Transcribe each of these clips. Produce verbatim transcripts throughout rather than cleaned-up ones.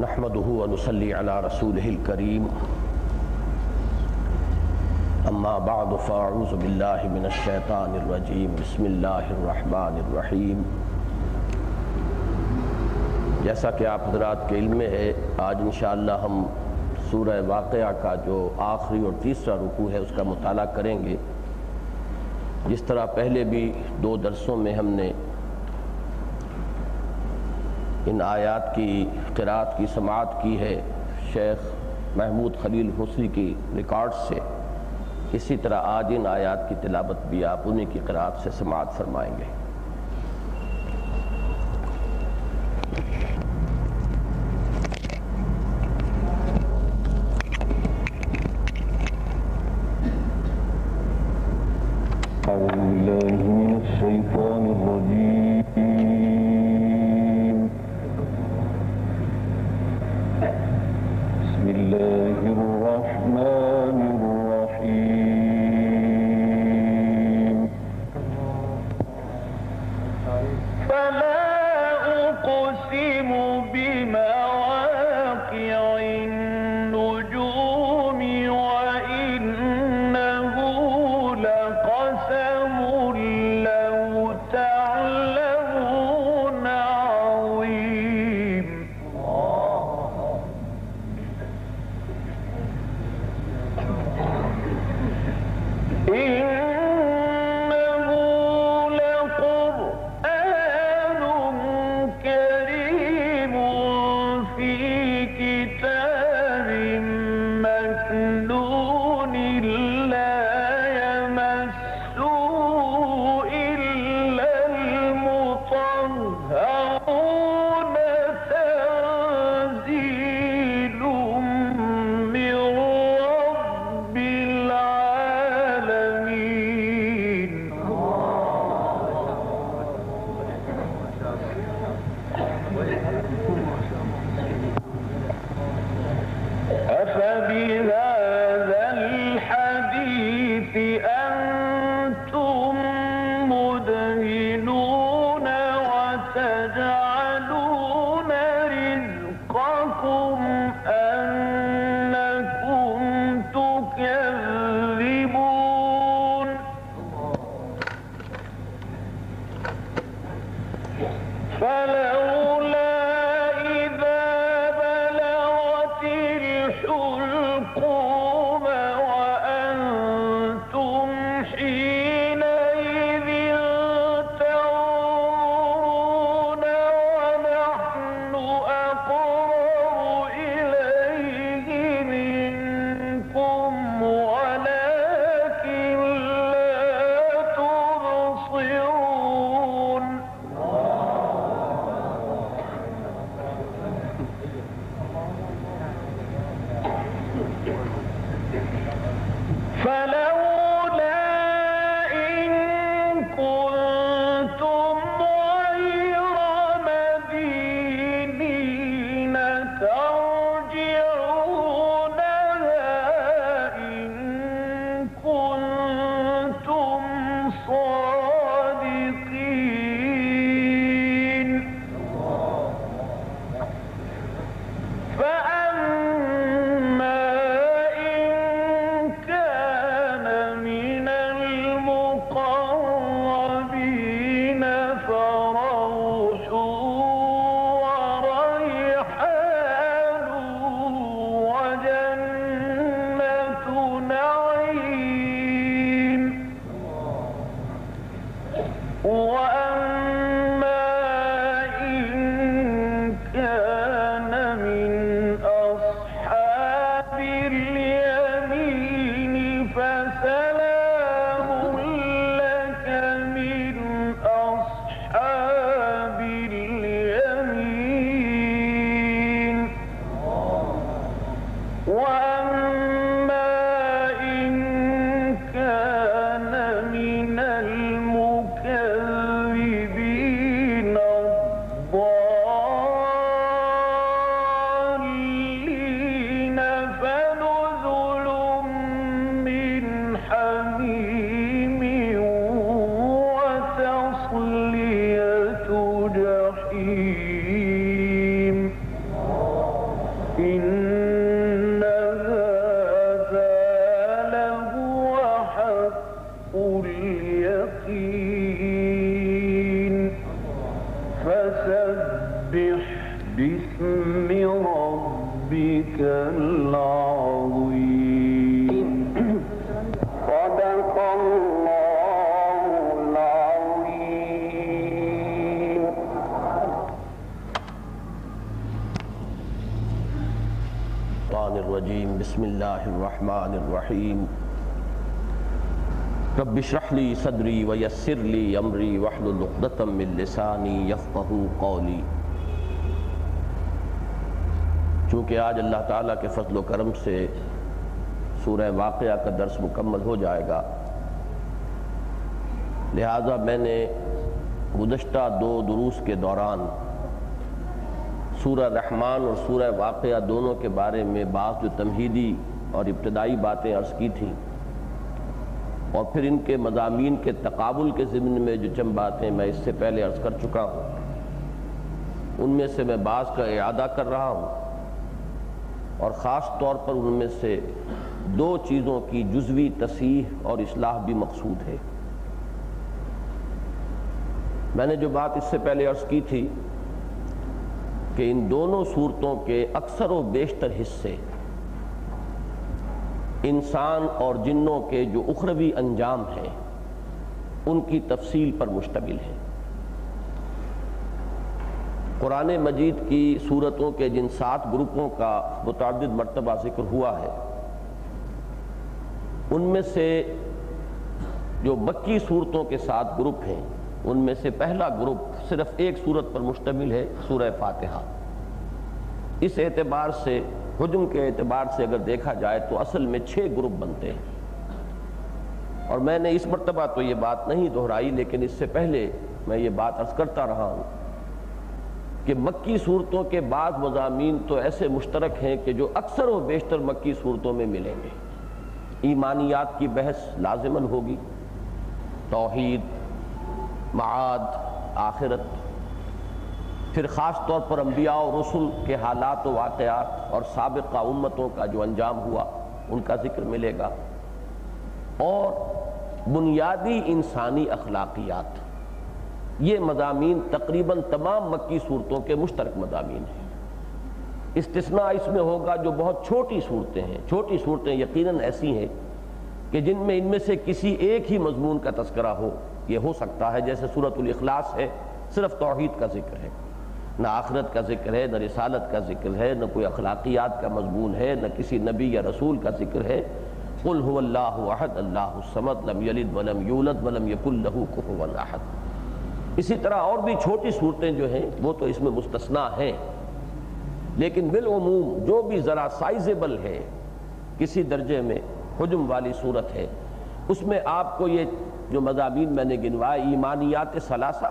नहमदुहु व नुसल्ली अला रसूलिहिल करीम अम्मा बअद फ़अऊज़ु बिल्लाहि मिनश शैतानिर रजीम बिस्मिल्लाहिर रहमानिर रहीम। जैसा कि आप हज़रात के इल्म में है, आज इंशाअल्लाह हम सूरह वाक़िया का जो आखिरी और तीसरा रुकू है उसका मुताला करेंगे। जिस तरह पहले भी दो दरसों में हमने इन आयात की क़िराअत की समाअत की है शेख महमूद खलील हुसरी की रिकॉर्ड से, इसी तरह आज इन आयात की तिलावत भी आप उन्हीं की क़िराअत से समाअत फरमाएंगे। فسبح باسم ربك العظيم صدق الله العظيم. الشيطان الرجيم بسم الله الرحمن الرحيم रब्बि इश्रह ली सदरी वयस्सिर ली अमरी वहलुल उक़्दतम मिन लिसानी यफ़क़हू क़ौली। चूँकि आज अल्लाह ताला के फ़ज़ल व करम से सूरह वाक़िया का दर्स मुकम्मल हो जाएगा, लिहाजा मैंने गुज़श्ता दो दुरूस के दौरान सूरह रहमान और सूरह वाक़िया दोनों के बारे में बात जो तमहीदी और इब्तदाई बातें अर्ज़ की थी और फिर इनके मज़ामीन के तकाबुल के ज़िम्न में जो चंद बातें मैं इससे पहले अर्ज़ कर चुका हूँ, उनमें से मैं बाज़ का इआदा कर रहा हूँ और ख़ास तौर पर उनमें से दो चीज़ों की जुज़वी तसीह और इस्लाह भी मकसूद है। मैंने जो बात इससे पहले अर्ज़ की थी कि इन दोनों सूरतों के अक्सर व बेशतर हिस्से इंसान और जिन्नों के जो उखरवी अंजाम हैं उनकी तफसील पर मुश्तमिल है। कुरान मजीद की सूरतों के जिन सात ग्रुपों का मुतअद्दिद मरतबा जिक्र हुआ है, उनमें से जो बक्की सूरतों के सात ग्रुप हैं उनमें से पहला ग्रुप सिर्फ एक सूरत पर मुश्तमिल है, सूरह फातिहा। इस एतबार से, हुज्म के एतबार से अगर देखा जाए तो असल में छः ग्रुप बनते हैं। और मैंने इस मरतबा तो ये बात नहीं दोहराई, लेकिन इससे पहले मैं ये बात अर्ज़ करता रहा हूँ कि मक्की सूरतों के बाद मज़ामीन तो ऐसे मुश्तरक हैं कि जो अक्सर व बेशतर मक्की सूरतों में मिलेंगे। ईमानियात की बहस लाज़िमन होगी, तौहीद, माआद, आखिरत, फिर ख़ास तौर पर अम्बिया और रसूल के हालात व वाक़यात और साबिक़ा उम्मतों का जो अंजाम हुआ उनका ज़िक्र मिलेगा, और बुनियादी इंसानी अखलाकियात। ये मज़ामीन तकरीबन तमाम मक्की सूरतों के मुश्तरक मज़ामीन हैं। इस्तिस्ना इसमें होगा जो बहुत छोटी सूरतें हैं। छोटी सूरतें यकीनन ऐसी हैं कि जिनमें इनमें से किसी एक ही मजमून का तस्करा हो, ये हो सकता है। जैसे सूरह इख़लास है, सिर्फ तौहीद का ज़िक्र है, ना आखरत का ज़िक्र है, ना रिसालत का ज़िक्र है, ना कोई अखलाकियात का मज़मून है, ना किसी नबी या रसूल का ज़िक्र है। कुल हुवल्लाहु अहद अल्लाहुस समद लम यलिद वलम यूलद वलम यकुल लहू कुफुवन अहद। इसी तरह और भी छोटी सूरतें जो हैं वो तो इसमें मुस्तस्ना हैं, लेकिन बिलअमूम जो भी ज़रा साइजेबल है, किसी दर्जे में हुज्म वाली सूरत है, उसमें आपको ये जो मज़ामीन मैंने गिनवाए, ईमानियात सलासा,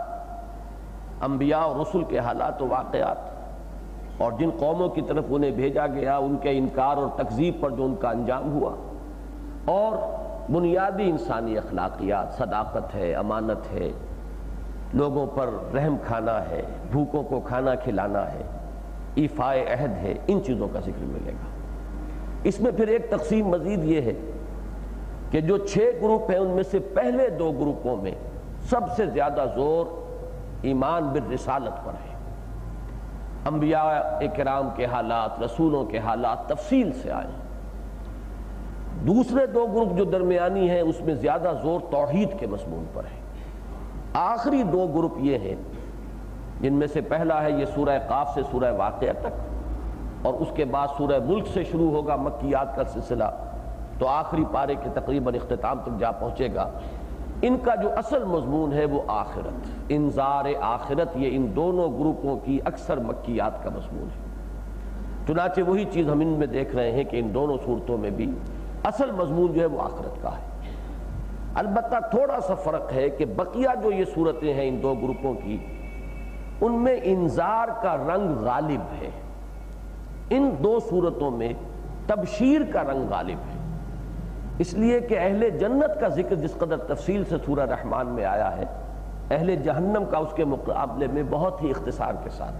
अम्बिया और रसूल के हालात व वाक़यात और जिन कौमों की तरफ उन्हें भेजा गया उनके इनकार और तकज़ीब पर जो उनका अंजाम हुआ, और बुनियादी इंसानी अखलाकियात, सदाकत है, अमानत है, लोगों पर रहम खाना है, भूखों को खाना खिलाना है, ईफ़ाए अहद है, इन चीज़ों का जिक्र मिलेगा। इसमें फिर एक तकसीम मज़ीद ये है कि जो छः ग्रुप हैं उनमें से पहले दो ग्रुपों में सबसे ज़्यादा ज़ोर ईमान बिर रिसालत पर है। अम्बिया इकराम के हालात, रसूलों के हालात तफसील से आए। दूसरे दो ग्रुप जो दरमियानी हैं उसमें ज़्यादा ज़ोर तौहीद के मज़मून पर है। आखिरी दो ग्रुप ये हैं जिनमें से पहला है ये सूरह काफ़ से सूरह वाकिया तक, और उसके बाद सूरह मुल्क से शुरू होगा मक्कियात का सिलसिला, तो आखिरी पारे के तकरीबन इख्तिताम तक जा पहुँचेगा। इनका जो असल मजमून है वो आखिरत, इंज़ार आखिरत, ये इन दोनों ग्रुपों की अक्सर मक्कियात का मजमून है। चुनाचे वही चीज़ हम इनमें देख रहे हैं कि इन दोनों सूरतों में भी असल मजमून जो है वो आखिरत का है। अलबत्ता थोड़ा सा फ़र्क है कि बकिया जो ये सूरतें हैं इन दो ग्रुपों की, उनमें इंज़ार का रंग गालिब है। इन दो सूरतों में तबशीर का रंग गालिब है, इसलिए कि अहले जन्नत का जिक्र जिस कदर तफसील से सूरह रहमान में आया है, अहले जहन्नम का उसके मुकाबले में बहुत ही इख्तिसार के साथ।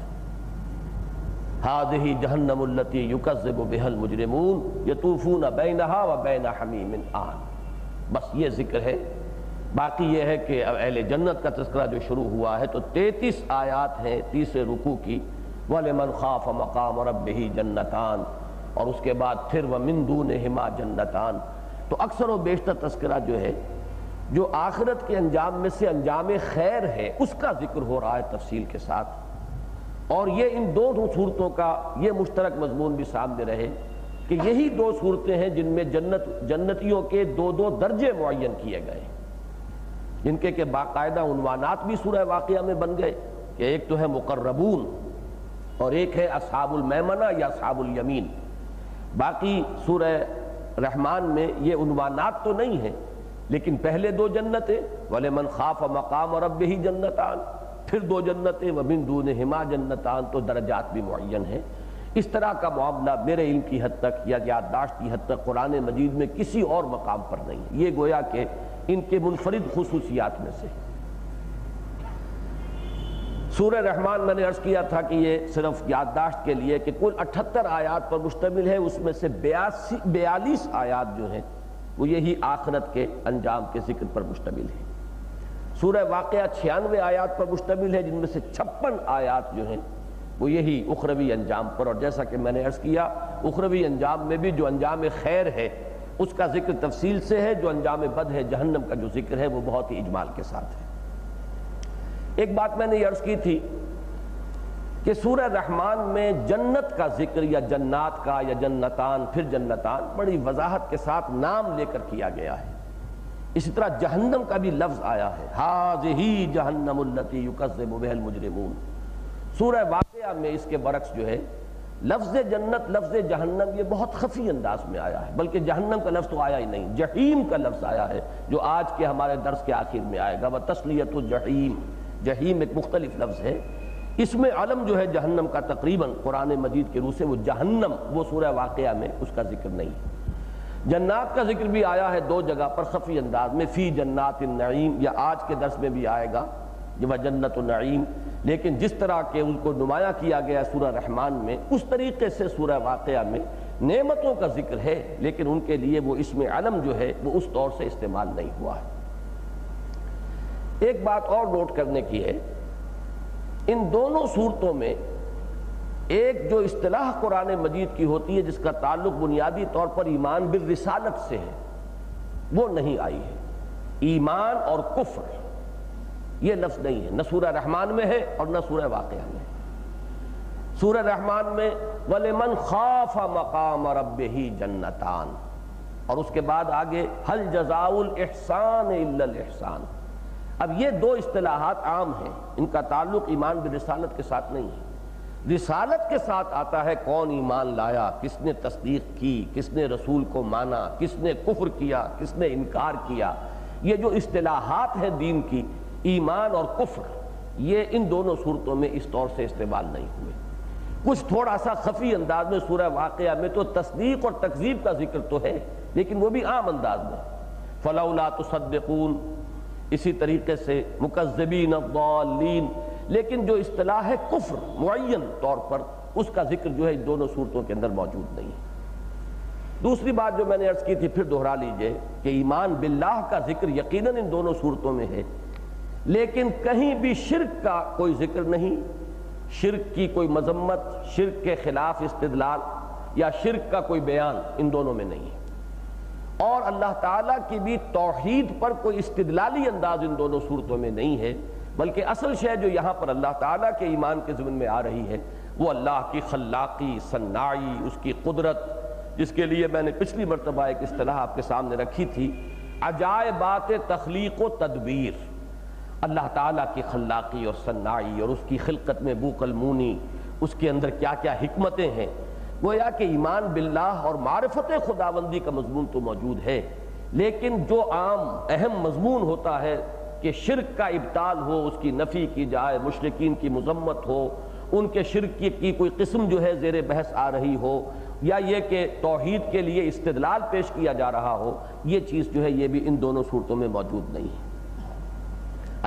हादिही जहन्नमुल्लती युकज़्ज़िबु बिहल मुजरिमून यतूफून बैनहा व बैन हमीमिन आन। बस ये जिक्र है बाकी यह है कि अब अहले जन्नत का तस्करा जो शुरू हुआ है तो तैंतीस आयात हैं तीसरे रुकू की, वलिमन खाफ मकाम रब्बिही जन्नतान, और उसके बाद फिर व मिन दूनिहिमा जन्नतान। तो अक्सर व बेशतर तस्करा जो है जो आखिरत के अंजाम में से अंजाम खैर है उसका जिक्र हो रहा है तफसील के साथ। और ये इन दो सूरतों का ये मुश्तरक मजमून भी सामने रहे कि यही दो सूरतें हैं जिनमें जन्नत जन्नतियों के दो दो दर्जे मुअय्यन किए गए, जिनके के बाकायदा उन्वानात भी सूरह वाकिया में बन गए कि एक तो है मुकर्रबून और एक है असहाबुल मैमना या असहाबुल यमीन। बाकी सूरह रहमान में ये उन्वानात तो नहीं है, लेकिन पहले दो जन्नतें वलिमन खाफ मकाम रब्बिही जन्नतान, फिर दो जन्नतें व मिन दूनिहिमा जन्नतान, तो दर्जात भी मुअय्यन हैं। इस तरह का मामला मेरे इल्म की हद तक या याददाश्त की हद तक कुरान मजीद में किसी और मकाम पर नहीं है। ये गोया के इनके मुनफरिद खुसूसियात में से। सूरह रहमान मैंने अर्ज़ किया था कि ये सिर्फ याददाश्त के लिए कि कुल अठहत्तर आयात पर मुश्तमिल है, उसमें से बयासी बयालीस आयात जो हैं वो यही आखिरत के अंजाम के जिक्र पर मुश्तमिल है। सूरह वाक़िया छियानवे आयात पर मुश्तमिल है, जिनमें से छप्पन आयात जो हैं वो यही उखरवी अंजाम पर, और जैसा कि मैंने अर्ज़ किया उखरवी अंजाम में भी जो अंजाम खैर है उसका जिक्र तफसील से है, जो अंजाम बद है जहन्नम का जो जिक्र है वो बहुत ही इजमाल के साथ है। एक बात मैंने ये अर्ज़ की थी कि सूरह रहमान में जन्नत का जिक्र या जन्नात का या जन्नतान फिर जन्नतान बड़ी वजाहत के साथ नाम लेकर किया गया है। इसी तरह जहन्नम का भी लफ्ज़ आया है, हाज़िही जहन्नमुल्लती युकज़्ज़िबु बिहल मुजरिमून। सूरह वाक़िया में इसके बरक्स जो है लफ्ज़ जन्नत लफ्ज़ जहन्नम ये बहुत खफी अंदाज में आया है, बल्कि जहन्नम का लफ्ज़ तो आया ही नहीं, जहीम का लफ्ज़ आया है जो आज के हमारे दर्स के आखिर में आएगा, व तस्लियतु जहीम। जहीम एक मुख्तलिफ लफ्ज़ है, इसमें आलम जो है जहन्नम का तकरीबन कुरान मजीद के रूह से वो जहन्नम वो सूरह वाक़िया में उसका जिक्र नहीं है। जन्नात का जिक्र भी आया है दो जगह पर खफी अंदाज में, फ़ी जन्नात नईम, या आज के दर्स में भी आएगा वह जन्नत नईम, लेकिन जिस तरह के उनको नुमाया किया गया सूरह रहमान में उस तरीके से सूरह वाक़िया में नेमतों का जिक्र है, लेकिन उनके लिए वो इसमें आलम जो है वो उस तौर से इस्तेमाल नहीं हुआ है। एक बात और नोट करने की है, इन दोनों सूरतों में एक जो इस्तिलाह कुरान मजीद की होती है जिसका ताल्लुक बुनियादी तौर पर ईमान बिल रिसालत से है वो नहीं आई है। ईमान और कुफ्र ये लफ्ज़ नहीं है, न सूरह रहमान में है और न सूरह वाक़िया में। सूरह रहमान में वलिमन खाफ़ा मक़ाम रब्बिही जन्नतान, और उसके बाद आगे हल जज़ाउल इहसान इल्लल इहसान। अब ये दो इस्तिलाहात आम हैं, इनका ताल्लुक ईमान बिल रिसालत के साथ नहीं है। रिसालत के साथ आता है कौन ईमान लाया, किसने तस्दीक की, किसने रसूल को माना, किसने कुफ्र किया, किसने इनकार किया। ये जो इस्तिलाहात हैं दीन की, ईमान और कुफ्र, ये इन दोनों सूरतों में इस तौर से इस्तेमाल नहीं हुए। कुछ थोड़ा सा खफी अंदाज में सूरह वाक़िया में तो तस्दीक और तकजीब का जिक्र तो है, लेकिन वो भी आम अंदाज में। फलौला तुसद्दिकून, इसी तरीके से मुकज़्ज़बीन अद्दालीन, लेकिन जो इस्तिलाह है कुफ्र मुअय्यन तौर पर उसका जिक्र जो है इन दोनों सूरतों के अंदर मौजूद नहीं है। दूसरी बात जो मैंने अर्ज़ की थी फिर दोहरा लीजिए कि ईमान बिल्लाह का जिक्र यकीनन इन दोनों सूरतों में है, लेकिन कहीं भी शिर्क का कोई जिक्र नहीं, शिर्क की कोई मजम्मत, शिर्क के खिलाफ इस्तिदलाल या शिर्क का कोई बयान इन दोनों में नहीं है। और अल्लाह ताला की भी तौहीद पर कोई इस्तिदलाली अंदाज इन दोनों सूरतों में नहीं है, बल्कि असल शय जो यहाँ पर अल्लाह ताला के ईमान के ज़िम्न में आ रही है वो अल्लाह की खल्लाकी, सन्नाई, उसकी कुदरत, जिसके लिए मैंने पिछली मरतबा एक इस्तिलाह आपके सामने रखी थी, अजायबात तख्लीक व तदबीर। अल्लाह ताला की खल्लाकी और सन्नाई और उसकी खिलकत में बूकलमूनी, उसके अंदर क्या क्या हिकमतें हैं, गोया कि ईमान बिल्लाह और मारिफत खुदाबंदी का मजमून तो मौजूद है, लेकिन जो आम अहम मजमून होता है कि शिरक का इब्ताल हो, उसकी नफ़ी की जाए, मुशरिकीन की मजम्मत हो, उनके शिरक की कोई किस्म जो है ज़ेर बहस आ रही हो, या ये कि तौहीद के लिए इस्तिदलाल पेश किया जा रहा हो, ये चीज़ जो है ये भी इन दोनों सूरतों में मौजूद नहीं है।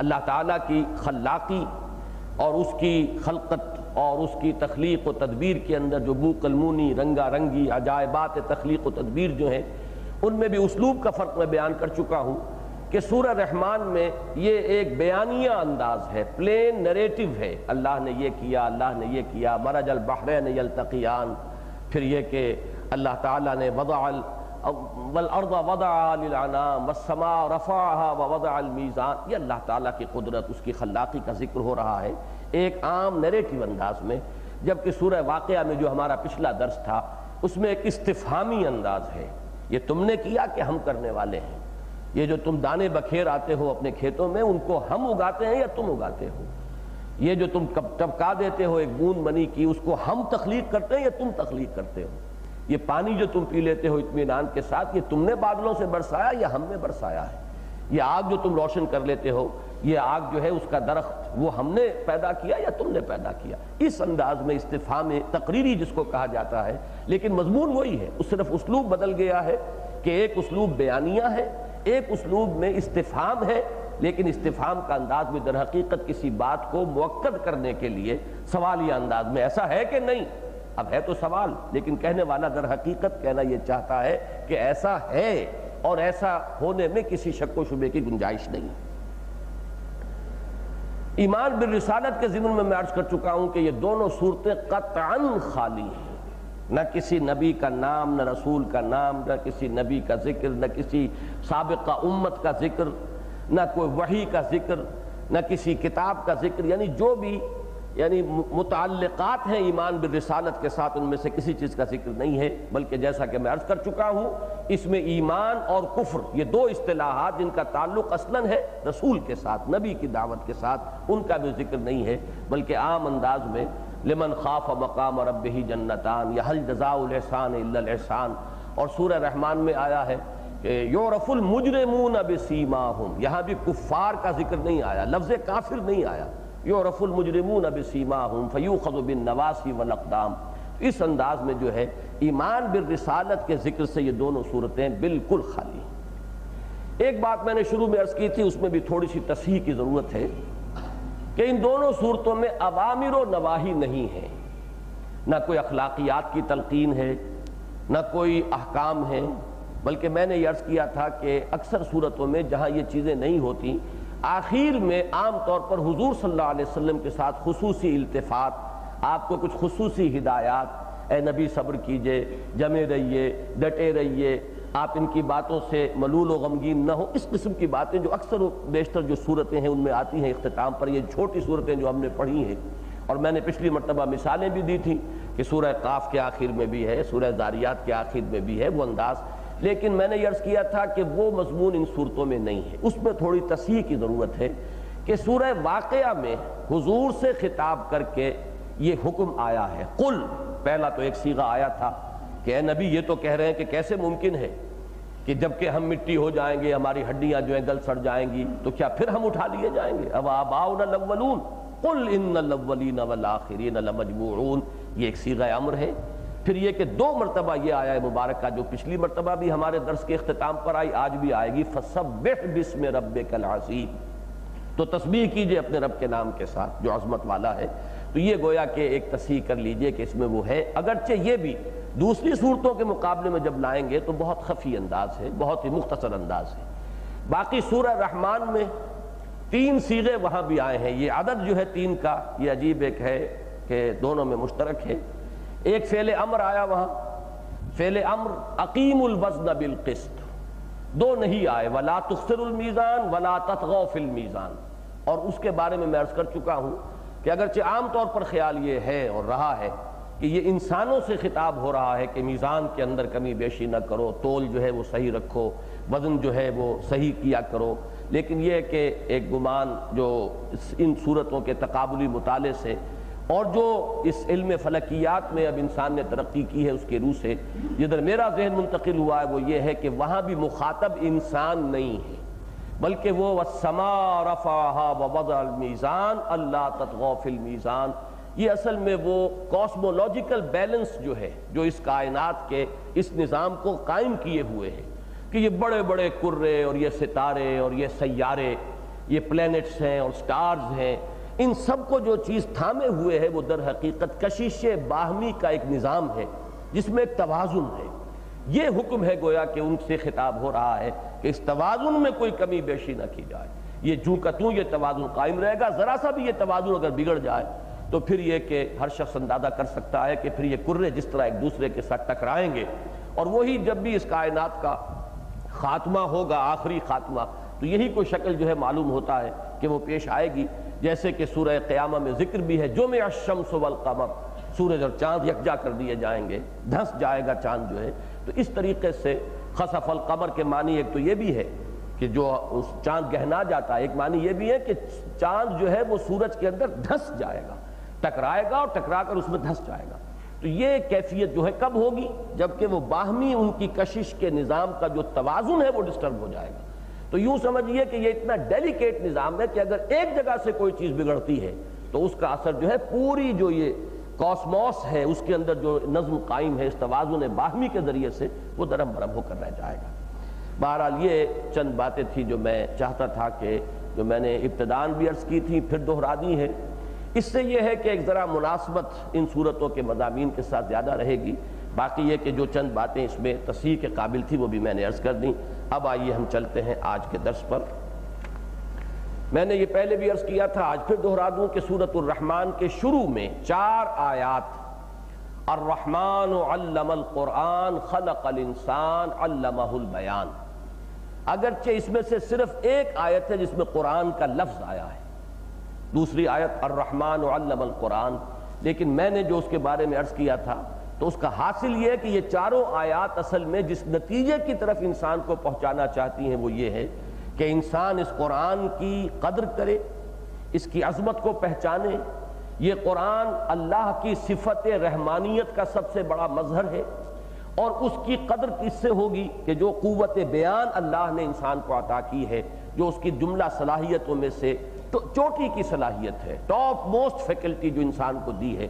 अल्लाह ताला की खल्लाकी और उसकी खलकत और उसकी तख्लीक व तदबीर के अंदर जो बूकलमूनी, रंगा रंगी, अजायबात तख्लीक व तदबीर जो हैं उनमें भी उसलूब का फ़र्क मैं बयान कर चुका हूँ कि सूरह रहमान में ये एक बयानिया अंदाज है, प्लेन नरेटिव है। अल्लाह ने ये किया, अल्लाह ने ये किया, मरजल बहरैन यल्तक़ियान, फिर ये कि अल्लाह ताला ने वदअल वल अर्द वदअ लिल अनाम वस्समा रफ़अहा व वदअल मीज़ान, ये अल्लाह ताला की कुदरत, उसकी खल्लाक़ी का जिक्र हो रहा है एक आम नरेटिव अंदाज में। जबकि सूरह वाक़िया में जो हमारा पिछला दर्स था उसमें एक इस्तिफ़हामी अंदाज है, ये तुमने किया कि हम करने वाले हैं, ये जो तुम दाने बखेर आते हो अपने खेतों में उनको हम उगाते हैं या तुम उगाते हो, ये जो तुम टपका देते हो एक बूंद मनी की उसको हम तख्लीक करते हैं या तुम तख्लीक करते हो, ये पानी जो तुम पी लेते हो इत्मीनान के साथ ये तुमने बादलों से बरसाया या हमने बरसाया है, ये आग जो तुम रोशन कर लेते हो ये आग जो है उसका दरख्त वो हमने पैदा किया या तुमने पैदा किया। इस अंदाज में इस्तिफ़हाम तकरीरी जिसको कहा जाता है, लेकिन मजमून वही है, उस सिर्फ उसलूब बदल गया है कि एक उसलूब बयानिया है, एक उसलूब में इस्तिफ़हाम है, लेकिन इस्तिफ़हाम का अंदाज में दर हकीकत किसी बात को मुअक्कद करने के लिए सवालिया अंदाज में ऐसा है कि नहीं, अब है तो सवाल, लेकिन कहने वाला दर हकीकत कहना ये चाहता है कि ऐसा है और ऐसा होने में किसी शक व शुबे की गुंजाइश नहीं। ईमान बिल रिसालत के ज़िम्न में मैं अर्ज कर चुका हूँ कि ये दोनों सूरतें क़तअन खाली हैं, न किसी नबी का नाम, न रसूल का नाम, न किसी नबी का जिक्र, न किसी साबिक़ा उम्मत का जिक्र, न कोई वही का जिक्र, न किसी किताब का जिक्र, यानी जो भी यानी मुताल्लिक़ात हैं ईमान बिल रिसालत के साथ उनमें से किसी चीज़ का जिक्र नहीं है। बल्कि जैसा कि मैं अर्ज़ कर चुका हूँ इसमें ईमान और कुफ्र ये दो इस्तिलाहात जिनका ताल्लुक़ असलन है रसूल के साथ, नबी की दावत के साथ, उनका भी जिक्र नहीं है, बल्कि आम अंदाज में लिमन खाफ़ मकाम रब्बिही जन्नतान या हल जज़ाउल एहसान इल्लल एहसान, और सूरह रहमान में आया है युरफुल मुजरिमून बिसीमाहुम, यहाँ भी कुफ़ार का जिक्र नहीं आया, लफ्ज़ काफिर नहीं आया, युरफुल मुजरिमून बिसीमाहुम फयूखज़ु बिन्नवासी वल अक़दाम। इस अंदाज में जो है ईमान बिल रिसालत के जिक्र से ये दोनों सूरतें बिल्कुल खाली हैं। एक बात मैंने शुरू में अर्ज़ की थी, उसमें भी थोड़ी सी तसहीह की ज़रूरत है कि इन दोनों सूरतों में अवामिर व नवाही नहीं है, ना कोई अखलाकियात की तलकीन है, ना कोई अहकाम है। बल्कि मैंने ये अर्ज़ किया था कि अक्सर सूरतों में जहाँ ये चीज़ें नहीं होती आखिर में आम तौर पर हुजूर सल्लल्लाहु अलैहि वसल्लम के साथ खुसूसी इल्तिफ़ात, आपको कुछ खुसूसी हिदायत, ए नबी सब्र कीजिए, जमे रहिए, डटे रहिए, आप इनकी बातों से मलूल व गमगीन ना हो, इस किस्म की बातें जो अक्सर बेशतर जो सूरतें हैं उनमें आती हैं इख्तिताम पर। ये छोटी सूरतें जो हमने पढ़ी हैं, और मैंने पिछली मरतबा मिसालें भी दी थी कि सूरह काफ़ के आखिर में भी है, सूरह दारियात के आखिर में भी है वो अंदाज़, लेकिन मैंने ये अर्ज़ किया था कि वो मजमून इन सूरतों में नहीं है। उसमें थोड़ी तसहीह की ज़रूरत है कि सूरह वाक़िया में हुजूर से खिताब करके ये हुक्म आया है, कुल पहला तो एक सीगा आया था कि ए नबी ये तो कह रहे हैं कि कैसे मुमकिन है कि जबकि हम मिट्टी हो जाएंगे, हमारी हड्डियां जो हैं गल सड़ जाएंगी, तो क्या फिर हम उठा लिए जाएंगे, अब आबाउन अव्वलून कुल इन्नल अव्वलीन वल आखिरीन लमजमूऊन, ये एक सीगा अम्र है। फिर यह कि दो मरतबा ये आया है मुबारक का, जो पिछली मरतबा भी हमारे दर्स के अख्तिताम पर आई, आज भी आएगी, फसब्बिह बिस्म रब्बिकल अज़ीम, तो तस्बीह कीजिए अपने रब के नाम के साथ जो अज़मत वाला है। तो ये गोया कि एक तस्हीह कर लीजिए कि इसमें वो है, अगरचे ये भी दूसरी सूरतों के मुकाबले में जब लाएंगे तो बहुत खफी अंदाज है, बहुत ही मुख्तसर अंदाज है। बाकी सूरह रहमान में तीन सीगे वहाँ भी आए हैं, ये अदद जो है तीन का ये अजीब एक है कि दोनों में मुश्तरक है। एक फ़ेल अम्र आया वहाँ, फ़ेल अम्र अकीमुल वज़न बिल क़िस्त, दो नहीं आए, वला तुख़सिरुल मीज़ान वला ततग़ौ फ़िल मीज़ान, और उसके बारे में मैं अर्ज़ कर चुका हूँ कि अगरचे आम तौर पर ख्याल ये है और रहा है कि ये इंसानों से खिताब हो रहा है कि मीज़ान के अंदर कमी बेशी ना करो, तोल जो है वो सही रखो, वज़न जो है वो सही किया करो, लेकिन यह कि एक गुमान जो इन सूरतों के तकाबुली मुताले से और जो इस इल्म फलकियात में अब इंसान ने तरक्की की है उसके रूह से जिधर मेरा जहन मुंतकिल हुआ है वो ये है कि वहाँ भी मुखातब इंसान नहीं है, बल्कि वो वस्समा रफ़अहा ववज़अल मीज़ान अल्ला ततग़ौ फ़िल मीज़ान, ये असल में वो कॉस्मोलॉजिकल बैलेंस जो है जो इस कायनात के इस निज़ाम को कायम किए हुए है कि ये बड़े बड़े कुर्रे और ये सितारे और ये सैयारे, ये प्लैनेट्स हैं और स्टार्स हैं, इन सब को जो चीज़ थामे हुए है वो दर हकीकत कशिश बाहमी का एक निज़ाम है जिसमें एक तवाज़ुन है। ये हुक्म है गोया कि उनसे खिताब हो रहा है कि इस तवाज़ुन में कोई कमी बेशी न की जाए। ये जूँ का तूँ ये तवाज़ुन कायम रहेगा, ज़रा सा भी ये तवाज़ुन अगर बिगड़ जाए तो फिर ये कि हर शख्स अंदाज़ा कर सकता है कि फिर ये कुर्रे जिस तरह एक दूसरे के साथ टकराएंगे, और वही जब भी इस कायनात का खात्मा होगा, आखिरी खात्मा, तो यही कोई शक्ल जो है मालूम होता है कि वो पेश आएगी। जैसे कि सूरह क़यामा में जिक्र भी है, जुमे अश-शम्स वल क़मर, सूरज और चाँद यकजा कर दिए जाएंगे, धंस जाएगा चाँद जो है। तो इस तरीके से खसफल कमर के मानी एक तो ये भी है कि जो उस चाँद गहना जाता है, एक मानी ये भी है कि चाँद जो है वो सूरज के अंदर धंस जाएगा, टकराएगा और टकराकर उसमें धंस जाएगा। तो ये कैफियत जो है कब होगी, जबकि वो बाहमी उनकी कशिश के निज़ाम का जो तवाज़ुन है वो डिस्टर्ब हो जाएगा। तो यूँ समझिए कि ये इतना डेलिकेट निज़ाम है कि अगर एक जगह से कोई चीज़ बिगड़ती है तो उसका असर जो है पूरी जो ये कॉस्मॉस है उसके अंदर जो नज़म कायम है इस तवाज़ुन बाहमी के ज़रिए से वो दरम बरम होकर रह जाएगा। बहरहाल ये चंद बातें थी जो मैं चाहता था कि जो मैंने इब्तदान भी अर्ज़ की थी फिर दोहरा दी हैं। इससे यह है कि एक ज़रा मुनासबत इन सूरतों के मज़ामीन के साथ ज़्यादा रहेगी। बाकी ये कि जो चंद बातें इसमें तस्हीह के काबिल थी वो भी मैंने अर्ज़ कर दी। अब आइए हम चलते हैं आज के दर्स पर। मैंने ये पहले भी अर्ज़ किया था, आज फिर दोहरा दूँ कि सूरह रहमान के शुरू में चार आयात, अर्रहमान अल्लमल कुरान खलक़ल इंसान अल्लमहुल बयान, अगरचे इसमें से सिर्फ एक आयत है जिसमें कुरान का लफ्ज़ आया है, दूसरी आयत अर्रहमान अल्लमल कुरान, लेकिन मैंने जो उसके बारे में अर्ज़ किया था तो उसका हासिल ये है कि ये चारों आयात असल में जिस नतीजे की तरफ इंसान को पहुँचाना चाहती हैं वो ये है कि इंसान इस कुरान की कदर करे, इसकी अज़मत को पहचाने। ये कुरान अल्लाह की सिफत रहमानियत का सबसे बड़ा मजहर है और उसकी कदर इससे होगी कि जो क़ुव्वत बयान अल्लाह ने इंसान को अता की है, जो उसकी जुमला सलाहियतों में से तो चोटी की सलाहियत है, टॉप मोस्ट फैकल्टी जो इंसान को दी है।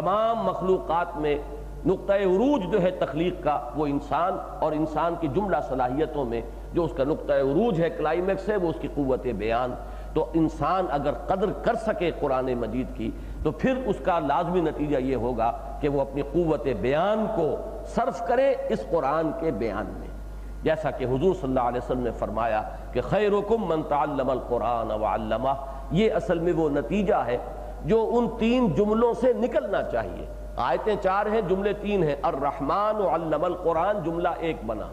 तमाम मखलूक़ात में नुक्ता-ए उरूज जो है तख्लीक का वो इंसान, और इंसान की जुमला सलाहियतों में जो उसका नुक्ता उरूज है, क्लाइमैक्स है, वो उसकी क़ुव्वत बयान। तो इंसान अगर कदर कर सके कुरान मजीद की तो फिर उसका लाजमी नतीजा ये होगा कि वो अपनी क़ुव्वत बयान को सर्फ करे इस कुरान के बयान में, जैसा कि हुजूर सल्लल्लाहु अलैहि वसल्लम ने फरमाया कि खैरुकुम मन तअल्लमल कुरान व अल्लमा। ये असल में वो नतीजा है जो उन तीन जुमलों से निकलना चाहिए। आयतें चार हैं, जुमले तीन हैं। अर्रहमान अल्लमल कुरान जुमला एक बना,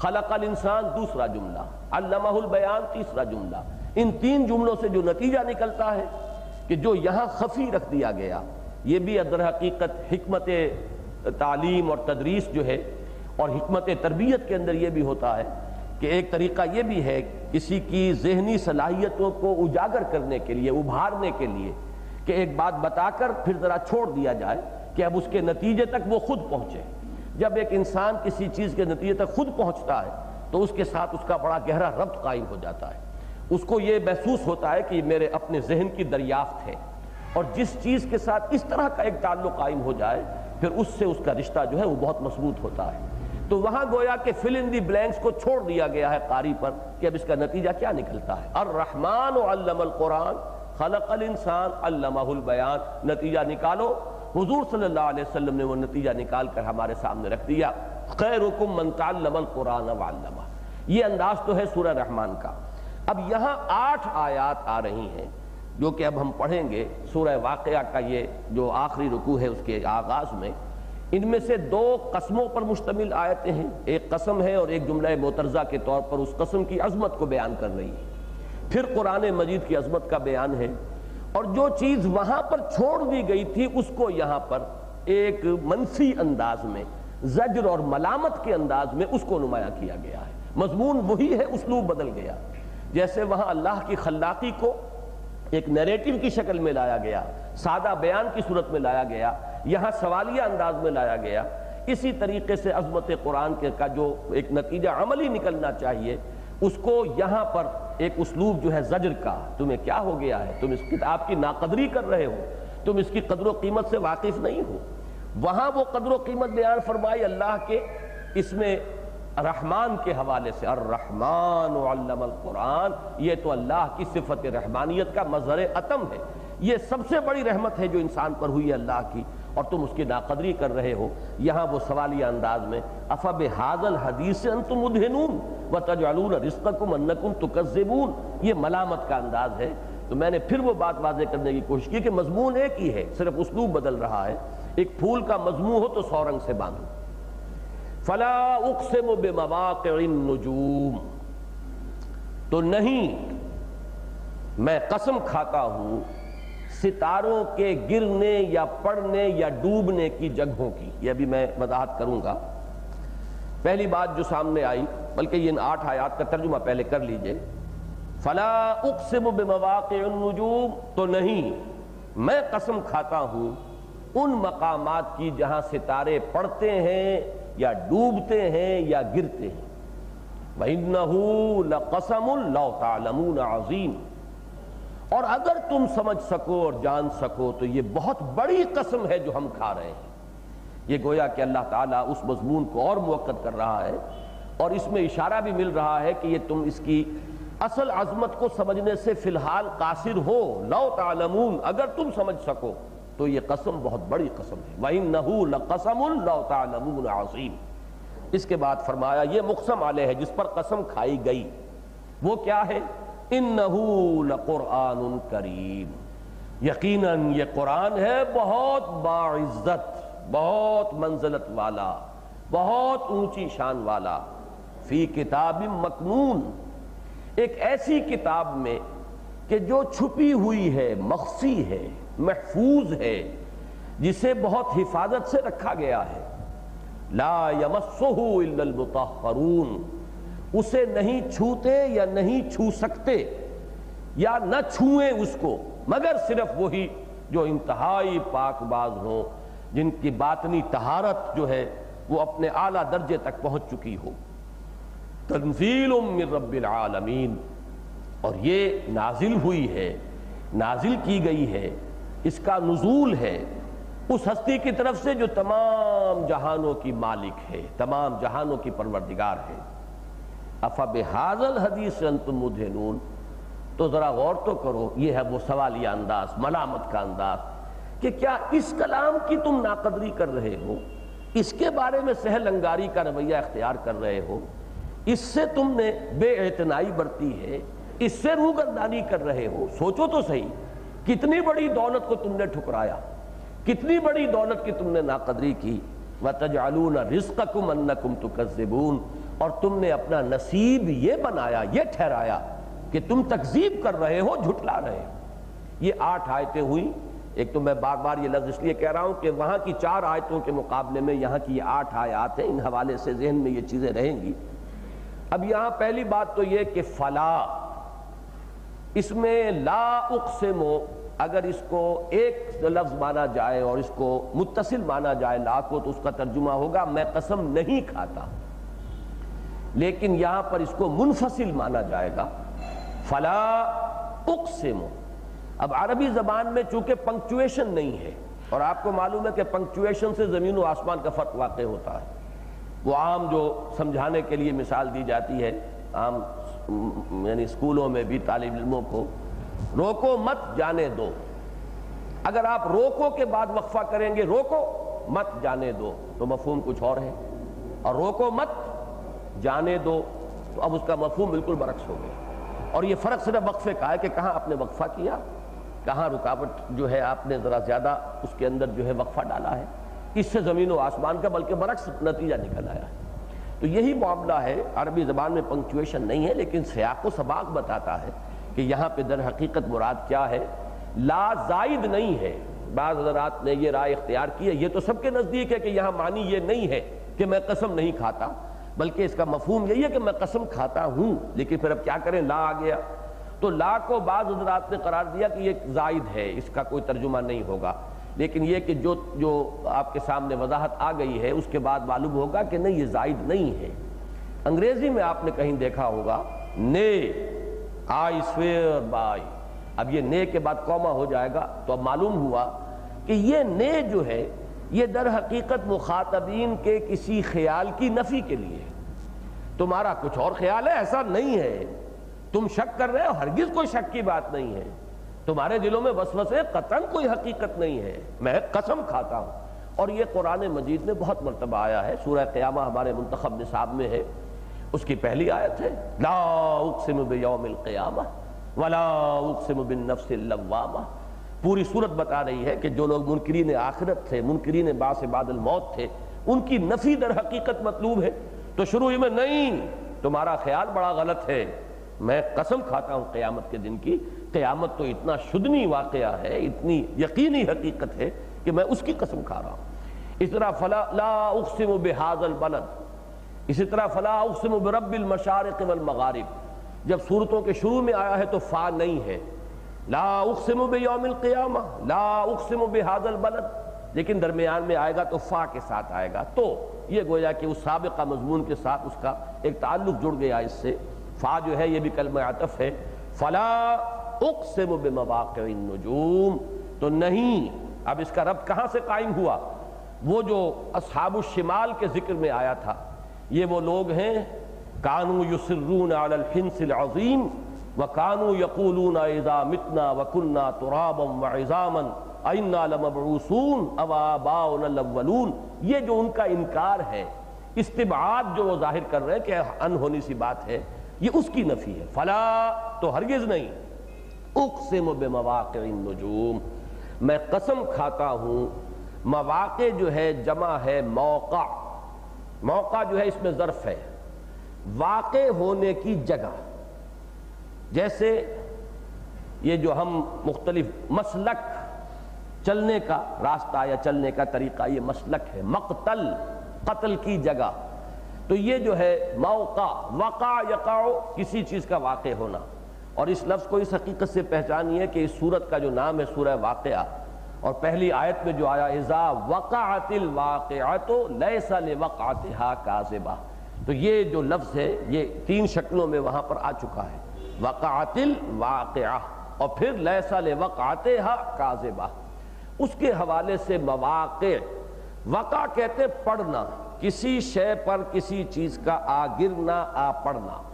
खलक़ल इंसान दूसरा जुमला, अल्लमहुल बयान तीसरा जुमला। इन तीन जुमलों से जो नतीजा निकलता है कि जो यहाँ खफी रख दिया गया ये भी अदर हकीकत हिकमत तालीम और तदरीस जो है और हिकमत तरबियत के अंदर ये भी होता है कि एक तरीका ये भी है किसी की जहनी सलाहियतों को उजागर करने के लिए, उभारने के लिए, कि एक बात बताकर फिर ज़रा छोड़ दिया जाए कि अब उसके नतीजे तक वो खुद पहुँचे। जब एक इंसान किसी चीज़ के नतीजे तक खुद पहुंचता है तो उसके साथ उसका बड़ा गहरा रब्त कायम हो जाता है। उसको ये महसूस होता है कि मेरे अपने जहन की दरियाफ्त है, और जिस चीज़ के साथ इस तरह का एक ताल्लुक़ कायम हो जाए फिर उससे उसका रिश्ता जो है वो बहुत मजबूत होता है। तो वहाँ गोया कि फिल इन दी ब्लैंक्स को छोड़ दिया गया है कारी पर कि अब इसका नतीजा क्या निकलता है। अर्रहमान अल्लमल कुरान खलक़ल इंसान अल्लमहुल बयान, नतीजा निकालो। हुजूर सल्लल्लाहु अलैहि वसल्लम ने वो नतीजा निकाल कर हमारे सामने रख दिया, खैरुकुम मन तअल्लमल कुरान व अल्लमा। ये अंदाज तो है सूरह रहमान का। अब यहाँ आठ आयात आ रही हैं जो कि अब हम पढ़ेंगे। सूरह वाकिया का ये जो आखिरी रुकू है उसके आगाज़ में, इनमें से दो कस्मों पर मुश्तमिल आयतें हैं, एक कसम है और एक जुमला मोतरज़ा के तौर पर उस कसम की अज़मत को बयान कर रही है, फिर कुरान मजीद की अज़मत का बयान है। और जो चीज़ वहाँ पर छोड़ दी गई थी उसको यहाँ पर एक मनफी अंदाज में, ज़ज्र और मलामत के अंदाज में उसको नुमाया किया गया है। मजमून वही है, उसलूब बदल गया। जैसे वहाँ अल्लाह की खल्लाकी को एक नरेटिव की शक्ल में लाया गया, सादा बयान की सूरत में लाया गया, यहाँ सवालिया अंदाज में लाया गया। इसी तरीके से अज़मत कुरान के का जो एक नतीजा अमली निकलना चाहिए उसको यहाँ पर एक उसलूब जो है ज़ज्र का, तुम्हें क्या हो गया है, तुम इस किताब की नाकदरी कर रहे हो, तुम इसकी कदर कीमत से वाकिफ़ नहीं हो। वहाँ वो कदर कीमत बयान फरमाई अल्लाह के, इसमें रहमान के हवाले से अर्रहमान अल्लमल कुरान, ये तो अल्लाह की सिफत रहमानियत का मज़हर अतम है। ये सबसे बड़ी रहमत है जो इंसान पर हुई है अल्लाह की, और तुम उसकी नाकदरी कर रहे हो। यहाँ वो सवालिया अंदाज में अफ़ब हाजल हदीस अंतुम मुदहिनून व तजअलून रिज़्क़कुम अन्नकुम तुकज़्ज़िबून, ये मलामत का अंदाज है। तो मैंने फिर वो बात वाज़े करने की कोशिश की कि मजमून एक ही है, सिर्फ उसलूब बदल रहा है। एक फूल का मजमू हो तो सौ रंग से बांधो। फला उक़सिमु बिमवाक़ि'िन नुजूम, तो नहीं मैं कसम खाता हूँ सितारों के गिरने या पड़ने या डूबने की जगहों की। यह भी मैं वजाहत करूँगा। पहली बात जो सामने आई, बल्कि ये इन आठ आयात का तर्जुमा पहले कर लीजिए। फला उक़सिमु बिमवाक़ि'िन नुजूम, तो नहीं मैं कसम खाता हूँ उन मकामात की जहाँ सितारे पड़ते हैं या डूबते हैं या गिरते हैं। वइन्नहु लक़समुन लौ तालमून अज़ीम, और अगर तुम समझ सको और जान सको तो ये बहुत बड़ी कसम है जो हम खा रहे हैं। ये गोया कि अल्लाह ताला उस मजमून को और मुवक्कत कर रहा है, और इसमें इशारा भी मिल रहा है कि ये तुम इसकी असल अजमत को समझने से फ़िलहाल कासिर हो। लौ तालमून, अगर तुम समझ सको तो ये कसम बहुत बड़ी कसम है। वइन्नहु लक़समुन लौ तालमून अज़ीम। इसके बाद फरमाया ये मुक़सम आले है जिस पर कसम खाई गई, वो क्या है? इन्नहु लक़ुरआनुन करीम, यकीनन ये कुरान है बहुत बाइज़्ज़त, बहुत मंज़लत वाला, बहुत ऊंची शान वाला। फ़ी किताबिम मकनून, एक ऐसी किताब में कि जो छुपी हुई है, मख़फ़ी है, महफूज है, जिसे बहुत हिफाजत से रखा गया है। ला यमस्सुहु इल्लल मुतहरून, उसे नहीं छूते या नहीं छू सकते या न छुएं उसको मगर सिर्फ वही जो इंतहाई पाकबाज हों, जिनकी बातनी तहारत जो है वो अपने आला दर्जे तक पहुँच चुकी हो। तंज़ीलुम मिन रब्बिल आलमीन, और ये नाजिल हुई है, नाजिल की गई है, इसका नुज़ूल है उस हस्ती की तरफ से जो तमाम जहानों की मालिक है, तमाम जहानों की परवरदिगार है। अफ़ब हाजल हदीस अंतुम मुदहिनून, तो ज़रा गौर तो करो, ये है वो सवालिया अंदाज, मलामत का अंदाज कि क्या इस कलाम की तुम नाकदरी कर रहे हो, इसके बारे में सहल अंगारी का रवैया इख्तियार कर रहे हो, इससे तुमने बेइतनाई बरती है, इससे रूगर्दानी कर रहे हो। सोचो तो सही कितनी बड़ी दौलत को तुमने ठुकराया, कितनी बड़ी दौलत की तुमने नाकदरी की। वतजअलून रिज़्क़कुम अन्नकुम तुकज़्ज़िबून, और तुमने अपना नसीब ये बनाया, ये ठहराया कि तुम तकज़ीब कर रहे हो, झुठला रहे हो। ये आठ आयतें हुई। एक तो मैं बार बार ये लफ्ज़ इसलिए कह रहा हूँ कि वहाँ की चार आयतों के मुकाबले में यहाँ की ये आठ आयात हैं, इन हवाले से जहन में ये चीज़ें रहेंगी। अब यहाँ पहली बात तो ये कि फला, इसमें ला उक़सिमो अगर इसको एक लफ्ज़ माना जाए और इसको मुत्तसिल माना जाए ला को, तो उसका तर्जुमा होगा मैं कसम नहीं खाता, लेकिन यहाँ पर इसको मुनफसिल माना जाएगा। फला उक़सिमो, अब अरबी ज़बान में चूँकि पंक्चुएशन नहीं है, और आपको मालूम है कि पंक्चुएशन से ज़मीन व आसमान का फ़र्क वाक़ई होता है। वो आम जो समझाने के लिए मिसाल दी जाती है, आम यानी स्कूलों में भी तालिब इल्मों को, रोको मत जाने दो। अगर आप रोको के बाद वक्फा करेंगे रोको मत जाने दो तो मफहूम कुछ और है, और रोको मत जाने दो तो अब उसका मफहूम बिल्कुल बरक्स हो गया। और ये फ़र्क सिर्फ वक्फे का है कि कहाँ आपने वक्फा किया, कहाँ रुकावट जो है आपने ज़रा ज़्यादा उसके अंदर जो है वक्फा डाला है। इससे ज़मीन व आसमान का बल्कि बरक्स नतीजा निकल आया है। तो यही मामला है, अरबी ज़बान में पंक्चुएशन नहीं है, लेकिन सियाक़ो सबाक बताता है कि यहाँ पे दर हकीकत मुराद क्या है, ला जायद नहीं है। बाज़ हज़रात ने ये राय इख्तियार की है, ये तो सबके नज़दीक है कि यहाँ मानी ये नहीं है कि मैं कसम नहीं खाता, बल्कि इसका मफहूम यही है कि मैं कसम खाता हूँ, लेकिन फिर अब क्या करें, ला आ गया। तो ला को बाज़ हज़रात ने करार दिया कि ये जायद है, इसका कोई तर्जुमा नहीं होगा, लेकिन ये कि जो जो आपके सामने वजाहत आ गई है उसके बाद मालूम होगा कि नहीं, ये जायद नहीं है। अंग्रेज़ी में आपने कहीं देखा होगा ने, आई स्वेयर बाय, अब ये ने के बाद कॉमा हो जाएगा, तो अब मालूम हुआ कि ये ने जो है ये दर हकीकत मुखातबीन के किसी ख्याल की नफ़ी के लिए है। तुम्हारा कुछ और ख्याल है, ऐसा नहीं है, तुम शक कर रहे हो, हरगिज़ कोई शक की बात नहीं है, तुम्हारे दिलों में वसवसे, कतन कोई हकीकत नहीं है। मैं कसम खाता हूँ और ये कुरान मजीद में बहुत मरतबा आया है। सूरह क़यामा हमारे मुंतखब निसाब में है, उसकी पहली आयत है ला उक़सिम बियौमिल क़ियामा वला उक़सिम बिन्नफ्सिल लव्वामा। पूरी सूरत बता रही है कि जो लोग मुनकरीन आखिरत थे, मुनकरीन बास बादल मौत थे, उनकी नफी दर हकीकत मतलूब है। तो शुरू ही में नहीं, तुम्हारा ख्याल बड़ा गलत है, मैं कसम खाता हूँ क़यामत के दिन की, क़यामत तो इतना शुदनी वाक़या है, इतनी यकीनी हकीकत है कि मैं उसकी कसम खा रहा हूँ। इस तरह फला ला उक़सिम बिहाज़ल बलद, इसी तरह फला उक़सिम बिरब्बिल मशारिक़ वल मग़ारिब। जब सूरतों के शुरू में आया है तो फ़ा नहीं है, ला उक़सिम बियौमिल क़ियामा ला उक़सिम बिहाज़ल बलद, लेकिन दरमियान में आएगा तो फ़ा के साथ आएगा, तो ये गोया कि उस साबिक़ा मज़मून के साथ उसका एक ताल्लुक़ जुड़ गया। इससे फ़ा जो है ये भी कलमा आतफ़ है। फ़ला उक़सिम बिमवाक़िअन नुजूम, तो नहीं, अब इसका रब कहाँ से कायम हुआ? वो जो अस्हाबुश शिमाल के ज़िक्र में आया था, ये वो लोग हैं कानू युसर्रून अलल हिन्सिल अज़ीम व कानू यक़ूलून इज़ा मितना व कुन्ना तुराबम व इज़ामन अइन्ना लमबऊसून अव आबाउना अलअव्वलून। ये जो उनका इनकार है, इस्तिबाद जो वो ज़ाहिर कर रहे हैं कि अनहोनी सी बात है, ये उसकी नफ़ी है। फ़ला तो हरगिज़ नहीं, उक़सिम बिमवाक़िइन नुजूम, मैं कसम खाता हूँ। मवाक़े जो है जमा है मौक़ा, मौक़ा जो है इसमें ज़र्फ़ है, वाक़े होने की जगह। जैसे ये जो हम मुख्तलिफ मसलक चलने का रास्ता या चलने का तरीक़ा, ये मसलक है। मक़तल क़त्ल की जगह, तो ये जो है मौक़ा, वक़ा यक़ाओ किसी चीज़ का वाक़े होना। और इस लफ्ज़ को इस हकीकत से पहचानिए कि इस सूरत का जो नाम है सूरह वाक़िया, और पहली आयत में जो आया इज़ा वक़अतिल वाक़िअतु लैसा लिवक़अतिहा काज़िबा, तो ये जो लफ्ज़ है ये तीन शक्लों में वहाँ पर आ चुका है, वक़अतिल वाक़िया और फिर लैसा लिवक़अतिहा काज़िबा। उसके हवाले से मवाक़े, वक़ा कहते पड़ना, किसी शय पर किसी चीज़ का आ गिरना, आ पड़ना।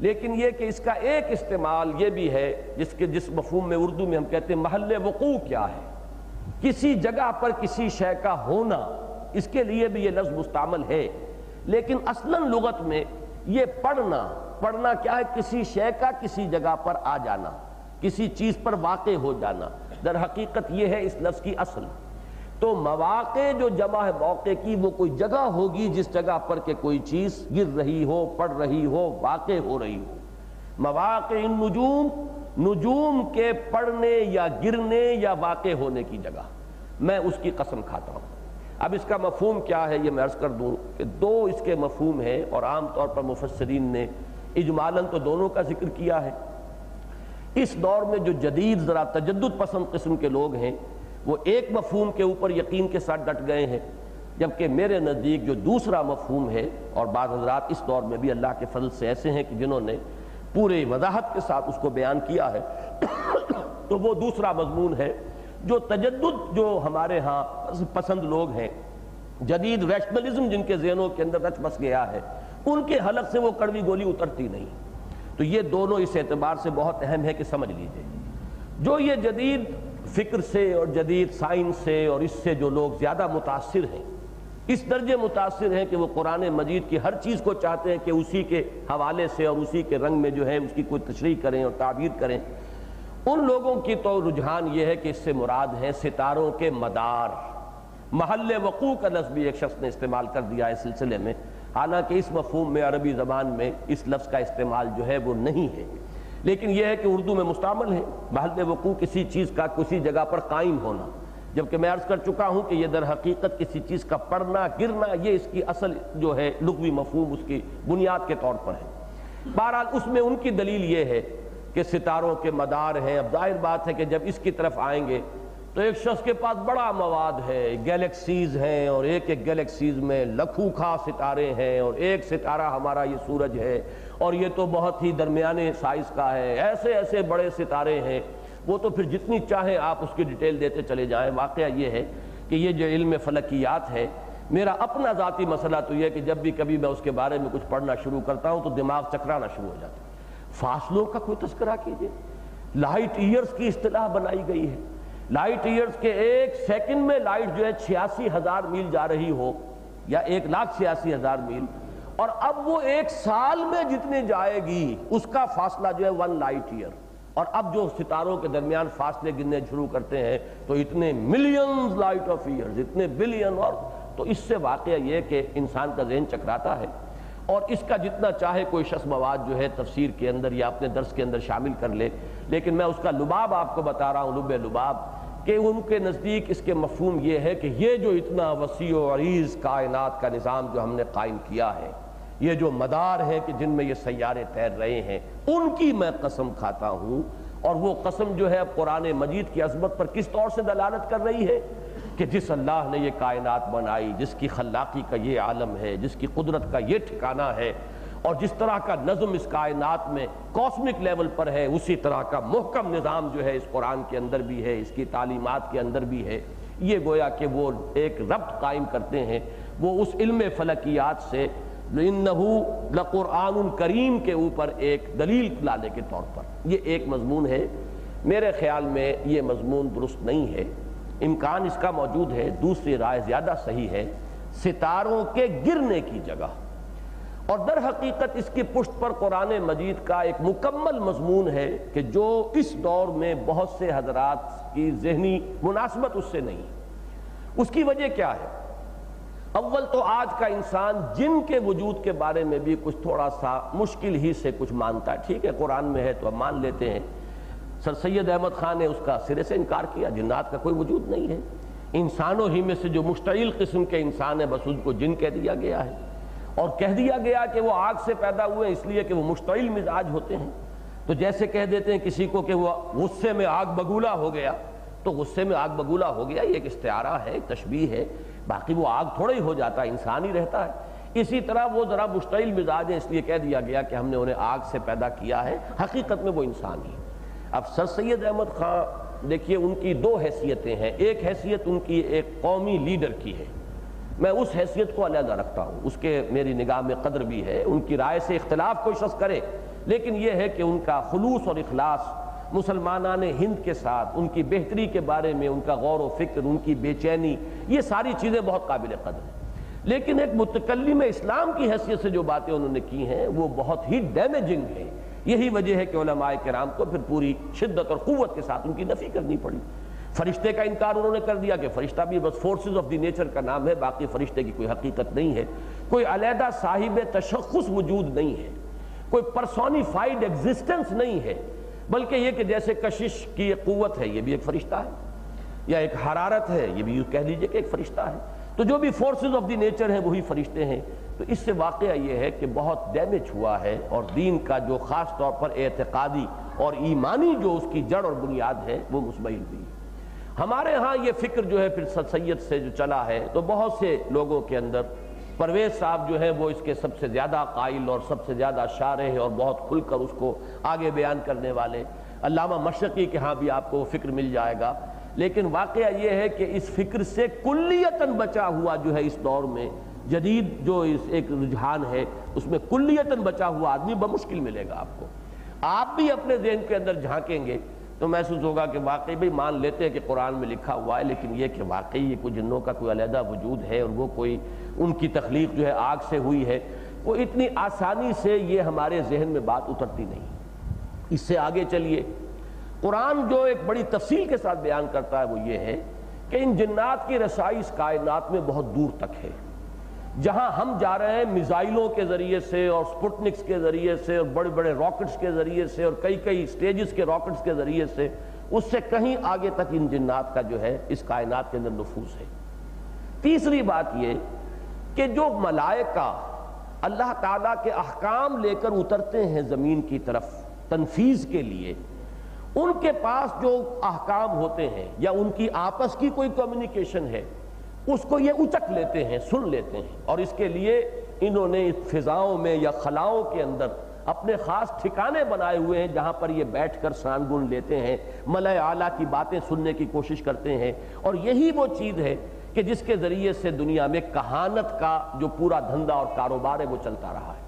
लेकिन यह कि इसका एक इस्तेमाल ये भी है जिसके जिस मफ़हूम में उर्दू में हम कहते हैं महल वक़ू क्या है, किसी जगह पर किसी शय का होना, इसके लिए भी ये लफ्ज़ मुस्तामल है। लेकिन असलन लुगत में ये पड़ना, पड़ना क्या है? किसी शय का किसी जगह पर आ जाना, किसी चीज़ पर वाक़े हो जाना। दर हकीकत ये है इस लफ्ज़ की असल। तो मवाक़े जो जमा है मौक़े की, वो कोई जगह होगी जिस जगह पर के कोई चीज़ गिर रही हो, पड़ रही हो, वाक़े हो रही हो। मवाक़े इन नुजूम, नुजूम के पड़ने या गिरने या वाक़े होने की जगह, मैं उसकी कसम खाता हूँ। अब इसका मफ़हूम क्या है ये मैं अर्ज़ कर दूँ कि दो इसके मफ़हूम हैं, और आम तौर पर मुफस्सरीन ने इजमालन तो दोनों का जिक्र किया है। इस दौर में जो जदीद ज़रा तजद्दुद पसंद किस्म के लोग हैं वो एक मफ़हूम के ऊपर यकीन के साथ डट गए हैं, जबकि मेरे नज़दीक जो दूसरा मफ़हूम है, और बाद हज़रात इस दौर में भी अल्लाह के फजल से ऐसे हैं कि जिन्होंने पूरे वजाहत के साथ उसको बयान किया है, तो वो दूसरा मजमून है जो तजद्दुद जो हमारे यहाँ पसंद लोग हैं, जदीद रैशनलिज़म जिनके जहनों के अंदर रच बस गया है, उनके हलक से वो कड़वी गोली उतरती नहीं। तो ये दोनों इस एतबार से बहुत अहम है कि समझ लीजिए, जो ये जदीद फ़िक्र से और जदीद साइंस से और इससे जो लोग ज़्यादा मुतासिर हैं, इस दर्जे मुतासिर हैं कि वो कुरान मजीद की हर चीज़ को चाहते हैं कि उसी के हवाले से और उसी के रंग में जो है उसकी कोई तशरीह करें और ताबीर करें, उन लोगों की तो रुझान ये है कि इससे मुराद है सितारों के मदार। महल वक़ू का लफ्ज़ भी एक शख्स ने इस्तेमाल कर दिया है इस सिलसिले में, हालांकि इस मफ़हूम में अरबी ज़बान में इस लफ्ज़ का इस्तेमाल जो है वो नहीं है, लेकिन यह है कि उर्दू में मुस्तामल है। महल वक़ू किसी चीज़ का किसी जगह पर कायम होना, जबकि मैं अर्ज़ कर चुका हूँ कि यह दर हकीकत किसी चीज़ का पड़ना गिरना, ये इसकी असल जो है लुग़वी मफ़हूम उसकी बुनियाद के तौर पर है। बहरहाल उसमें उनकी दलील ये है कि सितारों के मदार हैं। अब जाहिर बात है कि जब इसकी तरफ आएंगे तो एक शख्स के पास बड़ा मवाद है, गैलेक्सीज़ हैं और एक एक गैलेक्सीज़ में लखू खा सितारे हैं, और एक सितारा हमारा ये सूरज है और ये तो बहुत ही दरमियाने साइज़ का है, ऐसे ऐसे बड़े सितारे हैं। वो तो फिर जितनी चाहे आप उसकी डिटेल देते चले जाएं। वाक़या ये है कि ये जो इल्म फलकियात है, मेरा अपना ज़ाती मसला तो यह कि जब भी कभी मैं उसके बारे में कुछ पढ़ना शुरू करता हूँ तो दिमाग चकराना शुरू हो जाता है। फासलों का कोई तस्करा कीजिए, लाइट ईयर्स की इस्तिलाह बनाई गई है, लाइट ईयर्स के एक सेकंड में लाइट जो है छियासी हजार मील जा रही हो या एक लाख छियासी हजार मील, और अब वो एक साल में जितने जाएगी उसका फासला जो है वन लाइट ईयर, और अब जो सितारों के दरमियान फासले गिनने शुरू करते हैं तो इतने मिलियंस लाइट ऑफ ईयर्स, इतने बिलियन। और तो इससे वाक़या ये कि इंसान का जहन चकराता है, और इसका जितना चाहे कोई शख्स मवाद जो है तफसीर के अंदर या अपने दर्स के अंदर शामिल कर ले, लेकिन मैं उसका लुबाब आपको बता रहा हूँ, लुबे लुबाब, कि उनके नज़दीक इसके मफहूम ये है कि ये जो इतना वसी व अरीज़ कायनात का निज़ाम जो हमने कायम किया है, ये जो मदार है कि जिनमें ये सैयारे तैर रहे हैं, उनकी मैं कसम खाता हूँ। और वो कसम जो है अब कुरान मजीद की अज़मत पर किस तौर से दलालत कर रही है कि जिस अल्लाह ने ये कायनात बनाई, जिसकी खल्लाकी का ये आलम है, जिसकी कुदरत का ये ठिकाना है, और जिस तरह का नज़म इस कायनात में कॉस्मिक लेवल पर है, उसी तरह का मुहकम निज़ाम जो है इस कुरान के अंदर भी है, इसकी तालीमात के अंदर भी है। ये गोया कि वो एक रब्त कायम करते हैं, वो उस इल्म फलकियात से इन्नहु लकुरानुन करीम के ऊपर एक दलील लाने के तौर पर ये एक मजमून है। मेरे ख्याल में ये मजमून दुरुस्त नहीं है, इम्कान इसका मौजूद है, दूसरी राय ज़्यादा सही है, सितारों के गिरने की जगह। और दर हकीकत इसकी पुष्ट पर कुरान मजीद का एक मुकम्मल मजमून है कि जो इस दौर में बहुत से हजरात की जहनी मुनासबत उससे नहीं। उसकी वजह क्या है? अव्वल तो आज का इंसान जिन के वजूद के बारे में भी कुछ थोड़ा सा मुश्किल ही से कुछ मानता है, ठीक है कुरान में है तो हम मान लेते हैं। सर सैयद अहमद खान ने उसका सिरे से इनकार किया, जिन्नात का कोई वजूद नहीं है, इंसानों ही में से जो मुश्तइल किस्म के इंसान है बस उनको जिन कह दिया गया है, और कह दिया गया कि वो आग से पैदा हुए इसलिए कि वो मुश्तइल मिजाज होते हैं। तो जैसे कह देते हैं किसी को कि वह गुस्से में आग बगूला हो गया, तो गुस्से में आग बगूला हो गया ये एक इस्तिआरा है, एक तशबीह है, बाकी वो आग थोड़ा ही हो जाता है, इंसान ही रहता है। इसी तरह वो ज़रा मुश्तइल मिजाज है इसलिए कह दिया गया कि हमने उन्हें आग से पैदा किया है, हकीकत में वो इंसान ही। अब सर सैयद अहमद खान देखिए उनकी दो हैसियतें हैं, एक हैसियत उनकी एक कौमी लीडर की है, मैं उस हैसियत को अलहदा रखता हूँ, उसके मेरी निगाह में कदर भी है। उनकी राय से इख्तलाफ कोई शख्स करे, लेकिन यह है कि उनका खुलूस और इख़लास मुसलमाना ने हिंद के साथ, उनकी बेहतरी के बारे में उनका गौर व फिक्र, उनकी बेचैनी, ये सारी चीज़ें बहुत काबिल कदर हैं। लेकिन एक मुतकल्लिम इस्लाम की हैसियत से जो बातें उन्होंने की हैं वो बहुत ही डैमेजिंग हैं। यही वजह है कि उलमाए किराम को फिर पूरी शिद्दत और क़ुव्वत के साथ उनकी नफ़ी करनी पड़ी। फरिश्ते का इनकार उन्होंने कर दिया कि फरिश्ता भी बस फोर्सेज ऑफ द नेचर का नाम है, बाकी फरिश्ते की कोई हकीकत नहीं है, कोई अलहदा साहिब तशख़्ख़ुस वजूद नहीं है, कोई पर्सोनिफाइड एग्जिस्टेंस नहीं है, बल्कि ये कि जैसे कशिश की एक क़ुव्वत है ये भी एक फ़रिश्ता है, या एक हरारत है ये भी कह लीजिए कि एक फ़रिश्ता है, तो जो भी फोर्सेज ऑफ द नेचर है वही फ़रिश्ते हैं। तो इससे वाक़या ये है कि बहुत डैमेज हुआ है, और दीन का जो ख़ास तौर पर एतकादी और ईमानी जो उसकी जड़ और बुनियाद है वो मुस्महिल हुई। हमारे यहाँ ये फ़िक्र जो है फिर सर सैयद से जो चला है तो बहुत से लोगों के अंदर परवेज़ साहब जो है वो इसके सबसे ज़्यादा कायल और सबसे ज़्यादा शारे हैं और बहुत खुलकर उसको आगे बयान करने वाले, अल्लामा मशरक़ी के यहाँ भी आपको वो फ़िक्र मिल जाएगा। लेकिन वाक़या ये है कि इस फ़िक्र से कुल्लियतन बचा हुआ जो है इस दौर में जदीद जो इस एक रुझान है उसमें कुल्लियतन बचा हुआ आदमी बमुश्किल मिलेगा आपको। आप भी अपने जहन के अंदर झाँकेंगे तो महसूस होगा कि वाकई भी मान लेते हैं कि कुरान में लिखा हुआ है, लेकिन ये कि वाकई ये कोई जिन्नों का कोई अलहदा वजूद है और वो कोई उनकी तख्लीक जो है आग से हुई है, वो इतनी आसानी से ये हमारे जहन में बात उतरती नहीं। इससे आगे चलिए, कुरान जो एक बड़ी तफसील के साथ बयान करता है वो ये है कि इन जिन्नात की रसाई इस कायनात में बहुत दूर तक है। जहाँ हम जा रहे हैं मिज़ाइलों के ज़रिए से और स्पुटनिक्स के ज़रिए से और बड़े बड़े रॉकेट्स के ज़रिए से और कई कई स्टेजेस के रॉकेट्स के ज़रिए से, उससे कहीं आगे तक इन जिन्नात का जो है इस कायनात के अंदर नफूस है। तीसरी बात ये कि जो मलाइका अल्लाह ताला के अहकाम लेकर उतरते हैं ज़मीन की तरफ तनफीज़ के लिए, उनके पास जो अहकाम होते हैं या उनकी आपस की कोई कम्युनिकेशन है उसको ये उचक लेते हैं, सुन लेते हैं, और इसके लिए इन्होंने इस फिजाओं में या खलाओं के अंदर अपने ख़ास ठिकाने बनाए हुए हैं जहाँ पर ये बैठकर सानगुन लेते हैं, मलाए आला की बातें सुनने की कोशिश करते हैं। और यही वो चीज़ है कि जिसके ज़रिए से दुनिया में कहानत का जो पूरा धंधा और कारोबार है वो चलता रहा है।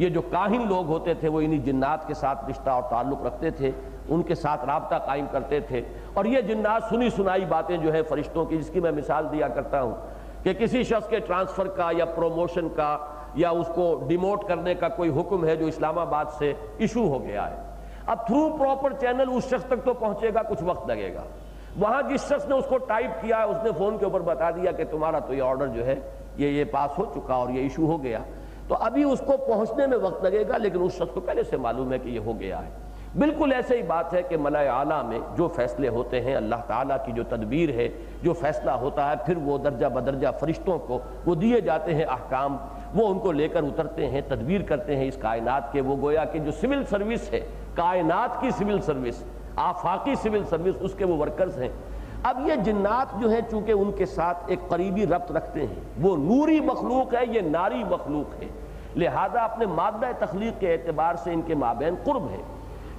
ये जो काहिन लोग होते थे वो इन्हीं जिन्नात के साथ रिश्ता और ताल्लुक़ रखते थे उनके साथ राबता कायम करते थे। और ये जिन्नात सुनी सुनाई बातें जो है फरिश्तों की, जिसकी मैं मिसाल दिया करता हूँ कि किसी शख्स के ट्रांसफ़र का या प्रोमोशन का या उसको डिमोट करने का कोई हुक्म है जो इस्लामाबाद से इशू हो गया है, अब थ्रू प्रॉपर चैनल उस शख्स तक तो पहुँचेगा, कुछ वक्त लगेगा। वहाँ जिस शख्स ने उसको टाइप किया उसने फ़ोन के ऊपर बता दिया कि तुम्हारा तो ये ऑर्डर जो है ये ये पास हो चुका और ये इशू हो गया, तो अभी उसको पहुँचने में वक्त लगेगा, लेकिन उस शख्स को पहले से मालूम है कि ये हो गया है। बिल्कुल ऐसे ही बात है कि मलाए आला में जो फैसले होते हैं, अल्लाह ताला की जो तदबीर है, जो फैसला होता है, फिर वो दर्जा बदर्जा फरिश्तों को वो दिए जाते हैं अहकाम, वो उनको लेकर उतरते हैं, तदबीर करते हैं इस कायनात के। वो गोया कि जो सिविल सर्विस है, कायनात की सिविल सर्विस, आफाकी सिविल सर्विस, उसके वो वर्कर्स हैं। अब ये जिन्नात जो है चूँकि उनके साथ एक करीबी रब्त रखते हैं, वो नूरी मखलूक है, ये नारी मखलूक है, लिहाजा अपने मादा तख्लीक के एतबार से इनके माबैन कुर्ब है,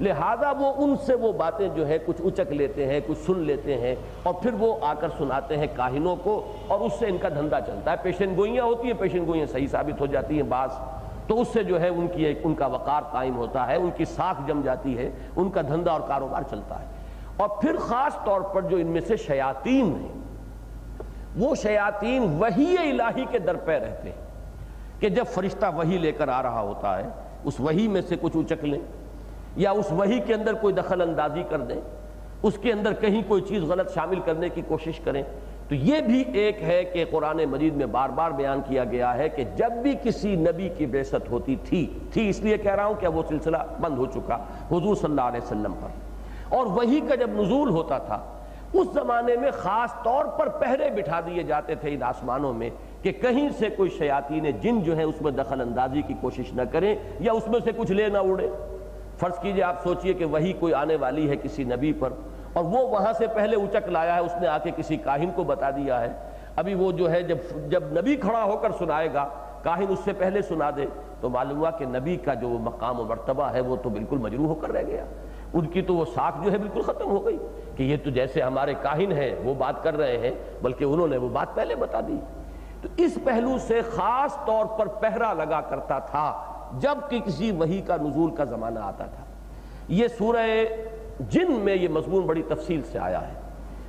लिहाजा वो उनसे वो बातें जो है कुछ उचक लेते हैं, कुछ सुन लेते हैं और फिर वो आकर सुनाते हैं काहिनों को, और उससे इनका धंधा चलता है। पेशन गोइयाँ होती हैं, पेशन गोइयाँ सही साबित हो जाती हैं बास, तो उससे जो है उनकी एक उनका वक़ार कायम होता है, उनकी साख जम जाती है, उनका धंधा और कारोबार चलता है। और फिर ख़ास तौर पर जो इनमें से शयातीन हैं, वो शयातीन वही इलाही के दर पे रहते हैं कि जब फरिश्ता वही लेकर आ रहा होता है, उस वही में से कुछ उचक लें या उस वही के अंदर कोई दखल अंदाजी कर दें, उसके अंदर कहीं कोई चीज़ गलत शामिल करने की कोशिश करें। तो ये भी एक है कि कुरान मजीद में बार बार बयान किया गया है कि जब भी किसी नबी की बेइस्सत होती थी थी इसलिए कह रहा हूँ कि वो सिलसिला बंद हो चुका हुजूर सल्लल्लाहु अलैहि वसल्लम पर, और वही का जब नुज़ूल होता था उस ज़माने में ख़ास तौर पर पहरे बिठा दिए जाते थे इन आसमानों में कि कहीं से कोई शयातीन जिन जो है उसमें दखल अंदाजी की कोशिश न करें या उसमें से कुछ ले ना उड़े। फ़र्ज़ कीजिए, आप सोचिए कि वही कोई आने वाली है किसी नबी पर और वो वहाँ से पहले उचक लाया है, उसने आके किसी काहिन को बता दिया है। अभी वो जो है जब जब नबी खड़ा होकर सुनाएगा, काहिन उससे पहले सुना दे, तो मालूम हुआ कि नबी का जो मकाम और मरतबा है वो तो बिल्कुल मजरूह होकर रह गया, उनकी तो वो साख जो है बिल्कुल ख़त्म हो गई कि ये तो जैसे हमारे काहिन हैं वो बात कर रहे हैं, बल्कि उन्होंने वो बात पहले बता दी। तो इस पहलू से ख़ास तौर पर पहरा लगा करता था जबकि किसी वही का नुज़ूल का ज़माना आता था। ये सूरह जिन में ये मज़मून बड़ी तफसील से आया है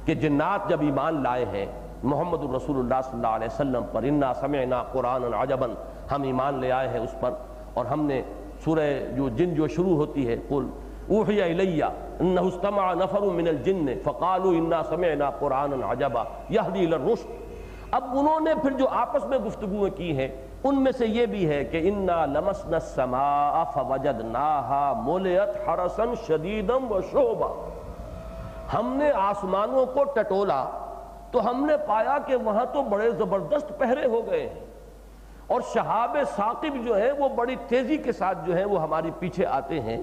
कि जिन्नात जब ईमान लाए हैं मोहम्मद रसूलुल्लाह सल्लल्लाहु अलैहि वसल्लम पर, इन्ना समिअना कुरानन अजबन, हम ईमान ले आए हैं उस पर। और हमने सूरह जो जिन जो शुरू होती है, कुल ऊहिया इलैया अन्नहु इस्तमअ नफरुम मिनल जिन्न फ़क़ालू इन्ना समिअना कुरानन अजबा यहदी इलर रुश्द, अब उन्होंने फिर जो आपस में गुफ्तगुएँ की हैं उनमें से ये भी है कि इन्ना लमसना समा फवजदनाहा मुलियत हरसन शदीदम व शोबा, हमने आसमानों को टटोला तो हमने पाया कि वहाँ तो बड़े ज़बरदस्त पहरे हो गए हैं और शहाब साकिब जो है वो बड़ी तेज़ी के साथ जो है वो हमारे पीछे आते हैं।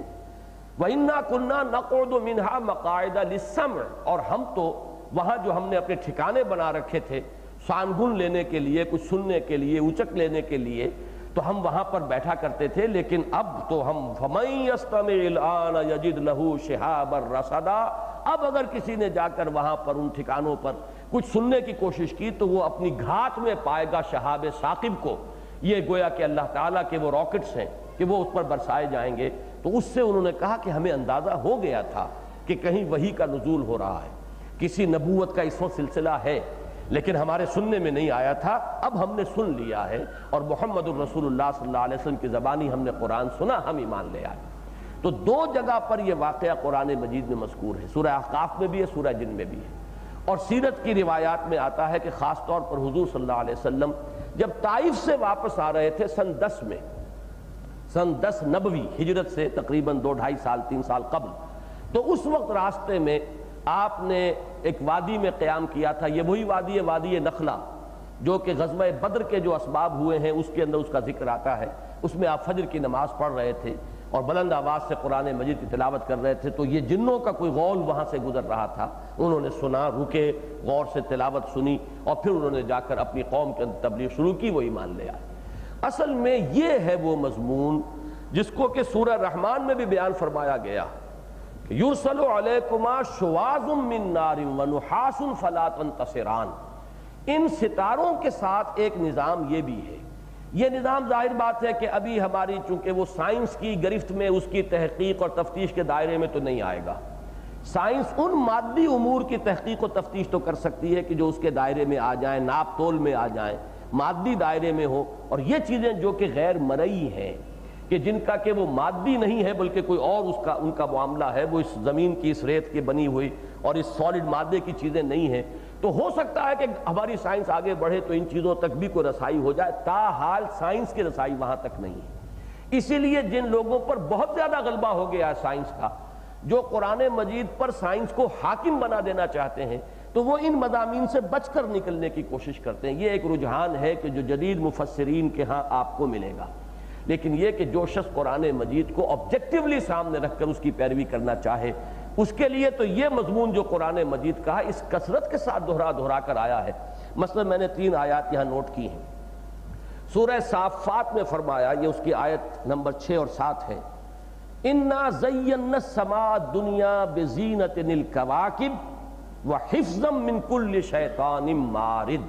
व इन्ना कुन्ना नक़ुदु मिन्हा मक़ाइदा लिस्सम, और हम तो वहाँ जो हमने अपने ठिकाने बना रखे थे सानगुन लेने के लिए, कुछ सुनने के लिए, उचक लेने के लिए, तो हम वहाँ पर बैठा करते थे, लेकिन अब तो हम रसदा, अब अगर किसी ने जाकर वहाँ पर उन ठिकानों पर कुछ सुनने की कोशिश की तो वो अपनी घात में पाएगा शहाब साकिब को। ये गोया कि अल्लाह ताला के वो रॉकेट्स हैं कि वो उस पर बरसाए जाएंगे। तो उससे उन्होंने कहा कि हमें अंदाज़ा हो गया था कि कहीं वही का नुज़ूल हो रहा है, किसी नबूवत का इस वक्त सिलसिला है, लेकिन हमारे सुनने में नहीं आया था, अब हमने सुन लिया है और मोहम्मद रसूलुल्लाह सल्लल्लाहु अलैहि वसल्लम की ज़बानी हमने कुरान सुना, हम ईमान ले आए। तो दो जगह पर यह वाक़या कुरान मजीद में मज़कूर है, सूरह काफ़ में भी है, सूरह जिन में भी है। और सीरत की रिवायात में आता है कि ख़ास तौर पर हुजूर सल्लल्लाहु अलैहि वसल्लम जब ताइफ से वापस आ रहे थे सन दस में, सन दस नबवी हिजरत से तकरीबन दो ढाई साल तीन साल कब्ल, तो उस वक्त रास्ते में आपने एक वादी में क़याम किया था। ये वही वादी है, वादी नखला, जो कि ग़ज़वा बद्र के जो असबाब हुए हैं उसके अंदर उसका जिक्र आता है। उसमें आप फजर की नमाज़ पढ़ रहे थे और बुलंद आवाज़ से कुरान मजीद की तिलावत कर रहे थे, तो ये जिन्नों का कोई गौल वहाँ से गुजर रहा था, उन्होंने सुना, रुके, गौर से तिलावत सुनी और फिर उन्होंने जाकर अपनी कौम के अंदर तबलीग शुरू की, वो ईमान ले आए। असल में ये है वो मजमून जिसको कि सूरह रहमान में भी बयान फरमाया गया, युरसलु अलैकुमा शुवाज़ुम मिन नारिन व नुहासुन फला तंतसिरान, इन सितारों के साथ एक निज़ाम ये भी है ये निज़ाम ज़ाहिर बात है कि अभी हमारी चूँकि वो साइंस की गिरफ्त में उसकी तहक़ीक़ और तफ्तीश के दायरे में तो नहीं आएगा। साइंस उन मादी उमूर की तहक़ीक़ और तफ्तीश तो कर सकती है कि जो उसके दायरे में आ जाएँ, नाप तोल में आ जाएँ, मादी दायरे में हो। और ये चीज़ें जो कि गैर मरई हैं कि जिनका कि वो मादी नहीं है बल्कि कोई और उसका उनका मामला है, वो इस ज़मीन की इस रेत की बनी हुई और इस सॉलिड मादे की चीज़ें नहीं हैं। तो हो सकता है कि हमारी साइंस आगे बढ़े तो इन चीज़ों तक भी कोई रसाई हो जाए, ताहाल साइंस की रसाई वहाँ तक नहीं है। इसीलिए जिन लोगों पर बहुत ज़्यादा गलबा हो गया है साइंस का, जो कुरान मजीद पर साइंस को हाकिम बना देना चाहते हैं, तो वो इन मज़ामीन से बच कर निकलने की कोशिश करते हैं। ये एक रुझान है कि जो जदीद मुफस्सरीन के यहाँ आपको मिलेगा। लेकिन यह कि जो शख्स कुरान मजीद को ऑब्जेक्टिवली सामने रखकर उसकी पैरवी करना चाहे, उसके लिए तो ये मजमून जो कुरान मजीद का है इस कसरत के साथ दोहरा दोहरा कर आया है। मसलन मैंने तीन आयत यहाँ नोट की हैं। सूरह साफ़ात में फरमाया, ये उसकी आयत नंबर छः और सात है, इन्ना ज़य्यन्ना समाद दुनिया बिज़ीनतिल कवाकिब व हिफ़्ज़म मिन कुल्लि शैतानिम मारिद।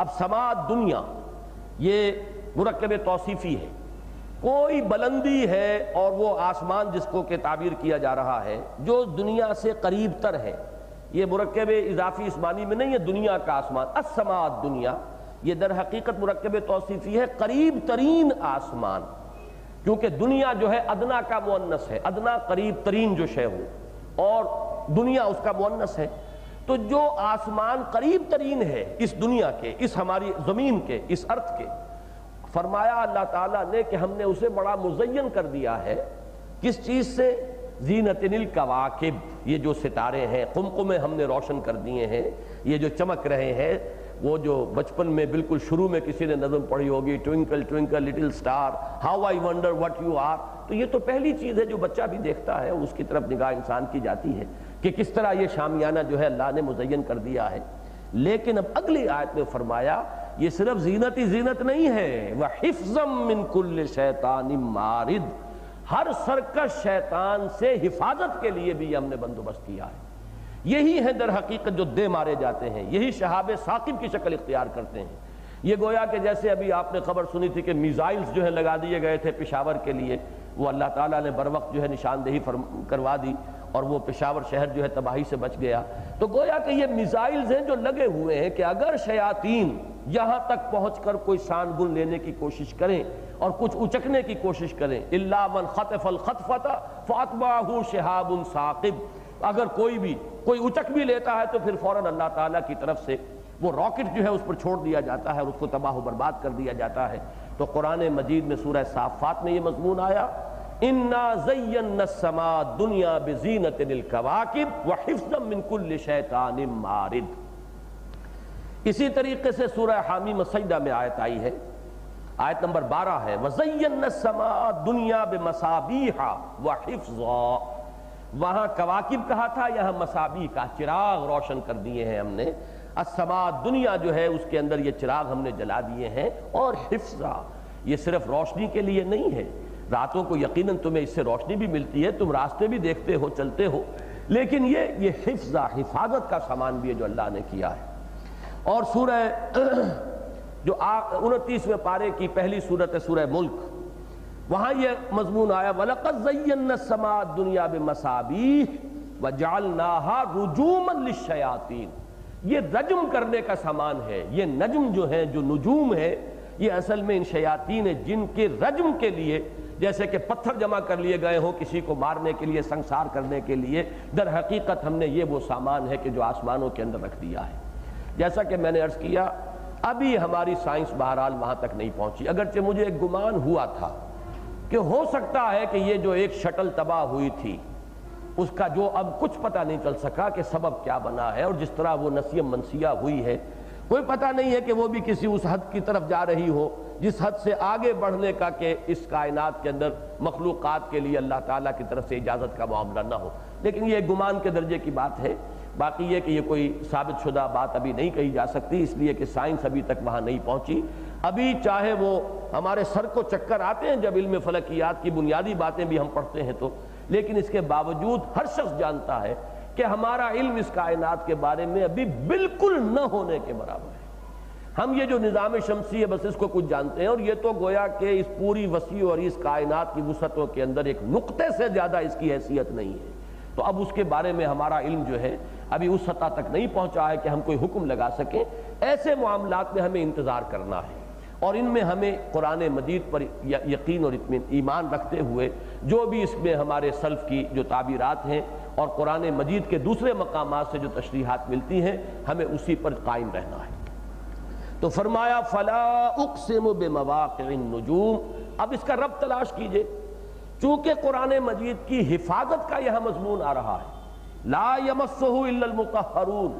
अब समाद दुनिया ये मुरक्कब तौसीफ़ी है, कोई बुलंदी है और वो आसमान जिसको के ताबीर किया जा रहा है जो दुनिया से करीब तर है। ये मुरक्कब इजाफी इस्मानी में नहीं है, दुनिया का आसमान अस्समाद दुनिया, ये दर हकीकत मुरक्कब तौसीफ़ी है, करीब तरीन आसमान। क्योंकि दुनिया जो है अदना का मुअन्नस है, अदना करीब तरीन जो शे हो और दुनिया उसका मुअन्नस है। तो जो आसमान करीब तरीन है इस दुनिया के, इस हमारी ज़मीन के, इस अर्थ के, फरमाया अल्लाह ताला ने कि हमने उसे बड़ा मुज़य्यन कर दिया है। किस चीज़ से? ज़ीनतिल कवाकिब, ये जो सितारे हैं कुमकुमे हमने रोशन कर दिए हैं, ये जो चमक रहे हैं। वो जो बचपन में बिल्कुल शुरू में किसी ने नज़म पढ़ी होगी, twinkle twinkle little star how I wonder what you are, तो ये तो पहली चीज़ है जो बच्चा भी देखता है, उसकी तरफ निगाह इंसान की जाती है कि किस तरह ये शामियाना जो है अल्लाह ने मुज़य्यन कर दिया है। लेकिन अब अगली आयत में फरमाया ये सिर्फ जीनत ही जीनत नहीं है, वह हिफ्ज़म मिन कुल्ल शैतानिम मारिद, हर सरकश शैतान से हिफाजत के लिए भी हमने बंदोबस्त किया है। यही है दर हकीकत जो दे मारे जाते हैं, यही शहाब साकिब की शक्ल इख्तियार करते हैं। ये गोया कि जैसे अभी आपने खबर सुनी थी कि मिज़ाइल्स जो है लगा दिए गए थे पेशावर के लिए, वो अल्लाह ताला ने बर वक्त जो है निशानदेही करवा दी और वो पेशावर शहर जो है तबाही से बच गया। तो गोया कि ये मिज़ाइल्स हैं जो लगे हुए हैं कि अगर शयातीन यहाँ तक पहुँचकर कोई शानगुन लेने की कोशिश करें और कुछ उचकने की कोशिश करें, इल्ला मन खतफल खतफता फातबाहु शहाबुन साकिब, अगर कोई भी कोई उचक भी लेता है तो फिर फौरन अल्लाह ताला की तरफ से वो रॉकेट जो है उस पर छोड़ दिया जाता है और उसको तबाह बर्बाद कर दिया जाता है। तो कुरान मजीद में सूरह साफ़ात में ये मजमून आया, इन्ना ज़य्यन्ना समाद दुनिया बिज़ीनतिल कवाकिब व हिफ़्ज़म मिन कुल्लि शैतानिम मारिद। इसी तरीके से सूरह हा मीम सज्दा में आयत आई है, आयत नंबर बारह है, वज़य्यन्ना समाद दुनिया बिमसाबीहा व हिफ़्ज़ा, वहाँ कवाकिब कहा था, यहाँ मसाबी का चिराग रोशन कर दिए हैं हमने। अस्समाद दुनिया जो है उसके अंदर ये चिराग हमने जला दिए हैं और हिफ़्ज़ा, ये सिर्फ रोशनी के लिए नहीं है, रातों को यकीनन तुम्हें इससे रोशनी भी मिलती है, तुम रास्ते भी देखते हो चलते हो, लेकिन ये ये हिफ्ज़ा हिफाजत का सामान भी है जो अल्लाह ने किया है। और सूरह जो उनतीसवें पारे की पहली सूरत है सूरह मुल्क, वहाँ ये मजमून आया, वलक़द ज़य्यन्ना समाद दुनिया बिमसाबीह वजअलनाहा रुजूमन लिश्शयातीन, ये रजम करने का सामान है। ये नजम जो है जो नजूम है ये असल में इन शयातीन है जिनके रजम के लिए, जैसे कि पत्थर जमा कर लिए गए हों किसी को मारने के लिए, संसार करने के लिए, दर हकीकत हमने ये वो सामान है कि जो आसमानों के अंदर रख दिया है। जैसा कि मैंने अर्ज़ किया अभी हमारी साइंस बहरहाल वहाँ तक नहीं पहुँची, अगरचे मुझे एक गुमान हुआ था कि हो सकता है कि ये जो एक शटल तबाह हुई थी उसका जो अब कुछ पता नहीं चल सका कि सबब क्या बना है, और जिस तरह वो नसीम मनसिया हुई है कोई पता नहीं है कि वो भी किसी उस हद की तरफ जा रही हो जिस हद से आगे बढ़ने का कि इस कायनात के अंदर मखलूक़ात के लिए अल्लाह ताला की तरफ से इजाज़त का मामला ना हो। लेकिन ये गुमान के दर्जे की बात है, बाकी ये कि ये कोई साबित शुदा बात अभी नहीं कही जा सकती, इसलिए कि साइंस अभी तक वहाँ नहीं पहुँची। अभी चाहे वो हमारे सर को चक्कर आते हैं जब इल्म फलकियात की बुनियादी बातें भी हम पढ़ते हैं तो, लेकिन इसके बावजूद हर शख्स जानता है कि हमारा इल्म इस कायनात के बारे में अभी बिल्कुल न होने के बराबर है। हम ये जो निज़ाम शमसी है बस इसको कुछ जानते हैं, और ये तो गोया कि इस पूरी वसी और इस कायनात की वसअतों के अंदर एक नुक्ते से ज़्यादा इसकी हैसियत नहीं है। तो अब उसके बारे में हमारा इल्म जो है अभी उस सतह तक नहीं पहुँचा है कि हम कोई हुक्म लगा सकें। ऐसे मामलात में हमें इंतज़ार करना है और इनमें हमें कुरान मजीद पर यकीन और ईमान रखते हुए जो भी इसमें हमारे सल्फ़ की जो ताबीरात हैं और कुरान मजीद के दूसरे मकामात से जो तशरीहात मिलती हैं हमें उसी पर कायम रहना है। तो फरमाया फला उक़सिमु बिमवाक़िइन नुजूम, अब इसका रब तलाश कीजिए। चूँकि कुरान मजीद की हिफाजत का यह मजमून आ रहा है, ला यमस्सुहु इल्लल मुतहहरून,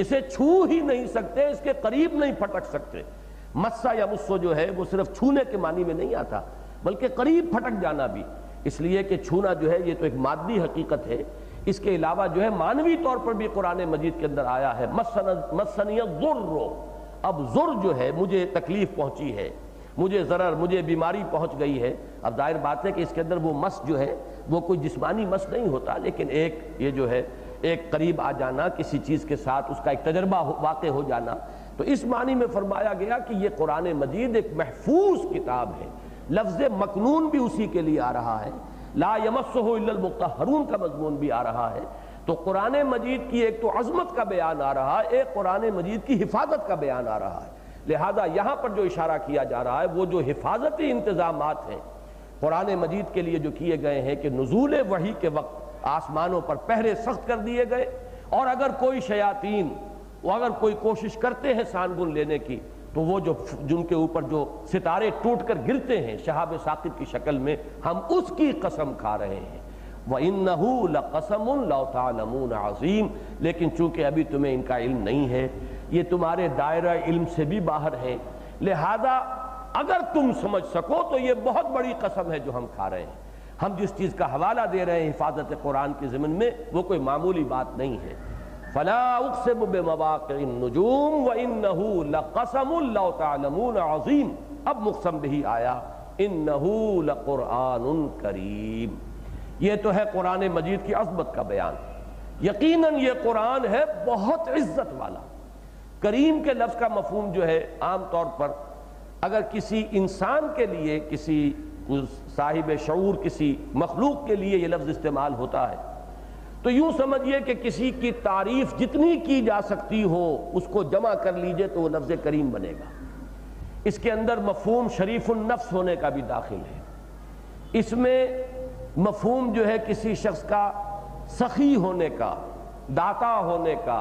इसे छू ही नहीं सकते, इसके करीब नहीं फटक सकते। मस्सा या मुस्सो जो है वो सिर्फ छूने के मानी में नहीं आता बल्कि करीब फटक जाना भी, इसलिए कि छूना जो है ये तो एक मादी हकीकत है, इसके अलावा जो है मानवी तौर पर भी कुरान मजीद के अंदर आया है मस्सनिया ज़ुर्रो। अब ज़ुर्र जो है मुझे तकलीफ़ पहुँची है, मुझे ज़रर, मुझे बीमारी पहुँच गई है। अब जाहिर बात है कि इसके अंदर वो मस जो है वो कोई जिस्मानी मस नहीं होता, लेकिन एक ये जो है एक करीब आ जाना किसी चीज़ के साथ, उसका एक तजर्बा वाक़ हो जाना। तो इस मानी में फरमाया गया कि ये कुरान मजीद एक महफूज किताब है। लफ्ज़ मकनून भी उसी के लिए आ रहा है, ला यमस्सुहु इल्लल मुतहहरून का मजमून भी आ रहा है। तो कुरान मजीद की एक तो अजमत का बयान आ रहा है, एक कुरान मजीद की हिफाजत का बयान आ रहा है। लिहाजा यहाँ पर जो इशारा किया जा रहा है वो जो हिफाजती इंतज़ामात हैं कुरान मजीद के लिए जो किए गए हैं कि नुज़ूल वही के वक्त आसमानों पर पहरे सख्त कर दिए गए, और अगर कोई शयातीन वो अगर कोई कोशिश करते हैं सानगुन लेने की तो वो जो जिनके ऊपर जो सितारे टूटकर गिरते हैं शहाब साकिब की शक्ल में, हम उसकी कसम खा रहे हैं। व इन्नहु लक़समुन लौ तअलमून अज़ीम, लेकिन चूंकि अभी तुम्हें इनका इल्म नहीं है, ये तुम्हारे दायरा इल्म से भी बाहर है, लिहाजा अगर तुम समझ सको तो ये बहुत बड़ी कसम है जो हम खा रहे हैं। हम जिस चीज़ का हवाला दे रहे हैं हिफाजत कुरान के ज़िमन में वो कोई मामूली बात नहीं है। फला उक़सिमु बिमवाक़िइन नुजूम व इन्नहु लक़समुन लौ तअलमून अज़ीम, अब मुक़सम भी आया, इन्नहु लक़ुरआनुन करीम। ये तो है कुरान मजीद की अज़मत का बयान। यकीनन ये कुरान है बहुत इज़्ज़त वाला। करीम के लफ्ज़ का मफ़हूम जो है आम तौर पर अगर किसी इंसान के लिए, किसी साहिब शऊर, किसी मखलूक के लिए ये लफ्ज़ इस्तेमाल होता है तो यूँ समझिए कि किसी की तारीफ़ जितनी की जा सकती हो उसको जमा कर लीजिए तो वो लफ्ज़ करीम बनेगा। इसके अंदर मफ़हूम शरीफुन नफ्स होने का भी दाखिल है, इसमें मफ़हूम जो है किसी शख्स का सखी होने का, दाता होने का,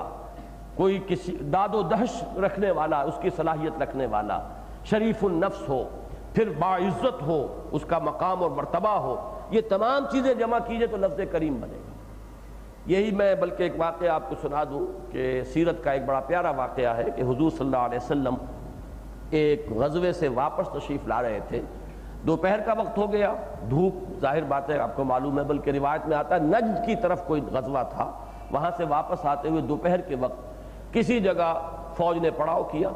कोई किसी दादो दहश रखने वाला, उसकी सलाहियत रखने वाला, शरीफुन नफ्स हो, फिर बाइज़्ज़त हो, उसका मकाम और मरतबा हो, ये तमाम चीज़ें जमा कीजिए तो लफ्ज़ करीम बनेगा। यही मैं बल्कि एक वाक़या आपको सुना दूँ कि सीरत का एक बड़ा प्यारा वाक़या है कि हुजूर सल्लल्लाहु अलैहि वसल्लम एक ग़ज़वे से वापस तशरीफ़ ला रहे थे, दोपहर का वक्त हो गया, धूप जाहिर बात है आपको मालूम है, बल्कि रिवायत में आता है नजद की तरफ कोई ग़ज़वा था, वहाँ से वापस आते हुए दोपहर के वक्त किसी जगह फ़ौज ने पड़ाव किया।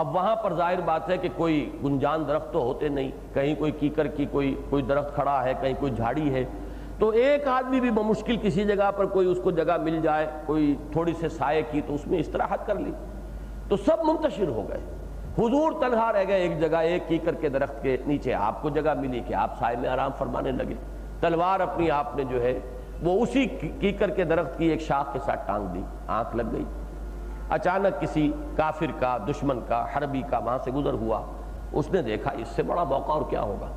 अब वहाँ पर जाहिर बात है कि कोई गुंजान दरख्त तो होते नहीं, कहीं कोई कीकर की कोई कोई दरख्त खड़ा है, कहीं कोई झाड़ी है, तो एक आदमी भी बमुश्किल किसी जगह पर कोई उसको जगह मिल जाए, कोई थोड़ी से साये की तो उसमें इस्तराहत कर ली, तो सब मुंतशिर हो गए। हुजूर तन्हा रह गए एक जगह, एक कीकर के दरख्त के नीचे आपको जगह मिली कि आप साये में आराम फरमाने लगे। तलवार अपनी आपने जो है वो उसी कीकर के दरख्त की एक शाख के साथ टांग दी, आँख लग गई। अचानक किसी काफिर का, दुश्मन का, हरबी का वहाँ से गुजर हुआ, उसने देखा इससे बड़ा मौका और क्या होगा।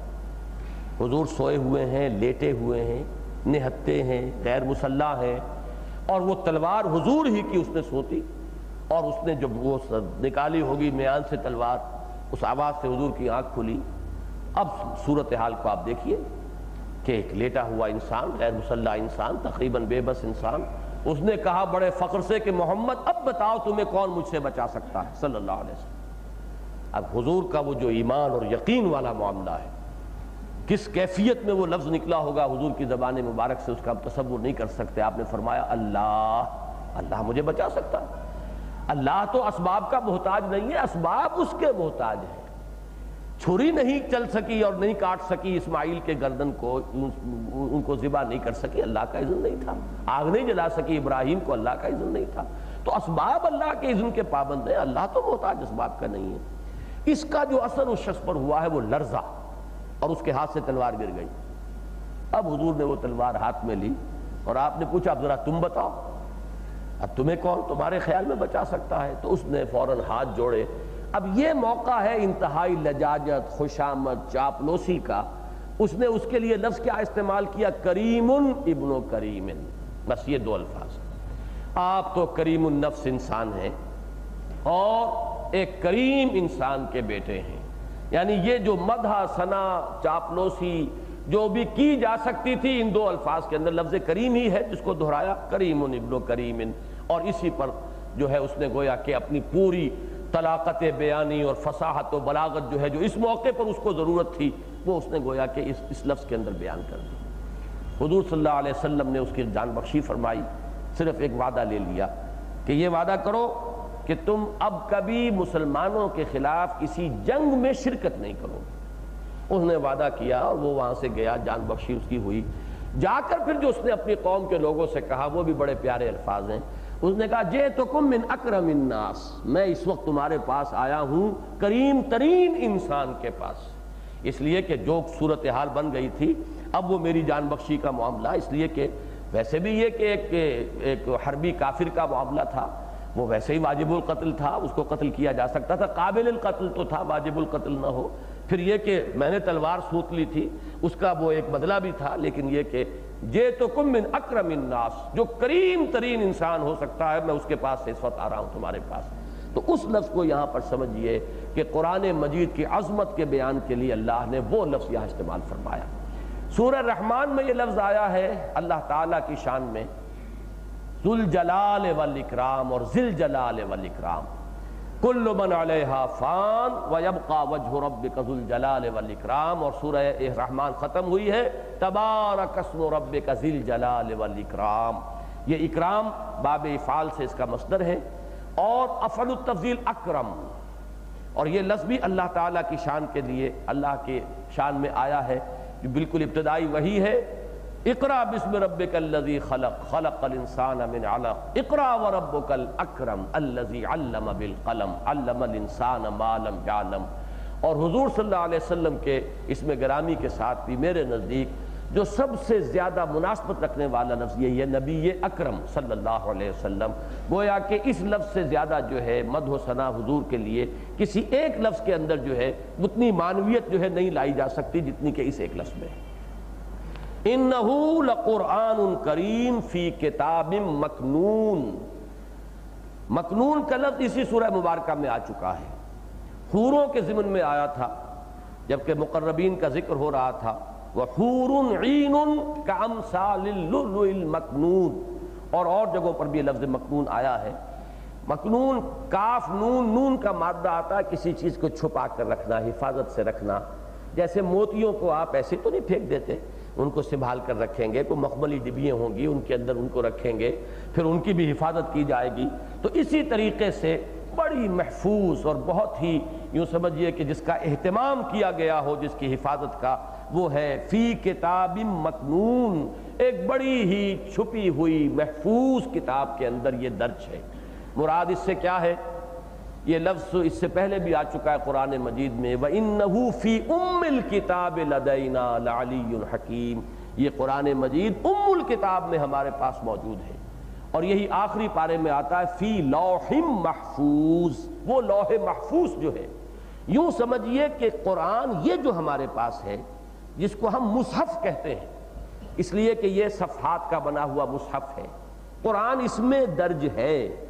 हुजूर सोए हुए हैं, लेटे हुए हैं, निहत्ते हैं, गैर मुसल्ला हैं, और वो तलवार हुजूर ही की उसने सोती, और उसने जब वो निकाली होगी म्यान से तलवार, उस आवाज़ से हुजूर की आंख खुली। अब सूरत हाल को आप देखिए कि एक लेटा हुआ इंसान, गैर मुसल्ला इंसान, तकरीबन बेबस इंसान, उसने कहा बड़े फ़ख्र से कि मोहम्मद अब बताओ तुम्हें कौन मुझसे बचा सकता है सल्लल्लाहु अलैहि वसल्लम। अब हुजूर का वो जो ईमान और यकीन वाला मामला है, किस कैफियत में वो लफ्ज़ निकला होगा हुजूर की ज़बान मुबारक से, उसका आप तसव्वुर नहीं कर सकते। आपने फरमाया अल्लाह, अल्लाह मुझे बचा सकता है। अल्लाह तो असबाब का मोहताज नहीं है, असबाब उसके मोहताज है। छुरी नहीं चल सकी और नहीं काट सकी इस्माइल के गर्दन को, उनको ज़िबा नहीं कर सकी, अल्लाह का इज़्न नहीं था। आग नहीं जला सकी इब्राहिम को, अल्लाह का इज़्न नहीं था। तो असबाब अल्लाह के इज़्न के पाबंद हैं, अल्लाह तो मोहताज असबाब का नहीं है। इसका जो असर उस शख्स पर हुआ है वो लर्जा और उसके हाथ से तलवार गिर गई। अब हुजूर ने वो तलवार हाथ में ली और आपने पूछा अब ज़रा तुम बताओ, अब तुम्हें कौन तुम्हारे ख्याल में बचा सकता है? तो उसने फ़ौरन हाथ जोड़े। अब ये मौका है इंतहाई लजाजत, खुशामद, चापलूसी का। उसने उसके लिए लफ्ज़ क्या इस्तेमाल किया? करीमुन इब्नो करीमिन, बस ये दो अल्फाज। आप तो करीमुन नफ्स इंसान हैं और एक करीम इंसान के बेटे हैं। यानी ये जो मदहा सना चापलूसी जो भी की जा सकती थी, इन दो अल्फाज के अंदर लफ्ज़ करीम ही है जिसको दोहराया, करीमुन इब्नो करीमिन। और इसी पर जो है उसने गोया कि अपनी पूरी तलाकत बयानी और फसाहत व बलागत जो है जो इस मौके पर उसको ज़रूरत थी वो उसने गोया कि इस इस लफ्ज़ के अंदर बयान कर दी। हुजूर सल्लल्लाहु अलैहि वसल्लम ने उसकी जान बख्शी फरमाई, सिर्फ एक वादा ले लिया कि ये वादा करो कि तुम अब कभी मुसलमानों के ख़िलाफ़ किसी जंग में शिरकत नहीं करो। उसने वादा किया और वो वहाँ से गया, जान बख्शी उसकी हुई। जाकर फिर जो उसने अपनी कौम के लोगों से कहा वो भी बड़े प्यारे अल्फाज हैं। उसने कहा जेतुकुम मिन अक्रमिन नास, मैं इस वक्त तुम्हारे पास आया हूँ करीम तरीन इंसान के पास, इसलिए कि जो सूरत हाल बन गई थी अब वो मेरी जान बख्शी का मामला, इसलिए कि वैसे भी ये कि एक, एक हरबी काफिर का मामला था, वो वैसे ही वाजिबुल कत्ल था, उसको कत्ल किया जा सकता था, काबिल कत्ल तो था, वाजिबुल कत्ल ना हो। फिर ये कि मैंने तलवार सूत ली थी उसका वो एक बदला भी था, लेकिन ये कि जे तो कुम मिन अक्रमिन नास, जो करीम तरीन इंसान हो सकता है मैं उसके पास से इस वक्त आ रहा हूँ तुम्हारे पास। तो उस लफ्ज़ को यहाँ पर समझिए कि कुरान मजीद की अजमत के बयान के लिए अल्लाह ने वो लफ्ज़ यहाँ इस्तेमाल फरमाया। सूरह रहमान में ये लफ्ज़ आया है अल्लाह ताला की शान में, ज़ुल जलाल वल इकराम और ज़िल जलाल वल इकराम, कुल्लु मन अलैहा फ़ान व यबक़ा वज्हु रब्बिका ज़ुल जलाल वल इकराम। और सूरह रहमान ख़त्म हुई है तबारक अस्मु रब्बिका ज़िल जलाल वल इकराम। ये इकराम बाब इफ़ाल से इसका मस्दर है और अफ़अलु तफ़ज़ील अकरम, और ये लफ्ज़ भी अल्लाह ताला की शान के लिए अल्लाह के शान में आया है। जो बिल्कुल इब्तदाई वही है, इक़रा बिस्मि रब्बिकल्लज़ी खलक़ खलक़ल इंसान मिन अलक़, इक़रा व रब्बुकल अकरम अल्लज़ी अल्लम बिल क़लम अल्लमल इंसान मा लम यालम। और हुज़ूर सल्लल्लाहु अलैहि वसल्लम के इसमें गिरामी के साथ भी मेरे नज़दीक जो सबसे ज़्यादा मुनासबत रखने वाला लफ्ज़ यही है, नबी अकरम सल्लल्लाहु अलैहि वसल्लम। गोया कि इस लफ्ज़ से ज़्यादा जो है मद व सना हुज़ूर के लिए किसी एक लफ्ज़ के अंदर जो है उतनी मानवियत जो है नहीं लाई जा सकती जितनी के इस एक लफ्ज़ में। इन्नहु लक़ुरआनुन करीम फ़ी किताबिम मकनून, मकनून का लफ्ज़ इसी सूरह मुबारका में आ चुका है। हूरों के ज़िमन में आया था जबकि मुक़र्रबीन का जिक्र हो रहा था। वहूरुन ईनुन कामसालिल लुलुइल मकनून, और और जगहों पर भी लफ्ज़ मकनून आया है। मकनून काफ़ नून, नून का मादा आता है किसी चीज़ को छुपा कर रखना, हिफाजत से रखना। जैसे मोतियों को आप ऐसे तो नहीं फेंक देते, उनको संभाल कर रखेंगे, कोई मखमली डिबियाँ होंगी उनके अंदर उनको रखेंगे, फिर उनकी भी हिफाजत की जाएगी। तो इसी तरीके से बड़ी महफूज और बहुत ही यूँ समझिए कि जिसका एहतमाम किया गया हो, जिसकी हिफाजत का, वो है फ़ी किताबिम मकनून, एक बड़ी ही छुपी हुई महफूज किताब के अंदर ये दर्ज है। मुराद इससे क्या है? ये लफ्ज़ इससे पहले भी आ चुका है कुरान मजीद में, व इन्नहु फ़ी उम्मिल किताब लदैना लअलियुन हकीम। ये कुरान मजीद उम्मुल किताब में हमारे पास मौजूद है और यही आखिरी पारे में आता है फ़ी लौहे महफूज। वो लौहे महफूज जो है यूँ समझिए कि कुरान ये जो हमारे पास है जिसको हम मुसहफ़ कहते हैं, इसलिए कि ये सफ़हात का बना हुआ मुसहफ़ है, कुरान इसमें दर्ज है।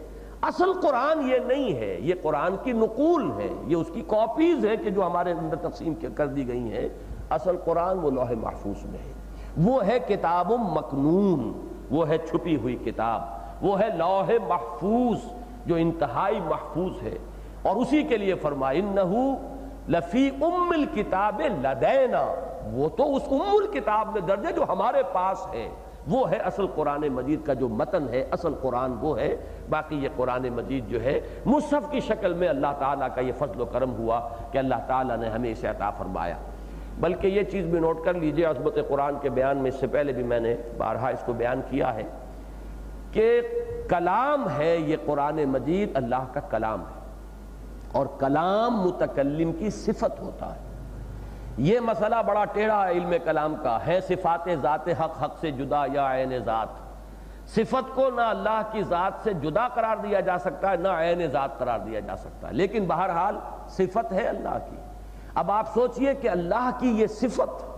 असल कुरान ये नहीं है, ये कुरान की नकूल है, ये उसकी कॉपीज़ हैं कि जो हमारे अंदर तकसीम कर दी गई हैं। असल कुरान वो लौहे महफूज में है, वो है किताब मकनून, वो है छुपी हुई किताब, वो है लौहे महफूज जो इंतहाई महफूज है। और उसी के लिए फरमाया इन्नहु लफ़ी उम्मिल किताब लदैना, वो तो उस उम्मुल किताब में दर्ज है जो हमारे पास है। वो है असल कुरान मजीद का जो मतन है, असल कुरान वो है। बाकी ये कुरान मजीद जो है मुसहफ़ की शक्ल में अल्लाह ताला का ये फजल करम हुआ कि अल्लाह ताला ने हमें इसे अता फरमाया। बल्कि ये चीज़ भी नोट कर लीजिए, अज़मत कुरान के बयान में इससे पहले भी मैंने बारहा इसको बयान किया है कि कलाम है, ये कुरान मजीद अल्लाह का कलाम है और कलाम मुतकल्लिम की सिफत होता है। ये मसला बड़ा टेढ़ा है इल्म कलाम का, है सिफात ज़ात हक हक से जुदा या आयन ज़ात। सिफत को ना अल्लाह की ज़ात से जुदा करार दिया जा सकता है ना आयन ज़ात करार दिया जा सकता है, लेकिन बहरहाल सिफत है अल्लाह की। अब आप सोचिए कि अल्लाह की ये सिफत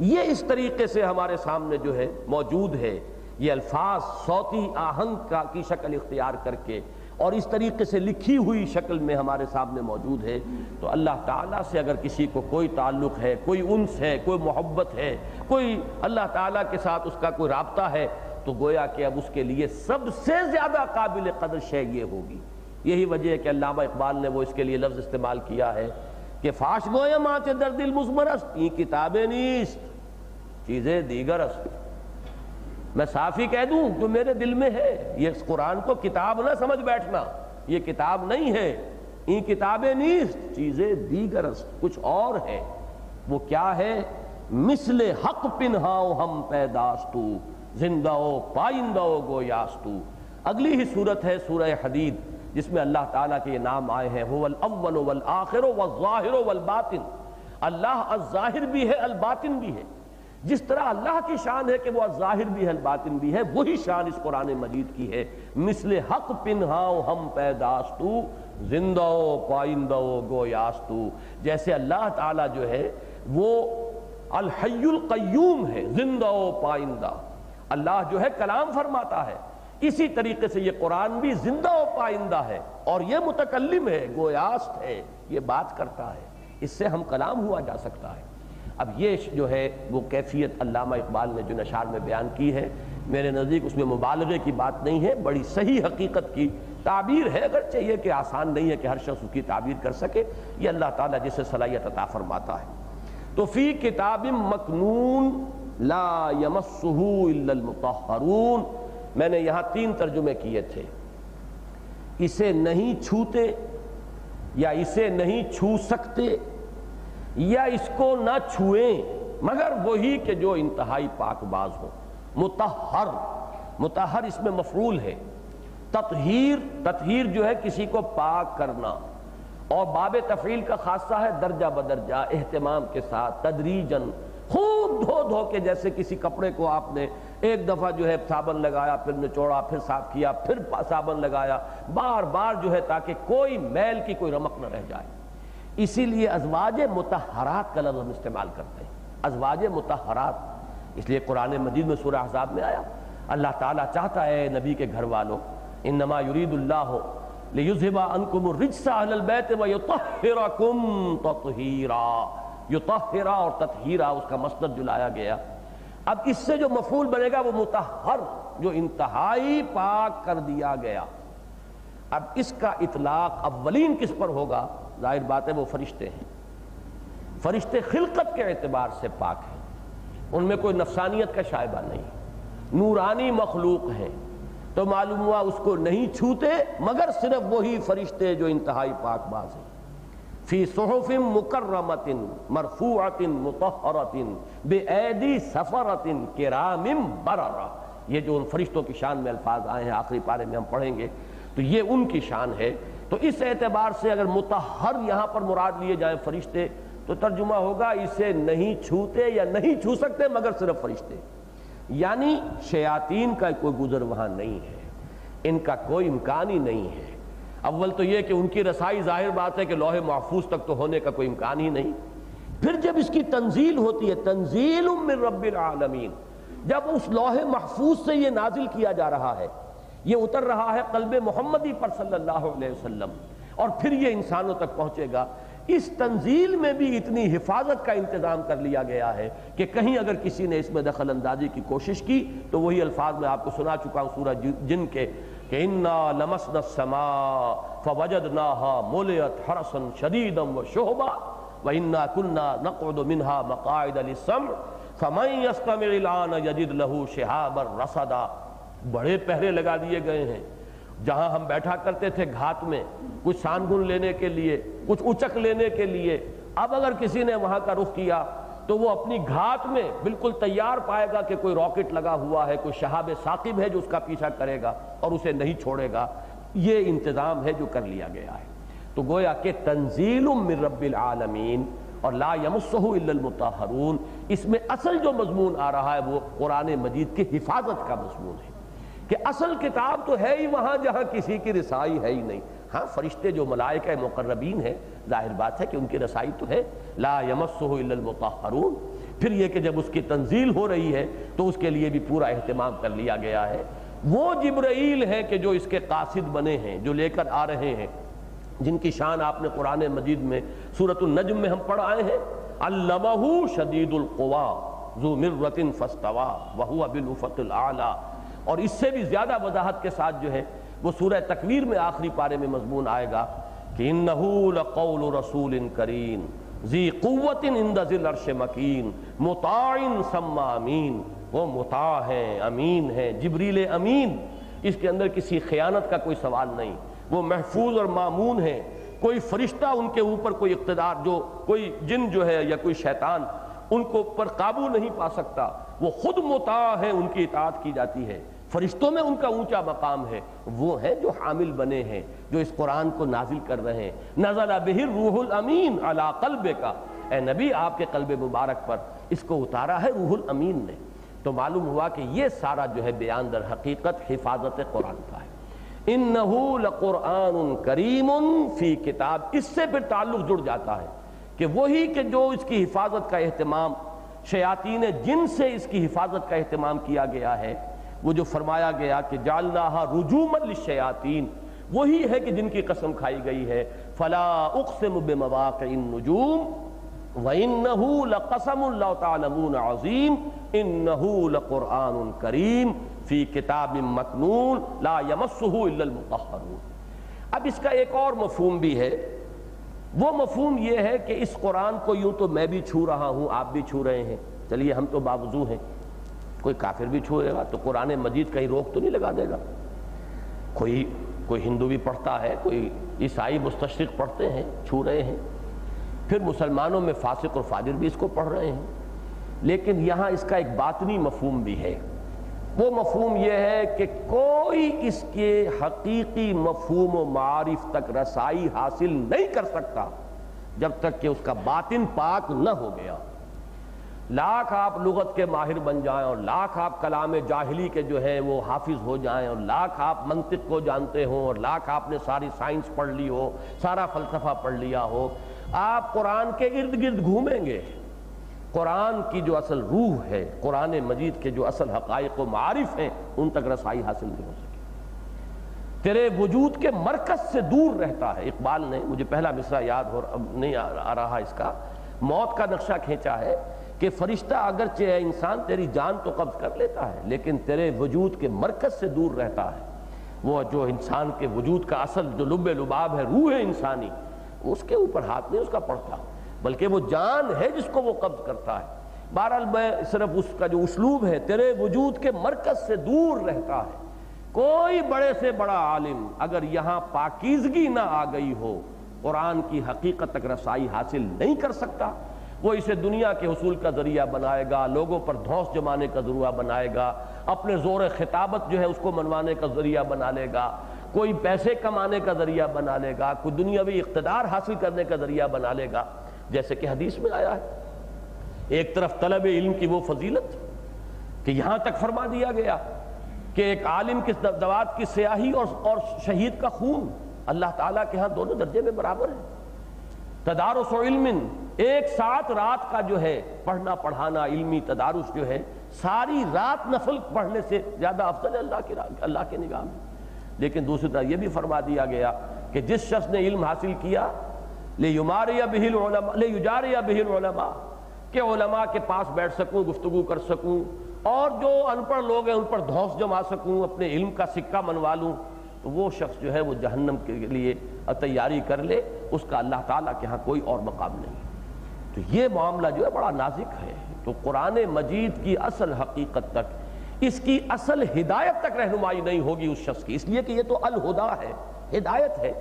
ये इस तरीके से हमारे सामने जो है मौजूद है, ये अल्फाज सौती आहंग का की शक्ल इख्तियार करके और इस तरीके से लिखी हुई शक्ल में हमारे सामने मौजूद है, तो अल्लाह ताला से अगर किसी को कोई ताल्लुक़ है, कोई उन्स है, कोई मोहब्बत है, कोई अल्लाह ताला के साथ उसका कोई राब्ता है, तो गोया कि अब उसके लिए सबसे ज़्यादा काबिल कदर शे ये होगी। यही वजह है कि अल्लामा इकबाल ने वो इसके लिए लफ्ज़ इस्तेमाल किया है कि फाश गोया माचे दर दिल मुजमरस्त ई किताबें नीस्त चीज़ें दीगरस्त। मैं साफ़ी कह दूं जो मेरे दिल में है, ये कुरान को किताब ना समझ बैठना, ये किताब नहीं है। ई किताबें नीस्त चीज़ें दीगरस्त कुछ और है, वो क्या है? मिसले हक पिन्हाओ हम पैदास्तू जिंदा हो पाइंदा हो गो यास्तू। अगली ही सूरत है सूरह हदीद, जिसमें अल्लाह ताला के ये नाम आए हैं हुवल अव्वल वल आखिर वल ज़ाहिर वल बातिन। अल्लाह अज़्ज़ाहिर भी है अल्बातिन भी है। जिस तरह अल्लाह की शान है कि वो ज़ाहिर भी है बातिन भी है, वही शान इस कुरान मजीद की है। मिसले हक पिन्हाओ हम पैदास्तू जिंदा हो पाइंदा हो गोयास्तू। जैसे अल्लाह ताला जो है वो अल हय्युल क़य्यूम है, जिंदा हो पाइंदा। अल्लाह जो है कलाम फरमाता है, इसी तरीके से ये कुरान भी जिंदा हो पाइंदा है और ये मुतकल्लिम है गोयास्त है, ये बात करता है, इससे हम कलाम हुआ जा सकता है। अब ये जो है वो कैफियत अल्लामा इकबाल ने जो नशार में बयान की है, मेरे नज़दीक उसमें मुबालगे की बात नहीं है, बड़ी सही हकीकत की ताबीर है। अगर चाहिए कि आसान नहीं है कि हर शख्स उसकी ताबीर कर सके, ये अल्लाह ताला जिसे सलाहियत अता फरमाता है। तो फ़ी किताबिम मकनून ला यमस्सुहु इल्लल मुतहहरून। मैंने यहाँ तीन तर्जुमे किए थे, इसे नहीं छूते या इसे नहीं छू सकते या इसको ना छुएं मगर वही के जो इंतहाई पाकबाज हो। मुतहर मुतहर इसमें मफरूल है। ततहीर ततहीर जो है किसी को पाक करना, और बाब तफील का खासा है दर्जा बदर्जा एहतमाम के साथ तदरीजन। खूब धो धो के, जैसे किसी कपड़े को आपने एक दफ़ा जो है साबन लगाया, फिर निचोड़ा, फिर साफ किया, फिर साबन लगाया, बार बार जो है, ताकि कोई मैल की कोई रमक न रह जाए। इसीलिए अज़वाज मुतहरात का लफ्ज़ हम इस्तेमाल करते हैं, अज़वाज मुतहरात। इसलिए कुरान मजीद में सूरह अहज़ाब में आया, अल्लाह ताला चाहता है नबी के घर वालों, इन्नमा युरीदुल्लाहु लियुज़हिबा अन्कुमुर रिज्सा अहलल बैत व युतहिरकुम तत्हीरा। युतहिरा और तत्हीरा उसका मस्दर जुलाया गया। अब इससे जो मफूल बनेगा वो मुतहर, जो इंतहाई पाक कर दिया गया। अब इसका इतलाक़ अव्वलीन किस पर होगा? जाहिर बात है वो फरिश्ते हैं। फरिश्ते खिलकत के एतबार से पाक हैं, उनमें कोई नफसानियत का शायबा नहीं, नूरानी मखलूक हैं। तो मालूम हुआ उसको नहीं छूते मगर सिर्फ वही फरिश्ते जो इंतहाई पाकबाज हैं। फी सुहुफिम मुकर्रमतिन मरफूअतिन मुतहरतिन बिऐदी सफरतिन किरामिम बररा। ये जो उन फरिश्तों की शान में अल्फाज आए हैं, आखिरी पारे में हम पढ़ेंगे, तो ये उनकी शान है। तो इस एतबार से अगर मुतहर यहाँ पर मुराद लिए जाए फरिश्ते, तो तर्जुमा होगा इसे नहीं छूते या नहीं छू सकते मगर सिर्फ फरिश्ते। यानी शयातीन का कोई गुजर वहाँ नहीं है, इनका कोई इम्कान ही नहीं है। अव्वल तो ये कि उनकी रसाई जाहिर बात है कि लौहे महफूज तक तो होने का कोई इम्कान ही नहीं। फिर जब इसकी तंजील होती है, तंजील मिन रब्बिल आलमीन, जब उस लौहे महफूज से ये नाजिल किया जा रहा है, ये उतर रहा है कल्बे मोहम्मदी पर सल्लल्लाहु अलैहि वसल्लम, और फिर ये इंसानों तक पहुँचेगा। इस तंजील में भी इतनी हिफाजत का इंतज़ाम कर लिया गया है कि कहीं अगर किसी ने इसमें दखल अंदाजी की कोशिश की तो वही अल्फाज मैं आपको सुना चुका हूँ सूरह जिन के, इन्ना लमसना समा फवजदनाहा मुलियत हरसन शदीदम व शोहबा व इन्ना कुन्ना नक़उदु मिन्हा मक़ाइद लिस्सम्अ फ़मन यस्तमिअ इलान यजिद लहू शिहाबन रसदा। बड़े पहरे लगा दिए गए हैं। जहाँ हम बैठा करते थे घाट में, कुछ सानगुन लेने के लिए, कुछ उचक लेने के लिए, अब अगर किसी ने वहाँ का रुख किया तो वो अपनी घात में बिल्कुल तैयार पाएगा कि कोई रॉकेट लगा हुआ है, कोई शहाबे साकिब है जो उसका पीछा करेगा और उसे नहीं छोड़ेगा। ये इंतज़ाम है जो कर लिया गया है। तो गोया के तंजीलुम मिन रब्बिल आलमीन और ला यमस्सुहु इल्लल मुतहरून, इसमें असल जो मजमून आ रहा है वो कुरान मजीद की हिफाजत का मजमून है कि असल किताब तो है ही वहाँ जहाँ किसी की रिसाई है ही नहीं। हाँ, फरिश्ते जो मलाइका मुकर्रबीन हैं, जाहिर बात है कि उनकी रसाई तो है, ला यमस्सुहु इल्लल मुतहरून। फिर यह कि जब उसकी तंजील हो रही है तो उसके लिए भी पूरा अहतमाम कर लिया गया है। वो जिब्राइल है कि जो इसके कासिद बने हैं, जो लेकर आ रहे हैं, जिनकी शान आपने कुरान मजीद में सूरतुल नज्म में हम पढ़ आए हैं, अल्लमहु शदीदुल कुवा ज़ू मिर्रतिन फस्तवा व हुवा बिल उफ़क़िल आला। और इससे भी ज़्यादा वजाहत के साथ जो है वो सूरह तकवीर में आखिरी पारे में मजमून आएगा कि इन्नहु लक़ौलु रसूलिन करीम ज़ी क़ुव्वतिन इंद ज़िल अर्शि मकीन मुताइन सम्मा अमीन। वो मुता है, अमीन है, जिब्रील अमीन। इसके अंदर किसी खयानत का कोई सवाल नहीं। वो महफूज और मामून हैं। कोई फरिश्ता उनके ऊपर कोई इक़्तिदार जो कोई जिन जो है या कोई शैतान उनको पर काबू नहीं पा सकता। वो खुद मुता है, उनकी इताअत की जाती है। फरिश्तों में उनका ऊंचा मकाम है। वो है जो हामिल बने हैं, जो इस कुरान को नाजिल कर रहे हैं। नज़ला बिहिर रूहुल अमीन अला क़ल्बे का, ए नबी आपके क़ल्बे मुबारक पर इसको उतारा है रूहुल अमीन ने। तो मालूम हुआ कि ये सारा जो है बयान दर हकीकत हिफाजत कुरान का है। इन्नहु लक़ुरआनुन करीमुन फ़ी किताब, इससे फिर ताल्लुक़ जुड़ जाता है कि वही कि जो इसकी हिफाजत का अहतमाम शयातीन जिन से इसकी हिफाजत का अहतमाम किया गया है, वो जो फरमाया गया कि जालनाहा रुजूमन लिश्शयातीन, वही है कि जिनकी कसम खाई गई है। फला उक़सिमु बिमवाक़िइन नुजूम व इन्नहु लक़समुन लौ तअलमून अज़ीम इन्नहु लक़ुरआनुन करीम फ़ी किताबिम मकनून ला यमस्सुहु इल्लल मुतहहरून। अब इसका एक और मफ़हूम भी है। वो मफ़हूम यह है कि इस कुरान को यूँ तो मैं भी छू रहा हूँ, आप भी छू रहे हैं। चलिए, हम तो बावजूद हैं, कोई काफिर भी छूएगा तो कुरान मजीद कहीं रोक तो नहीं लगा देगा। कोई कोई हिंदू भी पढ़ता है, कोई ईसाई मुस्तशरिक पढ़ते हैं, छू रहे हैं। फिर मुसलमानों में फासिक और फाजिर भी इसको पढ़ रहे हैं। लेकिन यहाँ इसका एक बातनी मफ़हूम भी है। वो मफ़हूम यह है कि कोई इसके हकीकी मफ़हूम व मारिफ तक रसाई हासिल नहीं कर सकता जब तक कि उसका बातिन पाक न हो गया। लाख आप लुगत के माहिर बन जाएं और लाख आप कलाम जाहिली के जो है वो हाफिज़ हो जाएं और लाख आप मंतिक को जानते हो और लाख आपने सारी साइंस पढ़ ली हो, सारा फ़लसफ़ा पढ़ लिया हो, आप कुरान के इर्द गिर्द घूमेंगे, कुरान की जो असल रूह है, कुरान मजीद के जो असल हक़ाइक़ व मारिफ़ हैं, उन तक रसाई हासिल नहीं हो सके, तेरे वजूद के मरकज़ से दूर रहता है। इकबाल ने, मुझे पहला मिसरा याद हो अब नहीं आ रहा इसका, मौत का नक्शा खींचा है कि फ़रिश्ता अगरचे इंसान तेरी जान तो कब्ज़ कर लेता है लेकिन तेरे वजूद के मरकज़ से दूर रहता है। वो जो इंसान के वजूद का असल जो लुब्बे लुबाब है, रूह है इंसानी, उसके ऊपर हाथ नहीं उसका पड़ता, बल्कि वो जान है जिसको वो कब्ज़ करता है। बहरहाल, मैं सिर्फ उसका जो उसलूब है, तेरे वजूद के मरकज़ से दूर रहता है। कोई बड़े से बड़ा आलिम अगर यहाँ पाकीज़गी ना आ गई हो, कुरान की हकीकत तक रसाई हासिल नहीं कर सकता। वो इसे दुनिया के हुसूल का ज़रिया बनाएगा, लोगों पर धौंस जमाने का ज़रिया बनाएगा, अपने ज़ोर खिताबत जो है उसको मनवाने का ज़रिया बना लेगा, कोई पैसे कमाने का ज़रिया बना लेगा, कोई दुनियावी इक़्तिदार हासिल करने का ज़रिया बना लेगा। जैसे कि हदीस में आया है, एक तरफ तलब इल्म की वो फजीलत कि यहाँ तक फरमा दिया गया कि एक आलिम किस दवात की स्याही और, और शहीद का खून अल्लाह ताला के यहाँ दोनों दर्जे में बराबर है। तदारुस इल्मिन, एक साथ रात का जो है पढ़ना पढ़ाना, इल्मी तदारुस जो है सारी रात नफल पढ़ने से ज़्यादा अफजल है अल्लाह के अल्लाह के निगाह में। लेकिन दूसरी तरफ यह भी फरमा दिया गया कि जिस शख्स ने इल्म हासिल किया ले युमारिया बिहिल उलमा ले युजारिया बिहिल उलमा, के उलमा के पास बैठ सकूँ, गुफ्तगू कर सकूँ और जो अनपढ़ लोग हैं उन पर धौंस जमा सकूँ, अपने इल्म का सिक्का मनवा लूँ, तो वो शख्स जो है वो जहन्नम के लिए तैयारी कर ले, उसका अल्लाह ताला के यहाँ कोई और मकाम नहीं। तो ये मामला जो है बड़ा नाजुक है। तो कुरान मजीद की असल हकीकत तक, इसकी असल हिदायत तक रहनुमाई नहीं होगी उस शख्स की, इसलिए कि ये तो अलहुदा है, हिदायत है।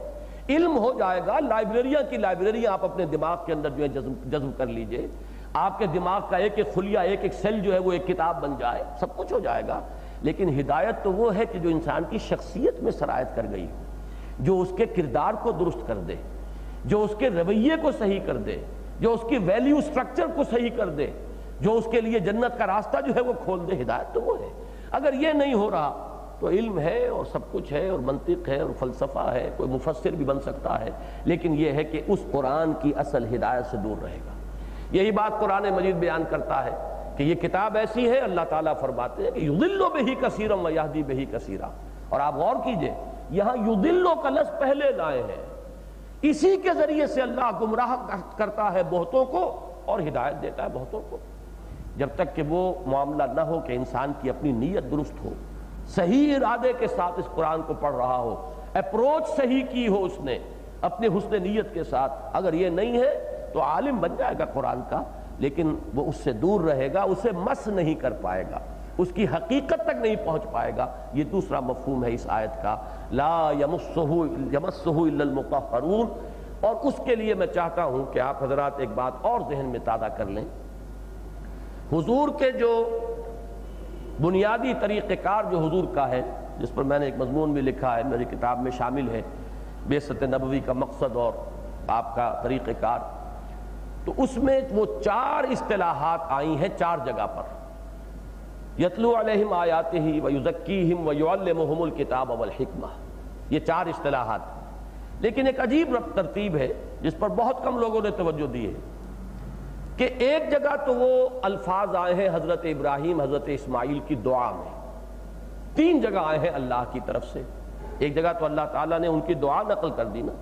इल्म हो जाएगा, लाइब्रेरियाँ की लाइब्रेरियाँ आप अपने दिमाग के अंदर जो है जज्ब कर लीजिए, आपके दिमाग का एक एक खुलिया एक एक सेल जो है वो एक किताब बन जाए, सब कुछ हो जाएगा। लेकिन हिदायत तो वो है कि जो इंसान की शख्सियत में सरायत कर गई हो, जो उसके किरदार को दुरुस्त कर दे, जो उसके रवैये को सही कर दे, जो उसकी वैल्यू स्ट्रक्चर को सही कर दे, जो उसके लिए जन्नत का रास्ता जो है वो खोल दे, हिदायत तो वो है। अगर ये नहीं हो रहा तो इल्म है और सब कुछ है और मंतिक है और फलसफा है, कोई मुफस्सिर भी बन सकता है, लेकिन ये है कि उस कुरान की असल हिदायत से दूर रहेगा। यही बात कुरान मजीद बयान करता है कि ये किताब ऐसी है, अल्लाह ताला फरमाते हैं कि युदिल्लो बेही कसीरम वयाहदी बेही कसीरा। और आप गौर कीजिए, यहाँ युदिल्लो का लफ्ज़ पहले लाए हैं, इसी के ज़रिए से अल्लाह गुमराह करता है बहुतों को और हिदायत देता है बहुतों को। जब तक कि वो मामला ना हो कि इंसान की अपनी नीयत दुरुस्त हो, सही इरादे के साथ इस कुरान को पढ़ रहा हो, अप्रोच सही की हो उसने अपने हुस्न नीयत के साथ, अगर ये नहीं है तो आलिम बन जाएगा कुरान का, लेकिन वो उससे दूर रहेगा, उसे मस नहीं कर पाएगा, उसकी हकीकत तक नहीं पहुंच पाएगा। ये दूसरा मफहूम है इस आयत का, ला यमस्सुहु यमस्सुहु इल्लल मुतहहरून। और उसके लिए मैं चाहता हूं कि आप हजरात एक बात और जहन में ताज़ा कर लें। हुजूर के जो बुनियादी तरीक़ेकार जो हुजूर का है, जिस पर मैंने एक मजमून भी लिखा है, मेरी किताब में शामिल है, बेसत नबवी का मकसद और आपका तरीक़ेकार, तो उसमें वो चार इस्तिलाहात आई हैं चार जगह पर, यतलू अलैहिम आयातिही व युज़क्कीहिम व युअल्लिमुहुमुल किताब वल हिकमा, ये चार इस्तिलाहात। लेकिन एक अजीब तरतीब है जिस पर बहुत कम लोगों ने तवज्जो दी है कि एक जगह तो वो अल्फाज आए हैं हज़रत इब्राहीम हज़रत इस्माइल की दुआ में, तीन जगह आए हैं अल्लाह की तरफ से। एक जगह तो अल्लाह ताला ने उनकी दुआ नकल कर दी ना,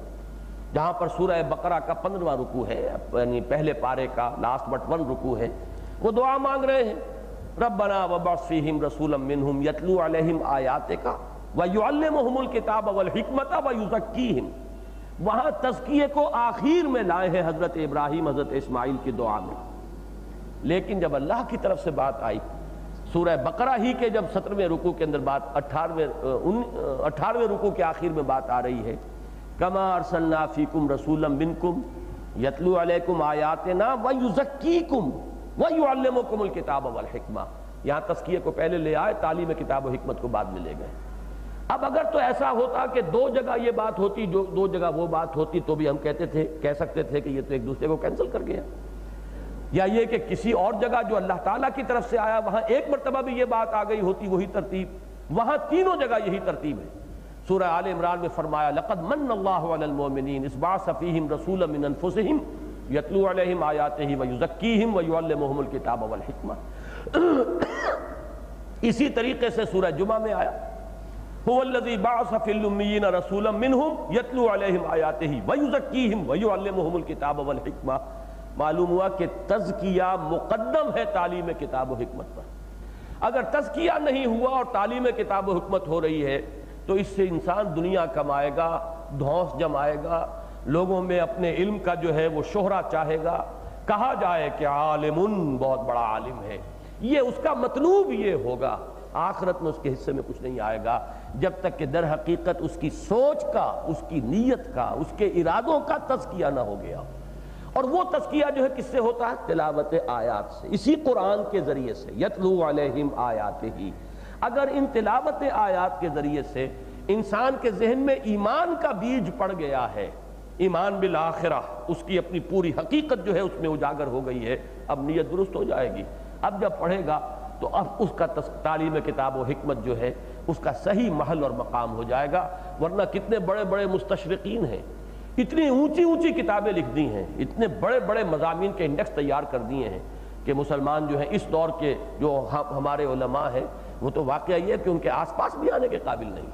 जहाँ पर सूरह बकरा का पंद्रवा रुकू है, यानी पहले पारे का लास्ट बट वन रुकू है, वो दुआ मांग रहे हैं, रब्बना वबअस फ़ीहिम रसूलम मिनहुम यतलू अलैहिम आयातिका व युअल्लिमुहुमुल किताब वल हिकमता व युज़क्कीहिम। वहाँ तज़किये को आखिर में लाए हैं हज़रत इब्राहीम हज़रत इस्माइल की दुआ में। लेकिन जब अल्लाह की तरफ से बात आई सूरह बकरा ही के जब सत्रहवें रुकू के अंदर बात अठारहवें अठारहवें रुकू के आखिर में बात आ रही है, कमा अरसलना फीकुम रसूलम मिनकुम यतलू अलैकुम आयातना व युज़क्कीकुम व युअल्लिमुकुमुल किताब वल हिकमा, यहाँ तज़किये को पहले ले आए, तालीम किताब और हिकमत को बाद में ले गए। अब अगर तो ऐसा होता कि दो जगह ये बात होती, जो दो जगह वो बात होती, तो भी हम कहते थे कह सकते थे कि ये तो एक दूसरे को कैंसिल कर गया, या ये कि किसी और जगह जो अल्लाह ताला की तरफ से आया वहाँ एक मरतबा भी ये बात आ गई होती, वही तरतीब। वहाँ तीनों जगह यही तरतीब है। सूरह आले इमरान में फरमाया, लक़द मन्न अल्लाहु अलल मोमिनीन इज़ बाअस फ़ीहिम रसूलन मिन अनफुसिहिम यतलू अलैहिम आयातिही व युज़क्कीहिम व युअल्लिमुहुमुल किताब वल हिकमा। इसी तरीके से सूरह जुमा में आया, हुवल्लज़ी बअस फ़िल उम्मियीन रसूलन मिनहुम यतलू अलैहिम आयातिही व युज़क्कीहिम व युअल्लिमुहुमुल किताब वल हिकमा। मालूम हुआ कि तज़किया मुक़द्दम है तालीम किताब व हिकमत पर। अगर तज़किया नहीं हुआ और तालीम किताब व हिकमत हो रही है तो इससे इंसान दुनिया कमाएगा, धौंस जमाएगा, लोगों में अपने इल्म का जो है वो शोहरा चाहेगा, कहा जाए कि आलिमुन बहुत बड़ा आलिम है। ये उसका मतलूब ये होगा, आखिरत में उसके हिस्से में कुछ नहीं आएगा जब तक कि दर हकीकत उसकी सोच का, उसकी नीयत का, उसके इरादों का तज़किया ना हो गया। और वो तज़किया जो है किससे होता है? तिलावत आयात से, इसी कुरान के ज़रिए से, यतलू अलैहिम आयातिही। अगर इन तिलावत आयात के ज़रिए से इंसान के जहन में ईमान का बीज पड़ गया है, ईमान बिल आखिरा, उसकी अपनी पूरी हकीकत जो है उसमें उजागर हो गई है, अब नीयत दुरुस्त हो जाएगी। अब जब पढ़ेगा तो अब उसका तालीम किताब और हिकमत जो है उसका सही महल और मकाम हो जाएगा। वरना कितने बड़े बड़े मुस्तशरक़ीन हैं, इतनी ऊंची ऊंची किताबें लिख दी हैं, इतने बड़े बड़े मज़ामीन के इंडेक्स तैयार कर दिए हैं कि मुसलमान जो हैं इस दौर के जो हम, हमारे उलमा हैं वो तो वाक़या ये है कि उनके आस पास भी आने के काबिल नहीं।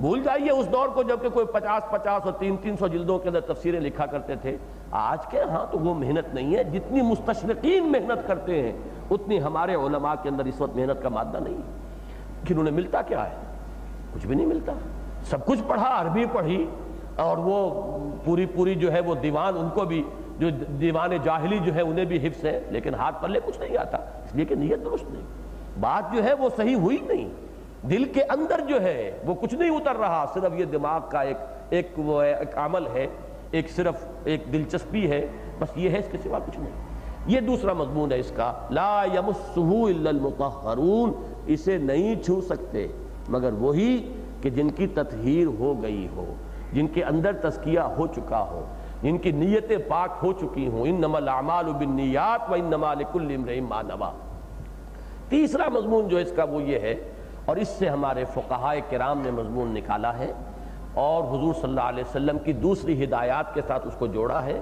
भूल जाइए उस दौर को जबकि कोई पचास पचास और तीन तीन सौ जिल्दों के अंदर तफसीरें लिखा करते थे। आज के हाँ तो वो मेहनत नहीं है, जितनी मुस्तशरक़ीन मेहनत करते हैं उतनी हमारे उलमा के अंदर इस वक्त मेहनत का मादा नहीं है। कि उन्हें मिलता क्या है? कुछ भी नहीं मिलता। सब कुछ पढ़ा, अरबी पढ़ी, और वो पूरी पूरी जो है वो दीवान, उनको भी जो दीवान जाहिली जो है उन्हें भी हिफ्स है, लेकिन हाथ पल्ले कुछ नहीं आता, इसलिए कि नीयत दुरुस्त नहीं, बात जो है वो सही हुई नहीं, दिल के अंदर जो है वो कुछ नहीं उतर रहा। सिर्फ ये दिमाग का एक एक वो है, एक अमल है, एक सिर्फ एक दिलचस्पी है, बस ये है, इसके सिवा कुछ नहीं। ये दूसरा मजमून है इसका। ला यमस्सुहु इल्लल मुतहहरून, इसे नहीं छू सकते मगर वही कि जिनकी ततहीर हो गई हो, जिनके अंदर तस्किया हो चुका हो, जिनकी नीयतें पाक हो चुकी हों। इन्नमल आमालु बिन्नियात व इन्नमा लिकुल्लि इम्रिइम मा नवा। तीसरा मजमून जो इसका वो ये है, और इससे हमारे फुक़हाए किराम ने मजमून निकाला है और हुजूर सल्लल्लाहु अलैहि वसल्लम की दूसरी हिदायत के साथ उसको जोड़ा है।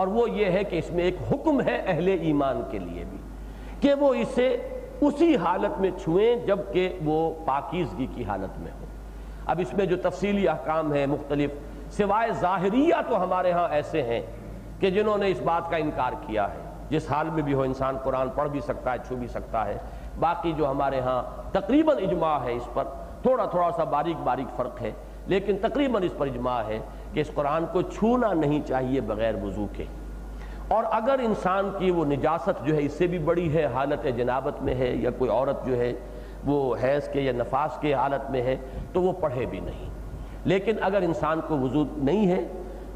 और वो ये है कि इसमें एक हुक्म है अहले ईमान के लिए भी कि वो इसे उसी हालत में छुएं जबकि वो पाकीज़गी की हालत में हो। अब इसमें जो तफसीली अहकाम है मुख्तलिफ, सिवाय ज़ाहरिया तो हमारे यहाँ ऐसे हैं कि जिन्होंने इस बात का इनकार किया है, जिस हाल में भी हो इंसान कुरान पढ़ भी सकता है, छू भी सकता है। बाकी जो हमारे यहाँ तकरीबन इजमा है इस पर, थोड़ा थोड़ा सा बारीक बारीक फ़र्क है लेकिन तकरीबन इस पर इजमा है कि इस कुरान को छूना नहीं चाहिए बग़ैर वुज़ू के। और अगर इंसान की वो निजासत जो है इससे भी बड़ी है, हालत जनाबत में है या कोई औरत जो है वो हैज़ के या नफास के हालत में है तो वो पढ़े भी नहीं। लेकिन अगर इंसान को वुज़ू नहीं है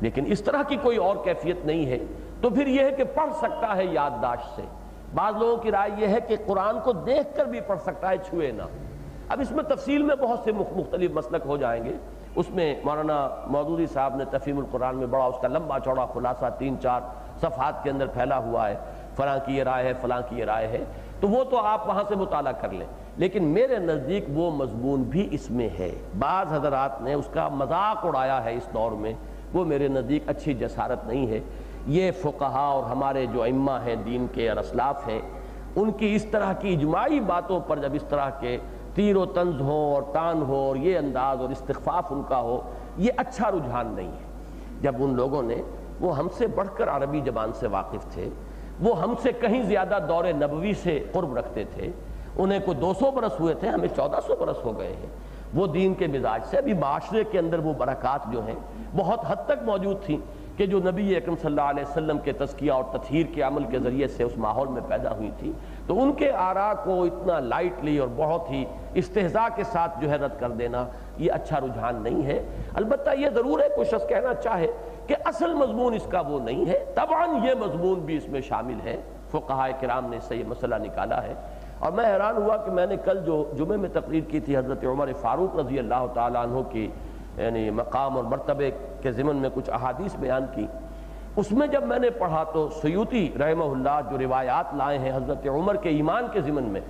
लेकिन इस तरह की कोई और कैफियत नहीं है तो फिर यह है कि पढ़ सकता है याददाश्त से। बाद लोगों की राय यह है कि कुरान को देखकर भी पढ़ सकता है, छुए ना। अब इसमें तफसील में बहुत से मुख्तलिफ मसलक हो जाएंगे। उसमें मौलाना मौदूदी साहब ने तफहीमुल कुरान में बड़ा उसका लंबा चौड़ा खुलासा तीन चार सफ़हात के अंदर फैला हुआ है, फ़लाँ की ये राय है, फ़लाँ की ये राय है, तो वो तो आप वहाँ से मुताला कर लें। लेकिन मेरे नज़दीक वो मजमून भी इसमें है। बाज़ हज़रात ने उसका मजाक उड़ाया है इस दौर में, वो मेरे नज़दीक अच्छी जसारत नहीं है। ये फ़ुक़हा और हमारे जो इम्मा हैं दीन के और असलाफ़ हैं, उनकी इस तरह की इजमाई बातों पर जब इस तरह के तीर और तंज हो और तान हो और ये अंदाज़ और इस्तिग़फ़ाफ़ उनका हो, ये अच्छा रुझान नहीं है। जब उन लोगों ने, वो हमसे बढ़कर अरबी ज़बान से वाकिफ़ थे, वो हमसे कहीं ज़्यादा दौरे नबवी से क़ुर्ब रखते थे, उन्हें को दो सौ बरस हुए थे, हमें चौदह सौ बरस हो गए हैं। वो दीन के मिजाज से अभी माशरे के अंदर वो बरक़ात जो हैं बहुत हद तक मौजूद थी कि जो नबी अकरम सल्लल्लाहु अलैहि वसल्लम के तज़किया और ततहीर के अमल के ज़रिए से उस माहौल में पैदा हुई थी। तो उनके आरा को इतना लाइटली और बहुत ही इस्तेहज़ा के साथ जो है रद्द कर देना, ये अच्छा रुझान नहीं है। अलबत्ता ये ज़रूर है कोई शख्स कहना चाहे कि असल मजमून इसका वो नहीं है, तबान ये मजमून भी इसमें शामिल है। फ़ुक़हा किराम ने इससे ये मसला निकाला है। और मैं हैरान हुआ कि मैंने कल जो जुमे में तकरीर की थी हज़रत उमर फ़ारूक रज़ी अल्लाह ताला अन्हु की यानी मकाम और मरतबे के ज़िमन में कुछ अहादीस बयान की, उसमें जब मैंने पढ़ा तो सुयूती रहमहुल्लाह जो रिवायात लाए हैं हज़रत उमर के ईमान के ज़िमन में,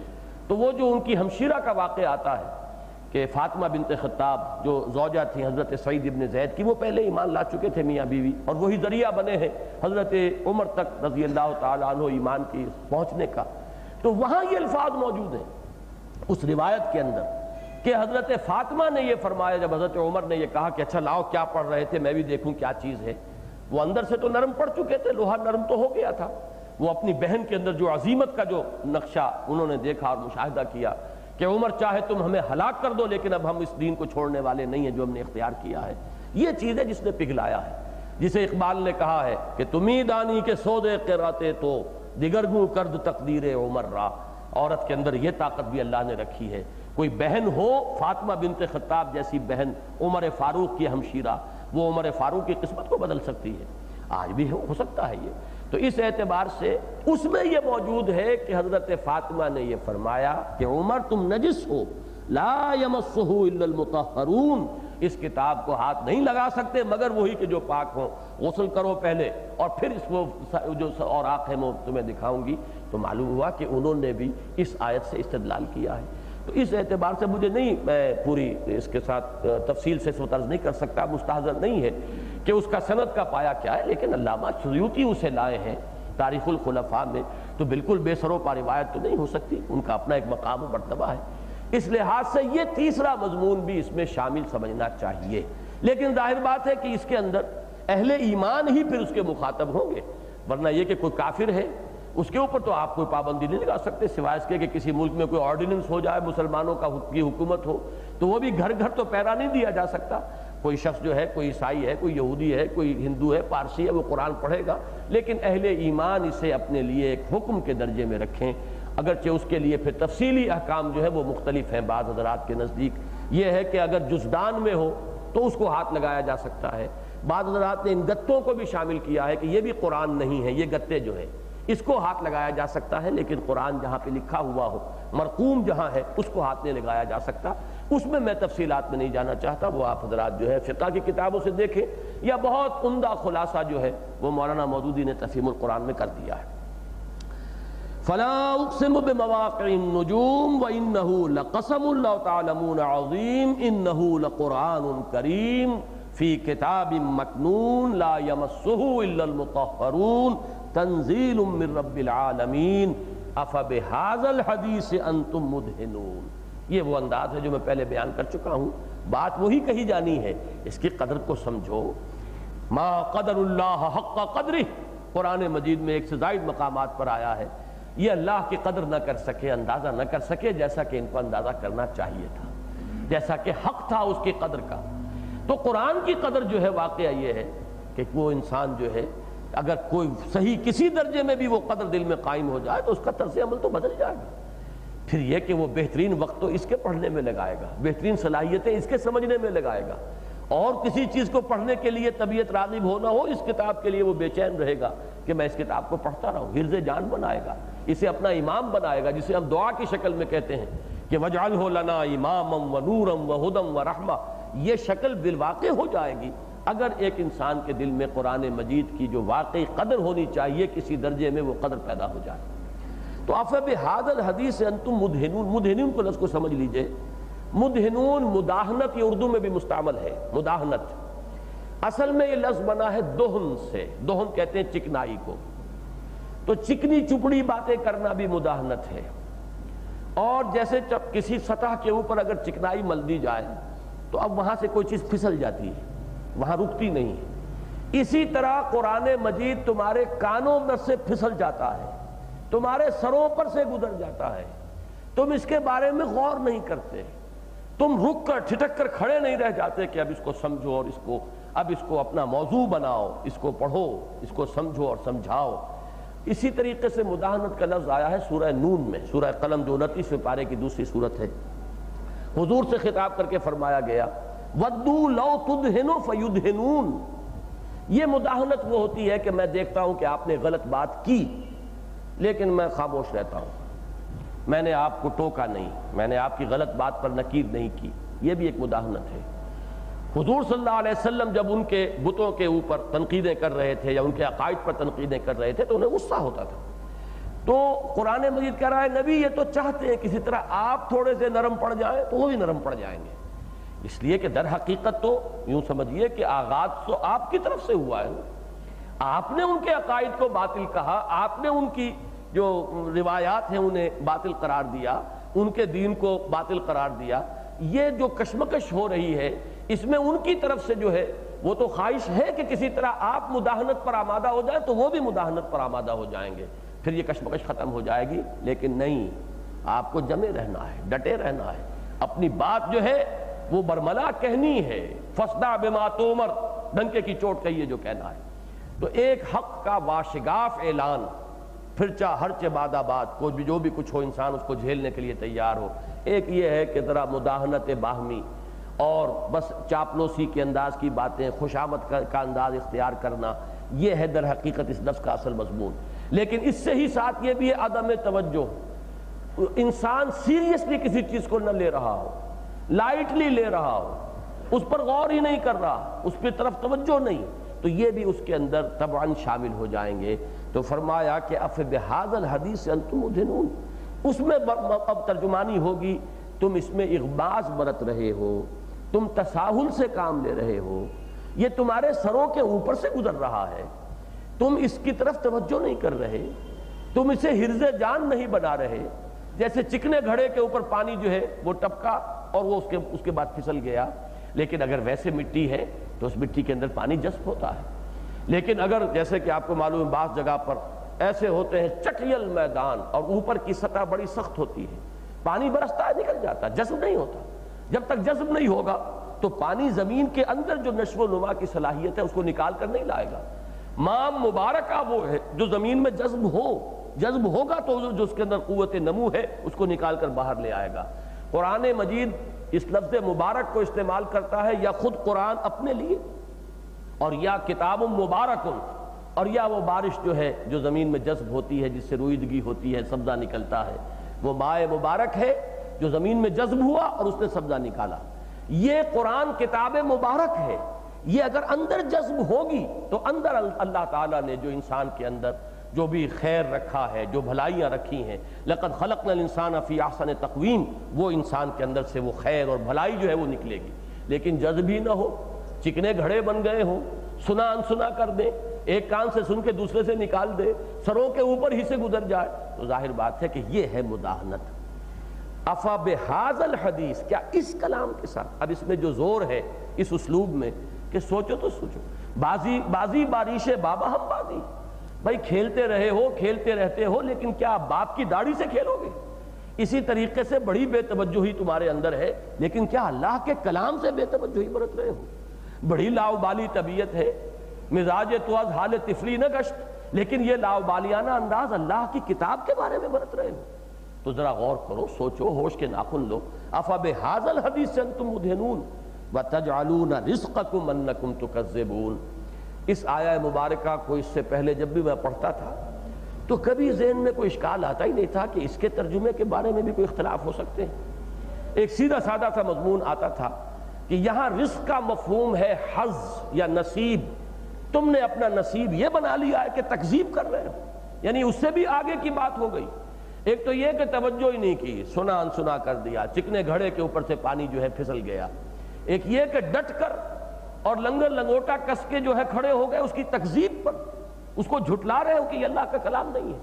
तो वो जो उनकी हमशीरा का वाक़ आता है कि फ़ातिमा बिनत ख़त्ताब जो जौजा थी हज़रत सईद इब्न ज़ैद की, वो पहले ईमान ला चुके थे मियाँ बीवी, और वही ज़रिया बने हैं हज़रत उमर तक रज़ी अल्लाह ताला अन्हु ईमान की पहुँचने का। तो वहाँ ये अल्फाज मौजूद हैं उस रिवायत के अंदर कि हज़रत फ़ातिमा ने यह फरमाया जब हज़रत उमर ने यह कहा कि अच्छा लाओ क्या पढ़ रहे थे, मैं भी देखूँ क्या चीज़ है। वो अंदर से तो नरम पड़ चुके थे, लोहा नरम तो हो गया था। वो अपनी बहन के अंदर जो अजीमत का जो नक्शा उन्होंने देखा और मुशाहिदा किया कि उमर चाहे तुम हमें हलाक कर दो लेकिन अब हम इस दीन को छोड़ने वाले नहीं हैं जो हमने इख्तियार किया है। ये चीज़ है जिसने पिघलाया है, जिसे इकबाल ने कहा है कि तुम्ही दानी के सौदे कराते तो दिगरगू कर्द तकदीर उमर रा। औरत के अंदर यह ताकत भी अल्लाह ने रखी है। कोई बहन हो, फातिमा बिनत खत्ताब जैसी बहन उमर फ़ारूक की हमशीरा, वो उमर फ़ारूक की किस्मत को बदल सकती है, आज भी हो सकता है ये। तो इस एतबार से उसमें यह मौजूद है कि हज़रत फ़ातिमा ने यह फरमाया कि उमर तुम नजिस हो, ला यमस्सुहु इल्लल मुतहहरून, इस किताब को हाथ नहीं लगा सकते मगर वही कि जो पाक हो। गुस्ल करो पहले और फिर इसको जो और आँख है मैं तुम्हें दिखाऊंगी। तो मालूम हुआ कि उन्होंने भी इस आयत से इस्तदलाल किया है। तो इस एतबार से मुझे नहीं, मैं पूरी इसके साथ तफसील से इसको तर्ज नहीं कर सकता, मुस्तहज़र नहीं है कि उसका सनद का पाया क्या है। लेकिन अल्लामा सुयूती उसे लाए हैं तारीख़ुल खुलफ़ा में, तो बिल्कुल बेसरोपा रिवायत तो नहीं हो सकती, उनका अपना एक मकाम और मर्तबा है। इस लिहाज से ये तीसरा मजमून भी इसमें शामिल समझना चाहिए। लेकिन जाहिर बात है कि इसके अंदर अहले ईमान ही फिर उसके मुखातब होंगे, वरना यह कि कोई काफिर है उसके ऊपर तो आप कोई पाबंदी नहीं लगा सकते, सिवाय इसके कि किसी मुल्क में कोई ऑर्डिनेंस हो जाए, मुसलमानों का की हुकूमत हो, तो वो भी घर घर तो पैरा नहीं दिया जा सकता। कोई शख्स जो है, कोई ईसाई है, कोई यहूदी है, कोई हिंदू है, पारसी है, वो कुरान पढ़ेगा। लेकिन अहले ईमान इसे अपने लिए एक हुक्म के दर्जे में रखें, अगरचे उसके लिए फिर तफसीली अहकाम जो है वो मुख्तलिफ हैं। बाज़ हज़रात के नज़दीक ये है कि अगर जुज़दान में हो तो उसको हाथ लगाया जा सकता है। बाज़ हज़रात ने इन गत्तों को भी शामिल किया है कि ये भी कुरान नहीं है, ये गत्ते जो है इसको हाथ लगाया जा सकता है, लेकिन कुरान जहाँ पे लिखा हुआ हो, मरकूम जहाँ है, उसको हाथ नहीं लगाया जा सकता। उसमें मैं तफसीलात में नहीं जाना चाहता, वो आप हजरात जो है फ़िक़्ह की किताबों से देखें, या बहुत उमदा खुलासा जो है वो मौलाना मौदूदी ने तफ़सीमुल कुरान में कर दिया है। फला उक़सिमु बिमवाक़िन्नुजूम व इन्नहु लक़समुन लौ तअलमून अज़ीम इन्नहु लक़ुरआनुन करीम फ़ी किताबिम मकनून ला यमस्सुहु इल्लल मुतहहरून तंज़ीलुम मिन रब्बिल आलमीन अफ़बिहाज़ल हदीसि अंतुम मुदहिनून। ये वो अंदाज़ है जो मैं पहले बयान कर चुका हूँ, बात वही कही जानी है, इसकी कदर को समझो। मा क़दरुल्लाह हक़्क़ क़दरिह, कुरान मजीद में एक से ज़ायद मक़ामात पर आया है, ये अल्लाह की कदर न कर सके, अंदाज़ा न कर सके जैसा कि इनको अंदाज़ा करना चाहिए था, जैसा कि हक़ था उसकी कदर का। तो कुरान की कदर जो है वाक़या ये है कि वो इंसान जो है अगर कोई सही किसी दर्जे में भी वो कदर दिल में कायम हो जाए तो उसका तर्ज़ अमल तो बदल जाएगा। फिर यह कि वो बेहतरीन वक्त तो इसके पढ़ने में लगाएगा, बेहतरीन सलाहियतें इसके समझने में लगाएगा, और किसी चीज़ को पढ़ने के लिए तबीयत राग़िब होना हो इस किताब के लिए वो बेचैन रहेगा कि मैं इस किताब को पढ़ता रहूँ, हिर्ज़े जान बनाएगा, इसे अपना इमाम बनाएगा, जिसे हम दुआ की शक्ल में कहते हैं कि वजअल्हु लना इमामम व नूरम व हुदम व रहमा। ये शक्ल बिलवाक़े हो जाएगी अगर एक इंसान के दिल में कुरान मजीद की जो वाकई कदर होनी चाहिए किसी दर्जे में वो कदर पैदा हो जाए। तो अफ़ब हादल हदीस अंतुम मुदहिनून, मुदहिनून को लफ्ज़ को समझ लीजिए। मुदहिनून मुदाहनत, ये उर्दू में भी मुस्तामल है मुदाहनत। असल में ये लफ्ज़ बना है दोहन से, दोहन कहते हैं चिकनाई को, तो चिकनी चुपड़ी बातें करना भी मुदाहनत है। और जैसे जब किसी सतह के ऊपर अगर चिकनाई मल दी जाए तो अब वहाँ से कोई चीज़ फिसल जाती है, वहाँ रुकती नहीं है। इसी तरह कुरान मजीद तुम्हारे कानों में से फिसल जाता है, तुम्हारे सरों पर से गुजर जाता है, तुम इसके बारे में गौर नहीं करते, तुम रुक कर ठिठक कर खड़े नहीं रह जाते कि अब इसको समझो और इसको अब इसको अपना मौजू बनाओ, इसको पढ़ो, इसको समझो और समझाओ। इसी तरीके से मुदाहनत का लफ्ज़ आया है सूरह नून में, सूरह कलम जो उनतीसवें पारे की दूसरी सूरत है। हुजूर से खिताब करके फरमाया गया वद्दू लौ तुदहिनु फयुदहिनून। ये मुदाहनत वो होती है कि मैं देखता हूँ कि आपने गलत बात की लेकिन मैं खामोश रहता हूँ, मैंने आपको टोका नहीं, मैंने आपकी गलत बात पर नकीर नहीं की, ये भी एक मुदाहनत है। हुजूर सल्लल्लाहु अलैहि वसल्लम जब उनके बुतों के ऊपर तनकीदें कर रहे थे या उनके अकायद पर तनकीदें कर रहे थे तो उन्हें गुस्सा होता था, तो कुरान मजीद कह रहा है नबी ये तो चाहते हैं किसी तरह आप थोड़े से नरम पड़ जाएं तो वो भी नरम पड़ जाएंगे, इसलिए कि दर हकीकत तो यूँ समझिए कि आगाज़ तो आपकी तरफ से हुआ है, आपने उनके अकायद को बातिल कहा, आपने उनकी जो रिवायात हैं उन्हें बातिल करार दिया, उनके दीन को बातिल करार दिया। ये जो कश्मकश हो रही है इसमें उनकी तरफ से जो है वो तो ख्वाहिश है कि किसी तरह आप मुदाहनत पर आमादा हो जाए तो वो भी मुदाहनत पर आमादा हो जाएंगे, फिर ये कश्मकश ख़त्म हो जाएगी। लेकिन नहीं, आपको जमे रहना है, डटे रहना है, अपनी बात जो है वो बरमला कहनी है, फसदा बिमा तोमर, डंके की चोट कहिए जो कहना है। तो एक हक़ का वाशिगाफ ऐलान, फिर चाहे हर चबादाबाद को भी जो भी कुछ हो इंसान उसको झेलने के लिए तैयार हो। एक ये है कि ज़रा मुदाहनत बाहमी और बस चापलूसी के अंदाज़ की बातें, खुशामद का, का अंदाज़ इख्तियार करना, ये है दर हकीकत इस लफ्ज़ का असल मजमून। लेकिन इससे ही साथ ये भी है अदम तवज्जो, इंसान सीरियसली किसी चीज़ को न ले रहा हो, लाइटली ले रहा हो, उस पर गौर ही नहीं कर रहा, उस पर तरफ तवज्जो नहीं, तो ये भी उसके अंदर तबान शामिल हो जाएंगे। तो फरमाया कि अफ बहाज़ल हदीस अंतुमुदहिनून, उसमें अब तर्जुमानी होगी तुम इसमें इग़माज़ बरत रहे हो, तुम तसाहुल से काम ले रहे हो, ये तुम्हारे सरों के ऊपर से गुजर रहा है, तुम इसकी तरफ तवज्जो नहीं कर रहे, तुम इसे हिर्ज़े जान नहीं बना रहे। जैसे चिकने घड़े के ऊपर पानी जो है वो टपका और वो उसके उसके बाद फिसल गया, लेकिन अगर वैसे मिट्टी है तो उस मिट्टी के अंदर पानी जज्ब होता है। लेकिन अगर जैसे कि आपको मालूम है बास जगह पर ऐसे होते हैं चटियल मैदान और ऊपर की सतह बड़ी सख्त होती है, पानी बरसता है निकल जाता है, जज्ब नहीं होता। जब तक जज्ब नहीं होगा तो पानी ज़मीन के अंदर जो नश्व नुमा की सलाहियत है उसको निकाल कर नहीं लाएगा। माम मुबारक वो है जो ज़मीन में जज्ब हो, जज्ब होगा तो जो उसके अंदर क़ुव्वत नमू है उसको निकाल कर बाहर ले आएगा। कुरान मजीद इस लफ्ज़ मुबारक को इस्तेमाल करता है या ख़ुद कुरान अपने लिए, और या किताब मुबारक और या वो बारिश जो है जो ज़मीन में जज्ब होती है, जिससे रोईदगी होती है, सब्ज़ा निकलता है, वो माए मुबारक है जो ज़मीन में जज्ब हुआ और उसने सब्ज़ा निकाला। ये कुरान किताब मुबारक है, ये अगर अंदर जज्ब होगी तो अंदर अल्लाह ताला ने जो इंसान के अंदर जो भी खैर रखा है, जो भलाइयाँ रखी हैं, लक़द ख़लक़नल इंसान फ़ी अहसन तक़वीम, वो इंसान के अंदर से वो खैर और भलाई जो है वो निकलेगी। लेकिन जज्ब ही ना हो, चिकने घड़े बन गए हों, सुना अनसुना कर दे, एक कान से सुन के दूसरे से निकाल दे, सरों के ऊपर ही से गुजर जाए, तो जाहिर बात है कि ये है मुदाहनत। अफा बेहाजल हदीस, क्या इस कलाम के साथ, अब इसमें जो जोर है इस उसलूब में कि सोचो तो सोचो, बाजी बाजी बारिश बाबा हम बाजी, भाई खेलते रहे हो, खेलते रहते हो, लेकिन क्या आप बाप की दाढ़ी से खेलोगे? इसी तरीके से बड़ी बेतवज्जुही तुम्हारे अंदर है, लेकिन क्या अल्लाह के कलाम से बेतवज्जुही बरत रहे हो? बड़ी लाउबाली तबीयत है, मिजाज तुआज हाल तिफली न गश्त, लेकिन ये लाउबालियाना अंदाज अल्लाह की किताब के बारे में बरत रहे हो। तो ज़रा गौर करो, सोचो, होश के नाखुन लो। अफा बेहाजल हदीस तुम मुदहनून व तजअलून रिज़्क़कुम अन्नकुम तुकज़्ज़िबून। इस आया मुबारक को इससे पहले जब भी मैं पढ़ता था तो कभी ज़हन में कोई इश्काल आता ही नहीं था कि इसके तर्जुमे के बारे में भी कोई इख्तलाफ हो सकते हैं। एक सीधा साधा सा मजमून आता था कि यहाँ रिस्क का मफहूम है हज़ या नसीब, तुमने अपना नसीब ये बना लिया है कि तकज़ीब कर रहे हो, यानी उससे भी आगे की बात हो गई। एक तो ये कि तवज्जो ही नहीं की, सुना अनसुना कर दिया, चिकने घड़े के ऊपर से पानी जो है फिसल गया। एक ये कि डट कर और लंगर लंगोटा कस के जो है खड़े हो गए उसकी तकजीब पर, उसको झुटला रहे हो कि ये अल्लाह का कलाम नहीं है,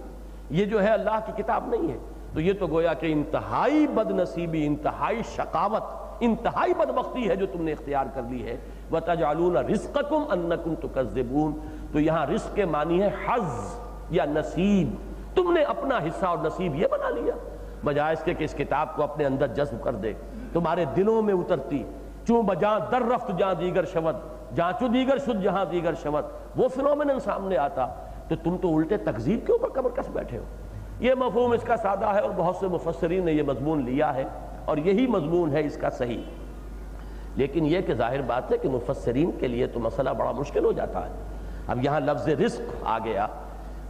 ये जो है अल्लाह की किताब नहीं है। तो ये तो गोया कि इंतहाई बदनसीबी, इंतहाई शकावत, इंतहाई बदबख्ती है जो तुमने इख्तियार कर ली है। वतजअलून रिज़्क़कुम अन्नकुम तुकज़्ज़िबून। तो यहाँ रिस्क के मानी है हज़ या नसीब, तुमने अपना हिस्सा और नसीब ये बना लिया, बजाय इसके कि इस किताब को अपने अंदर जज्ब कर दे, तुम्हारे दिलों में उतरती। चूँ बजा दर रफ्त जहाँ दीगर शवद, जाँचो दीगर शुद्ध जहाँ दीगर शवद, वो फिनोमिनन सामने आता। तो तुम तो उल्टे तकजीब के ऊपर कमर कस बैठे हो। ये मफहूम इसका सादा है और बहुत से मुफस्सरीन ने यह मजमून लिया है और यही मजमून है इसका सही। लेकिन यह कि जाहिर बात है कि मुफस्सरीन के लिए तो मसला बड़ा मुश्किल हो जाता है। अब यहाँ लफ्ज़ रिस्क आ गया,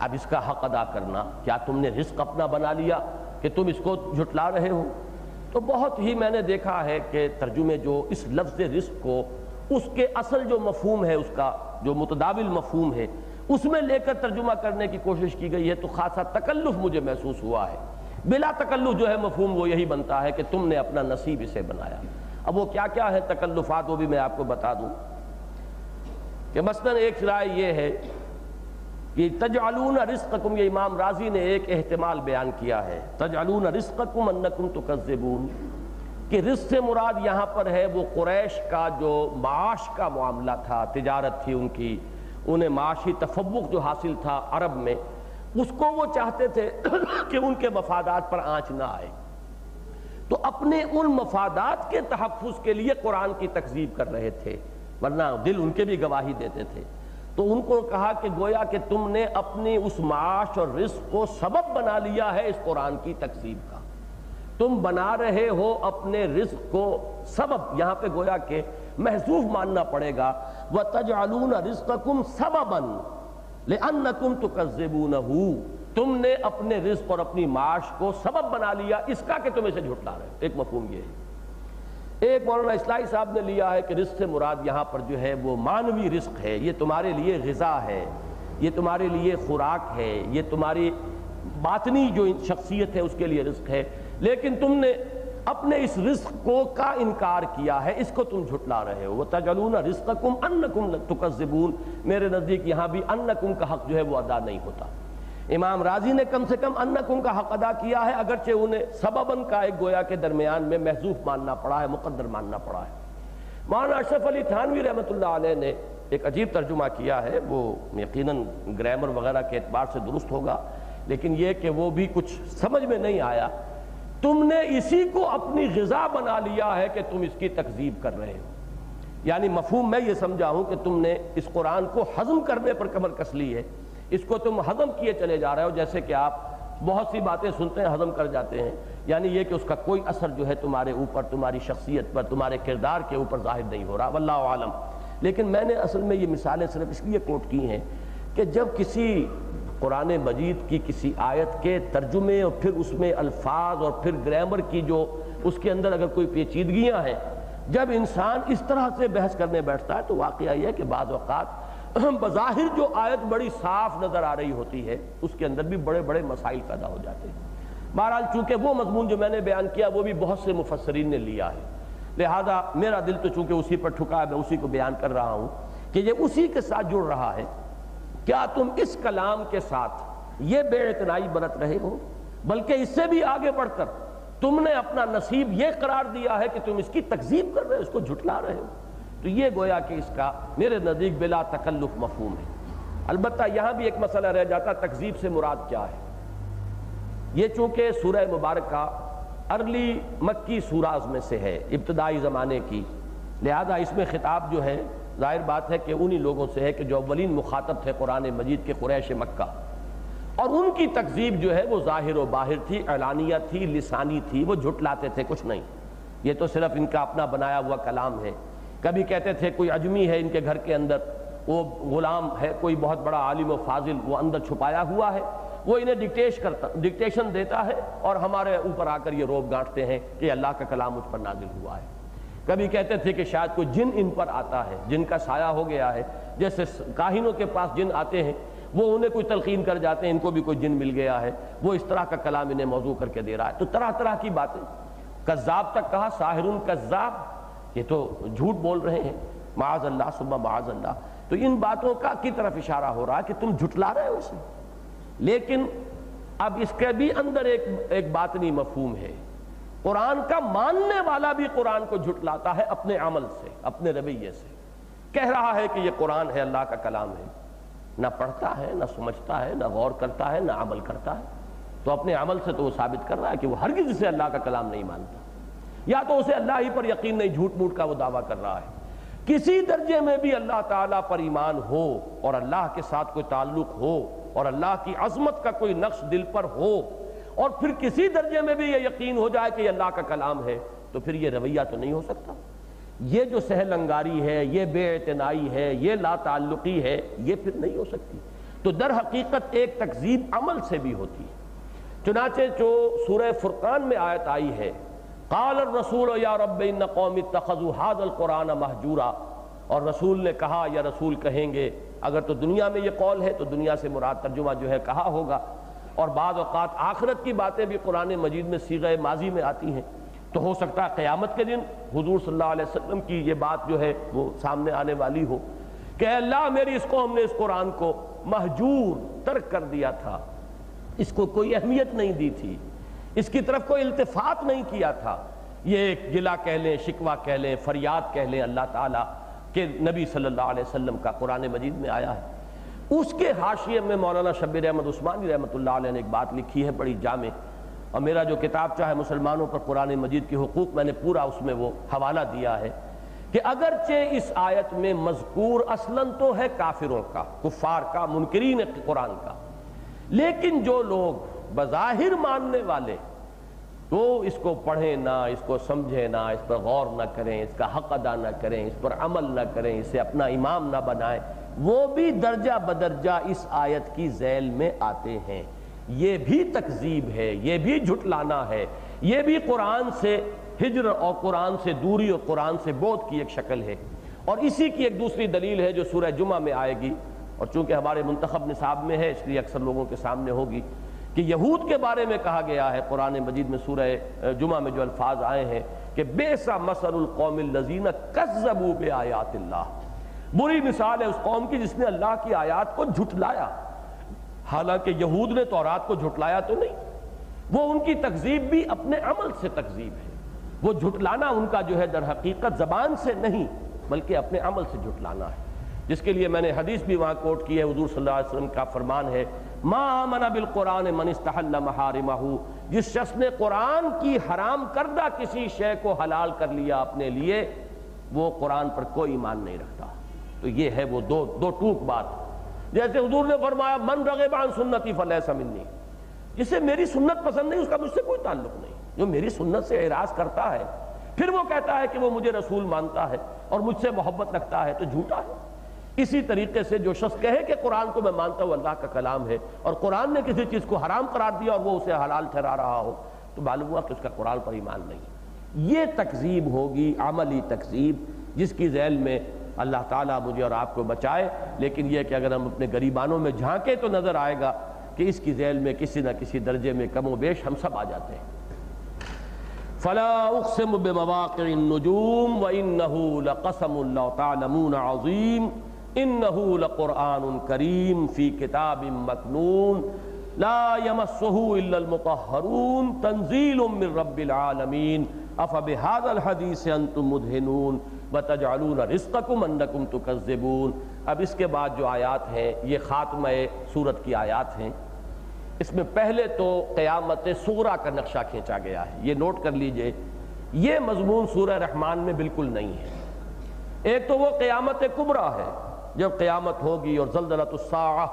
अब इसका हक़ अदा करना, क्या तुमने रिस्क अपना बना लिया कि तुम इसको झुटला रहे हो? तो बहुत ही मैंने देखा है कि तर्जुमे जो इस लफ्ज़ रिस्क को उसके असल जो मफहूम है, उसका जो मुतदाविल मफहूम है, उसमें लेकर तर्जुमा करने की कोशिश की गई है, तो खासा तकल्लुफ़ मुझे महसूस हुआ है। बिला तकल्लुफ़ जो है मफहूम वो यही बनता है कि तुमने अपना नसीब इसे बनाया। अब वो क्या क्या है तकल्लुफ़ात, वो भी मैं आपको बता दूँ कि मसलन एक राय ये है कि तजअलून रिज़्क़कुम, ये इमाम राज़ी ने एक एहतमाल बयान किया है, तजअलून रिज़्क़कुम अन्नकुम तुकज़्ज़िबून, कि रिज़्क़ से मुराद यहाँ पर है वो कुरैश का जो माश का मामला था, तिजारत थी उनकी, उन्हें माशी तफव्वुक़ जो हासिल था अरब में, उसको वो चाहते थे कि उनके मफादात पर आँच ना आए, तो अपने उन मफादात के तहफ़्फ़ुज़ के लिए कुरान की तकज़ीब कर रहे थे, वरना दिल उनके भी गवाही देते थे। तो उनको कहा कि गोया कि तुमने अपनी उस माश और रिस्क को सबब बना लिया है इस कुरान की तकसीब का, तुम बना रहे हो अपने रिस्क को सबब। यहाँ पे गोया के महसूफ मानना पड़ेगा, व तजअलून रिज़्क़कुम सबबन लिअन्नकुम तुकज़्ज़िबूनहु, तुमने अपने रिस्क और अपनी माश को सबब बना लिया इसका कि तुम इसे झुटला रहे हो। एक मफहूम ये है। एक मौलाना इस्लाही साहब ने लिया है कि रिस्क से मुराद यहाँ पर जो है वो मानवी रिस्क है, ये तुम्हारे लिए ग़िज़ा है, ये तुम्हारे लिए खुराक है, ये तुम्हारी बातनी जो शख्सियत है उसके लिए रिस्क है, लेकिन तुमने अपने इस रिस्क को का इनकार किया है, इसको तुम झुटला रहे हो। तजअलून रिज़्क़कुम अन्नकुम तुकज़्ज़िबून, मेरे नज़दीक यहाँ भी अन्नकुम का हक़ जो है वो अदा नहीं होता। इमाम राज़ी ने कम से कम अन्नकुम का हक़ अदा किया है, अगरचे उन्हें सबबन का एक गोया के दरमियान में महसूफ मानना पड़ा है, मुक़द्दर मानना पड़ा है। मौलाना अशरफ अली थानवी रहमतुल्लाह अलैह ने एक अजीब तर्जुमा किया है, वो यकीनन ग्रामर वगैरह के एतबार से दुरुस्त होगा, लेकिन यह कि वो भी कुछ समझ में नहीं आया। तुमने इसी को अपनी ग़िज़ा बना लिया है कि तुम इसकी तकज़ीब कर रहे हो, यानी मफहूम मैं ये समझा हूँ कि तुमने इस कुरान को हज़म करने पर कमर कस ली है, इसको तुम हज़म किए चले जा रहे हो, जैसे कि आप बहुत सी बातें सुनते हैं हज़म कर जाते हैं, यानी यह कि उसका कोई असर जो है तुम्हारे ऊपर, तुम्हारी शख्सियत पर, तुम्हारे किरदार के ऊपर ज़ाहिर नहीं हो रहा, वल्लाहु आलम। लेकिन मैंने असल में ये मिसालें सिर्फ इसलिए कोट की हैं कि जब किसी कुरान मजीद की किसी आयत के तर्जुमे और फिर उसमें अल्फाज और फिर ग्रामर की जो उसके अंदर अगर कोई पेचीदगियाँ हैं, जब इंसान इस तरह से बहस करने बैठता है तो वाक़या यह है कि बाज़ औक़ात बज़ाहिर जो आयत बड़ी साफ नज़र आ रही होती है उसके अंदर भी बड़े बड़े मसाइल पैदा हो जाते हैं। बहरहाल चूँकि वो मजमून जो मैंने बयान किया वो भी बहुत से मुफस्सरीन ने लिया है, लिहाजा मेरा दिल तो चूँकि उसी पर ठुका है, मैं उसी को बयान कर रहा हूँ कि ये उसी के साथ जुड़ रहा है। क्या तुम इस कलाम के साथ ये बेइतनाई बरत रहे हो, बल्कि इससे भी आगे बढ़कर तुमने अपना नसीब ये करार दिया है कि तुम इसकी तकज़ीब कर रहे हो, इसको झुठला रहे हो। तो ये गोया कि इसका मेरे नज़दीक बिला तकल्लुफ़ मफ़हूम है। अलबत्ता यहाँ भी एक मसला रह जाता, तकज़ीब से मुराद क्या है। ये चूँकि सूरह मुबारक अर्ली मक्की सूराज में से है, इब्तदाई ज़माने की, लिहाजा इसमें ख़िताब जो है ज़ाहिर बात है कि उन्हीं लोगों से है कि जो अव्वलीन मुखातब थे कुरान मजीद के, कुरैश मक्का, और उनकी तकज़ीब जो है वो ज़ाहिर व बाहिर थी, एलानिया थी, लिसानी थी, वो झुटलाते थे कुछ नहीं। ये तो सिर्फ़ इनका अपना बनाया हुआ कलाम है। कभी कहते थे कोई अजमी है इनके घर के अंदर, वो ग़ुलाम है, कोई बहुत बड़ा आलिम व फाजिल, वो अंदर छुपाया हुआ है, वो इन्हें डिक्टेश करता डिक्टेशन देता है और हमारे ऊपर आकर ये रोब गांठते हैं कि अल्लाह का कलाम मुझ पर नाजिल हुआ है। कभी कहते थे कि शायद कोई जिन इन पर आता है, जिन का साया हो गया है, जैसे काहिनों के पास जिन आते हैं वो उन्हें कोई तलकीन कर जाते हैं, इनको भी कोई जिन मिल गया है, वो इस तरह का कलाम इन्हें मौजू करके दे रहा है। तो तरह तरह की बातें, कज़्ज़ाब तक कहा साहिरुन कज़्ज़ाब, ये तो झूठ बोल रहे हैं, माअज़ल्लाह सुब्हा माअज़ल्लाह। तो इन बातों का की तरफ इशारा हो रहा है कि तुम झुटला रहे हो उसे। लेकिन अब इसके भी अंदर एक एक बातनी मफ़हूम है, कुरान का मानने वाला भी कुरान को झुटलाता है अपने अमल से, अपने रवैये से। कह रहा है कि ये कुरान है, अल्लाह का कलाम है, ना पढ़ता है, ना समझता है, ना गौर करता है, ना अमल करता है। तो अपने अमल से तो वो साबित कर रहा है कि वो हरगिज़ इसे अल्लाह का कलाम नहीं मानता, या तो उसे अल्लाह ही पर यकीन नहीं, झूठ मूठ का वो दावा कर रहा है। किसी दर्जे में भी अल्लाह ताला पर ईमान हो और अल्लाह के साथ कोई ताल्लुक़ हो और अल्लाह की अज़मत का कोई नक्श दिल पर हो और फिर किसी दर्जे में भी ये यकीन हो जाए कि अल्लाह का कलाम है, तो फिर ये रवैया तो नहीं हो सकता। ये जो सहलंगारी है, ये बेइतनाई है, ये लाताल्लुकी है, ये फिर नहीं हो सकती। तो दर हकीकत एक तकज़ीब अमल से भी होती है। चुनाचे जो सूरह फुरकान में आयत आई है, क़ाल रसूल या रब इन्न कौमी तख़ज़ू हाज़ल कुरान महजूरा, और रसूल ने कहा या रसूल कहेंगे, अगर तो दुनिया में ये कौल है तो दुनिया से मुराद तर्जुमा जो है कहा होगा, और बाद औक़ात आखिरत की बातें भी कुरान मजीद में सीग़े माजी में आती हैं। तो हो सकता है क़यामत के दिन हुज़ूर सल्लल्लाहु अलैहि वसल्लम की ये बात जो है वो सामने आने वाली हो कि अल्लाह मेरी इसको हमने इस कुरान को महजूर तर्क कर दिया था, इसको कोई अहमियत नहीं दी थी, इसकी तरफ कोई इल्तिफ़ात नहीं किया था। ये एक गिला कह लें, शिकवा कह लें, फरियाद कह लें अल्लाह ताला के नबी सल्लल्लाहु अलैहि वसल्लम का कुरान मजीद में आया है। उसके हाशिए में मौलाना शब्बीर अहमद उस्मानी रहमतुल्लाह अलैह ने एक बात लिखी है बड़ी जामे, और मेरा जो किताब चाहे मुसलमानों पर कुरान मजीद के हुकूक, मैंने पूरा उसमें वो हवाला दिया है कि अगरचे इस आयत में मजकूर असलन तो है काफिरों का, कुफ़ार का, मुनकरीन कुरान का, लेकिन जो लोग बज़ाहिर मानने वाले तो इसको पढ़ें ना, इसको समझें ना, इस पर गौर ना करें, इसका हक अदा ना करें, इस पर अमल ना करें, इसे अपना इमाम ना बनाएं, वो भी दर्जा बदर्जा इस आयत की ज़ैल में आते हैं। ये भी तकज़ीब है, ये भी झुटलाना है, ये भी कुरान से हिजर और कुरान से दूरी और कुरान से बोध की एक शक्ल है। और इसी की एक दूसरी दलील है जो सूरह जुमा में आएगी, और चूँकि हमारे मुंतखब निसाब में है इसलिए अक्सर लोगों के सामने होगी कि यहूद के बारे में कहा गया है कुरान मजीद में सूरह जुमा में जो अल्फाज आए हैं कि बेसा मसलुल कौमिल लज़ीना कज़्ज़बू बिआयातिल्लाह, बुरी मिसाल है उस कौम की जिसने अल्लाह की आयत को झुटलाया। हालांकि यहूद ने तौरात को झुटलाया तो नहीं, वो उनकी तकज़ीब भी अपने अमल से तकज़ीब है। वो झुटलाना उनका जो है दर हकीकत ज़बान से नहीं बल्कि अपने अमल से झुटलाना है, जिसके लिए मैंने हदीस भी वहाँ कोट की है। हुज़ूर सल्लल्लाहु अलैहि वसल्लम का फरमान है, मा आमना बिल कुरान मन इस्तहल्ला महारिमहू, जिस शख्स ने कुरान की हराम करदा किसी शय को हलाल कर लिया अपने लिए, वो कुरान पर कोई ईमान नहीं रखता। तो ये है वो दो दो टूक बात। जैसे हुजूर ने फरमाया, मन रग़िबा अन सुन्नती फ़लैसा मिन्नी, जिसे मेरी सुन्नत पसंद नहीं उसका मुझसे कोई ताल्लुक नहीं, जो मेरी सुन्नत से एराज़ करता है फिर वो कहता है कि वो मुझे रसूल मानता है और मुझसे मोहब्बत रखता है तो झूठा है। इसी तरीके से जो शख्स कहे कि कुरान को मैं मानता हूँ अल्लाह का कलाम है और कुरान ने किसी चीज़ को हराम करार दिया और वो उसे हलाल ठहरा रहा हो तो मालूम हुआ कि उसका कुरान पर ईमान नहीं। ये तकज़ीब होगी अमली तकज़ीब जिसकी ज़ैल में अल्लाह ताला मुझे और आपको बचाए। लेकिन यह कि अगर हम अपने गरीबानों में झांकें तो नज़र आएगा कि इसकी ज़ैल में किसी न किसी दर्जे में कमो बेश हम सब आ जाते हैं। फला उक़सिम बिमवाक़िन्नुजूम व इन्नहु लक़समुन लौ तअलमून अज़ीम इन्नहु लक़ुरआनुन करीम फ़ी किताबिम मकनून ला यमस्सुहु इल्लल मुतहहरून तंज़ीलुम मिन रब्बिल आलमीन अफ़बिहाज़ल हदीस अंतुम मुदहिनून व तजअलून रिज़्क़कुम अन्नकुम तुकज़्ज़िबून। अब इसके बाद जो आयात हैं ये ख़ात्मे सूरत की आयात हैं। इसमें पहले तो क़यामत सूरा का नक्शा खींचा गया है, ये नोट कर लीजिए। ये मजमून सूरह रहमान में बिल्कुल नहीं है। एक तो वो क़यामत कुबरा है जब क़यामत होगी और ज़लज़लतुस्साअ,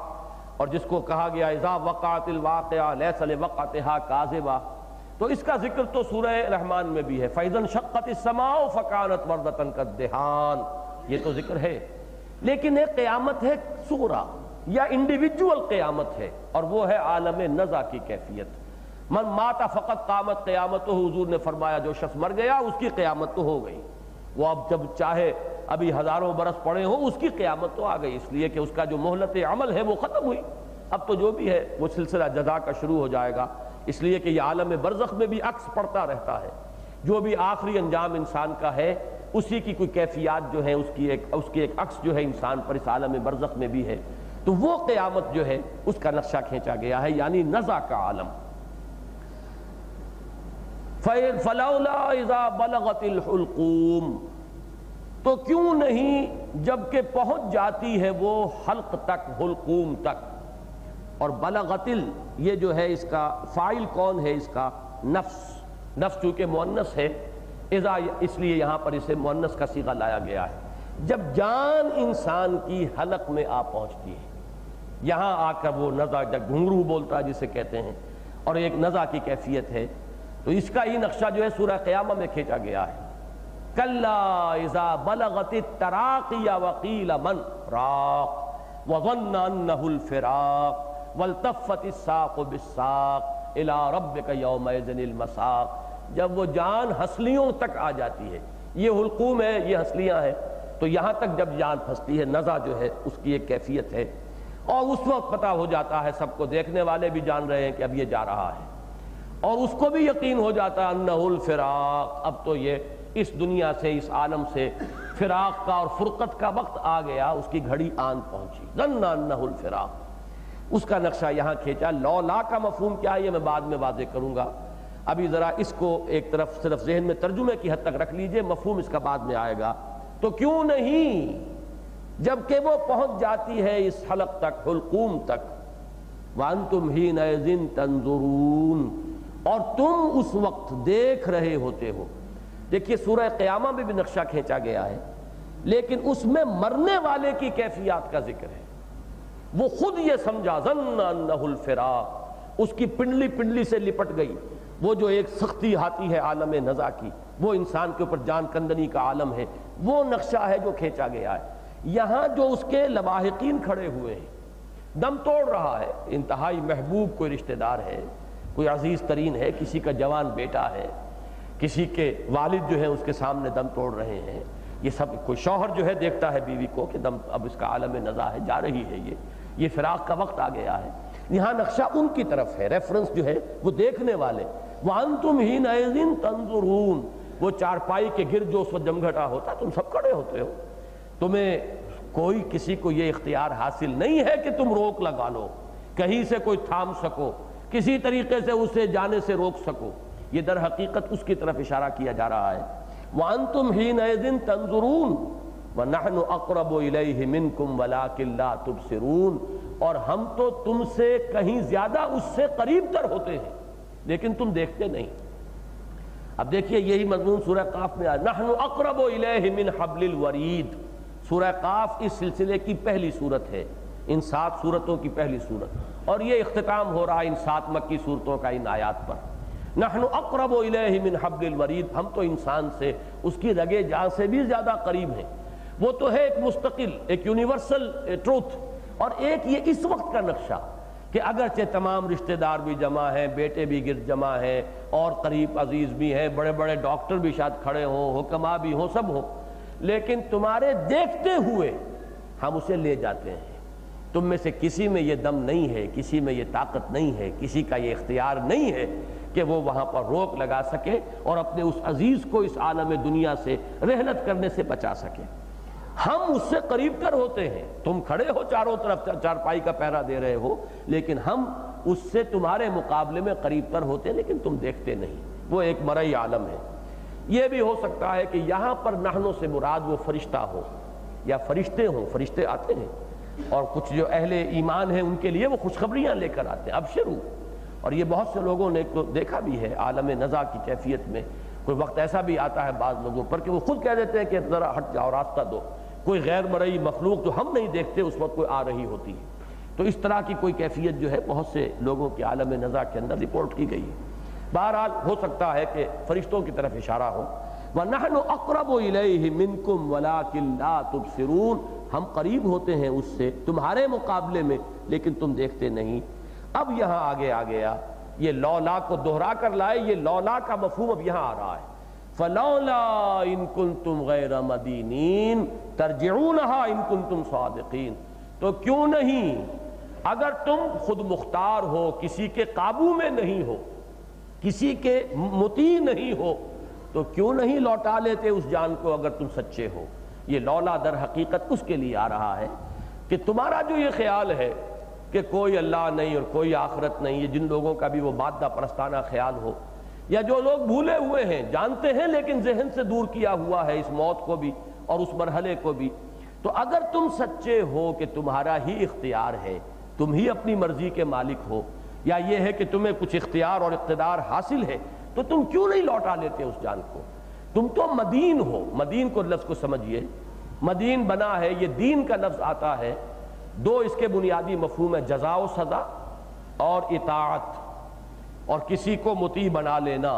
और जिसको कहा गया इज़ा वक़अतिल वाक़िअ लैसा लिवक़अतिहा काज़िबा, तो इसका जिक्र तो सूरह रहमान में भी है। फ़ैज़न शक़्क़तिस समाउ फ़कानत वर्दतन कद्दिहान, ये तो जिक्र है। लेकिन एक क़यामत है सूरा या इंडिविजुअल क़यामत है और वो है आलम नज़ा की कैफियत। मन माता फ़क़त क़ामत क़यामत, तो हुज़ूर ने फरमाया जो शख्स मर गया उसकी क़यामत तो हो गई। वो अब जब चाहे अभी हज़ारों बरस पड़े हों उसकी क़यामत तो आ गई, इसलिए कि उसका जो मोहलत अमल है वो ख़त्म हुई। अब तो जो भी है वो सिलसिला जज़ा का शुरू हो जाएगा, इसलिए कि यह आलम बरज़ख़ में भी अक्स पड़ता रहता है। जो भी आखिरी अंजाम इंसान का है उसी की कोई कैफियत जो है उसकी एक उसकी एक अक्स जो है इंसान पर इस आलम बरज़ख़ में भी है। तो वो क़यामत जो है उसका नक्शा खींचा गया है, यानी नज़ा का आलम। फलौला इज़ा बलगतिल हुलकूम, तो क्यों नहीं जबकि पहुंच जाती है वो हल्क तक, हुलकूम तक। और बलगतिल ये जो है इसका फ़ाइल कौन है? इसका नफ्स। नफ्स चूँकि मुअन्नस है इज़ा, इसलिए यहाँ पर इसे मुअन्नस का सीगा लाया गया है। जब जान इंसान की हलक में आ पहुँचती है, यहाँ आकर वो नज़ा जब घुंघरू बोलता है जिसे कहते हैं, और एक नज़ा की कैफियत है। तो इसका ही नक्शा जो है सूरह क़यामा में खींचा गया है। कल्ला इज़ा बलगतित तराक़िया वक़ील मन राक़ वज़न्ना अन्नहुल फ़िराक़ वल्तफ़तिस साक़ु बिस्साक़ इला रब्बिका यौमइज़िनिल मसाक़। जब वो जान हसलियों तक आ जाती है, ये हुलकूम है, ये हसलियाँ हैं, तो यहाँ तक जब जान फंसती है, नज़ा जो है उसकी एक कैफियत है। और उस वक्त पता हो जाता है, सबको देखने वाले भी जान रहे हैं कि अब ये जा रहा है, और उसको भी यकीन हो जाता है अन्नहुल फ़िराक़, अब तो ये इस दुनिया से, इस आलम से फ़िराक़ का और फ़ुरक़त का वक्त आ गया, उसकी घड़ी आन पहुँची। ज़न्ना अन्नहुल फ़िराक़, उसका नक्शा यहाँ खींचा। लौला का मफ़हूम क्या है ये मैं बाद में वाज़े करूँगा, अभी ज़रा इसको एक तरफ सिर्फ जहन में तर्जुमे की हद तक रख लीजिए, मफ़हूम इसका बाद में आएगा। तो क्यों नहीं जबकि वो पहुँच जाती है इस हलक तक, हुलकूम तक। वांतुम हीनइज़िन तंज़ुरून, और तुम उस वक्त देख रहे होते हो। देखिए सूरह क़यामा में भी नक्शा खींचा गया है, लेकिन उसमें मरने वाले की कैफियत का जिक्र है। वो खुद ये समझा ज़न्ना अन्नहुल फ़िराक़, उसकी पिंडली पिंडली से लिपट गई। वो जो एक सख्ती आती है आलम नज़ा की, वो इंसान के ऊपर जान कंदनी का आलम है, वो नक्शा है जो खींचा गया है। यहाँ जो उसके लवाहिकीन खड़े हुए हैं, दम तोड़ रहा है, इंतहाई महबूब कोई रिश्तेदार है, कोई अजीज़ तरीन है, किसी का जवान बेटा है, किसी के वालिद जो है उसके सामने दम तोड़ रहे हैं, ये सब। कोई शौहर जो है देखता है बीवी को कि दम, अब इसका आलम नज़ा है, जा रही है, ये ये फ़िराक़ का वक्त आ गया है। यहाँ नक्शा उनकी तरफ है, रेफरेंस जो है वो देखने वाले। वांतुम हीनइज़िन तंज़ुरून, वो चारपाई के गिर जो उस वक्त जमघटा होता, तुम सब खड़े होते हो, तुम्हें कोई किसी को ये इख्तियार हासिल नहीं है कि तुम रोक लगा लो, कहीं से कोई थाम सको, किसी तरीके से उसे जाने से रोक सको। ये दर हकीकत उसकी तरफ इशारा किया जा रहा है। वांतुम हीनइज़िन तंज़ुरून व नहनु अक़रबु इलैहि मिनकुम वलाकिन ला तुबसिरून, और हम तो तुमसे कहीं ज़्यादा उससे करीब तर होते हैं लेकिन तुम देखते नहीं। अब देखिए यही मजमून सूरह काफ़ में आया। नहनु अक़रबु इलैहि मिन हब्लिल वरीद, सूरह काफ़ इस सिलसिले की पहली सूरत है, इन सात सूरतों की पहली सूरत, और ये इख्तिताम हो रहा है इन सात मक्की सूरतों का इन आयात पर। नहनु अक़रबु इलैहि मिन हब्लिल वरीद, हम तो इंसान से उसकी रगे जान से भी ज़्यादा करीब हैं। वो तो है एक मुस्तकिल, एक यूनिवर्सल ट्रूथ। और एक ये इस वक्त का नक्शा कि अगरचे तमाम रिश्तेदार भी जमा हैं, बेटे भी गिर जमा हैं और करीब अजीज़ भी हैं, बड़े बड़े डॉक्टर भी शायद खड़े हों, हुक्मा भी हों, सब हों, लेकिन तुम्हारे देखते हुए हम उसे ले जाते हैं। तुम में से किसी में ये दम नहीं है, किसी में ये ताकत नहीं है, किसी का ये इख्तियार नहीं है कि वो वहाँ पर रोक लगा सके और अपने उस अजीज़ को इस आलम दुनिया से रहलत करने से बचा सके। हम उससे करीब कर होते हैं, तुम खड़े हो चारों तरफ, चारपाई का पहरा दे रहे हो, लेकिन हम उससे तुम्हारे मुकाबले में करीब कर होते हैं, लेकिन तुम देखते नहीं। वो एक मरई आलम है। ये भी हो सकता है कि यहाँ पर नहनों से मुराद वो फरिश्ता हो या फरिश्ते हों। फरिश्ते आते हैं और कुछ जो अहले ईमान हैं उनके लिए वो खुशखबरियाँ लेकर आते हैं, अबशरू। और ये बहुत से लोगों ने तो देखा भी है आलम नज़ा की कैफियत में। कोई वक्त ऐसा भी आता है बाज़ लोगों पर कि वो खुद कह देते हैं कि ज़रा हट जाओ, रास्ता दो। कोई गैर मरई मखलूक जो हम नहीं देखते उस वक्त कोई आ रही होती है। तो इस तरह की कोई कैफियत जो है बहुत से लोगों के आलम नज़ा के अंदर रिपोर्ट की गई है। बहरहाल हो सकता है कि फरिश्तों की तरफ इशारा हो। वनहनु अक़रबु इलैहि मिनकुम वलाकिन ला तुबसिरून, हम करीब होते हैं उससे तुम्हारे मुकाबले में, लेकिन तुम देखते नहीं। अब यहाँ आगे आ गया, ये लौला को दोहरा कर लाए। ये लौला का मफहूम अब यहाँ आ रहा है। फलौला इन कुंतुम गैर मदीनीन तरजिऊनहा इन कुंतुम सादिकीन, तो क्यों नहीं अगर तुम खुद मुख्तार हो, किसी के काबू में नहीं हो, किसी के मुती नहीं हो, तो क्यों नहीं लौटा लेते उस जान को अगर तुम सच्चे हो। ये लौला दर हकीकत उसके लिए आ रहा है कि तुम्हारा जो ये ख्याल है कि कोई अल्लाह नहीं और कोई आखरत नहीं, ये जिन लोगों का भी वो मादा परस्ताना ख्याल हो, या जो लोग भूले हुए हैं, जानते हैं लेकिन जहन से दूर किया हुआ है इस मौत को भी और उस मरहले को भी, तो अगर तुम सच्चे हो कि तुम्हारा ही इख्तियार है, तुम ही अपनी मर्जी के मालिक हो, या ये है कि तुम्हें कुछ इख्तियार और इक़्तिदार हासिल है, तो तुम क्यों नहीं लौटा लेते उस जान को। तुम तो मदीन हो। मदीन को लफ्ज़ को समझिए, मदीन बना है, ये दीन का लफ्ज़ आता है। दो इसके बुनियादी मफहूम है, जज़ा व सज़ा और इताअत, और किसी को मुती बना लेना।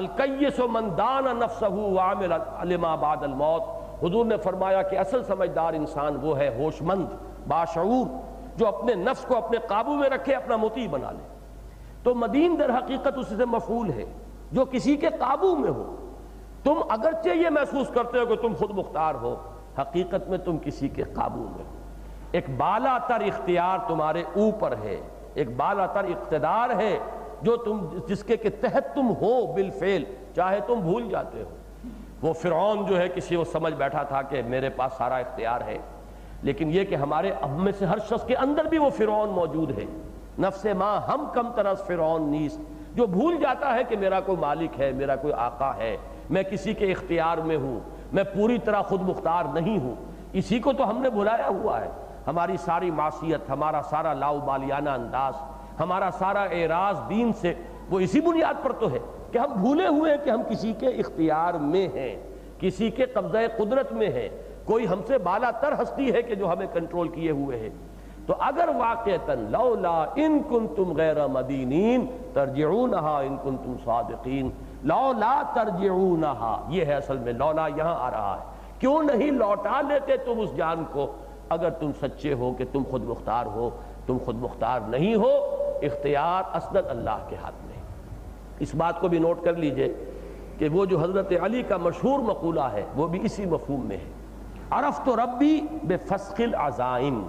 अलकय्यसु मन दाना नफ्सहु व आमिल लिमा बाद अल मौत, हुजूर ने फरमाया कि असल समझदार इंसान वो है होशमंद, बाशऊर, जो अपने नफ्स को अपने काबू में रखे, अपना मुती बना ले। तो मदीन दर हकीकत उसी से मफूल है, जो किसी के काबू में हो। तुम अगरचे ये महसूस करते हो कि तुम खुद मुख्तार हो, हकीकत में तुम किसी के काबू में हो। एक बाला तर इख्तियार तुम्हारे ऊपर है, एक बाला तर इख्तिदार है जो तुम जिसके के तहत तुम हो बिलफेल, चाहे तुम भूल जाते हो। वो फिरौन जो है किसी को समझ बैठा था कि मेरे पास सारा इख्तियार है, लेकिन ये कि हमारे अब में से हर शख्स के अंदर भी वो फिरौन मौजूद है, नफ्से माँ हम कम तरस फिरौन नीस, जो भूल जाता है कि मेरा कोई मालिक है, मेरा कोई आका है, मैं किसी के इख्तियार में हूँ, मैं पूरी तरह खुद मुख्तार नहीं हूँ। इसी को तो हमने भुलाया हुआ है। हमारी सारी मासियत, हमारा सारा लाउबालियाना अंदाज, हमारा सारा एराज दीन से, वो इसी बुनियाद पर तो है कि हम भूले हुए हैं कि हम किसी के इख्तियार में हैं, किसी के कब्ज़े कुदरत में हैं, कोई हमसे बाला तर हस्ती है कि जो हमें कंट्रोल किए हुए है। तो अगर वाक़तन लौला इन कुंतुम गैर मदीनीन तरजिऊनहा इन कुंतुम सादिकीन, लौला तरजिऊनहा, ये है असल में लौला यहाँ आ रहा है। क्यों नहीं लौटा लेते तुम उस जान को अगर तुम सच्चे हो कि तुम खुद मुख्तार हो। तुम खुद मुख्तार नहीं हो, इख्तियार असलन अल्लाह के हाथ में। इस बात को भी नोट कर लीजिए कि वो जो हज़रत अली का मशहूर मकूला है वो भी इसी मफहूम में है। अरफ़ तो रब्बी बेफस्किल अज़ाइम,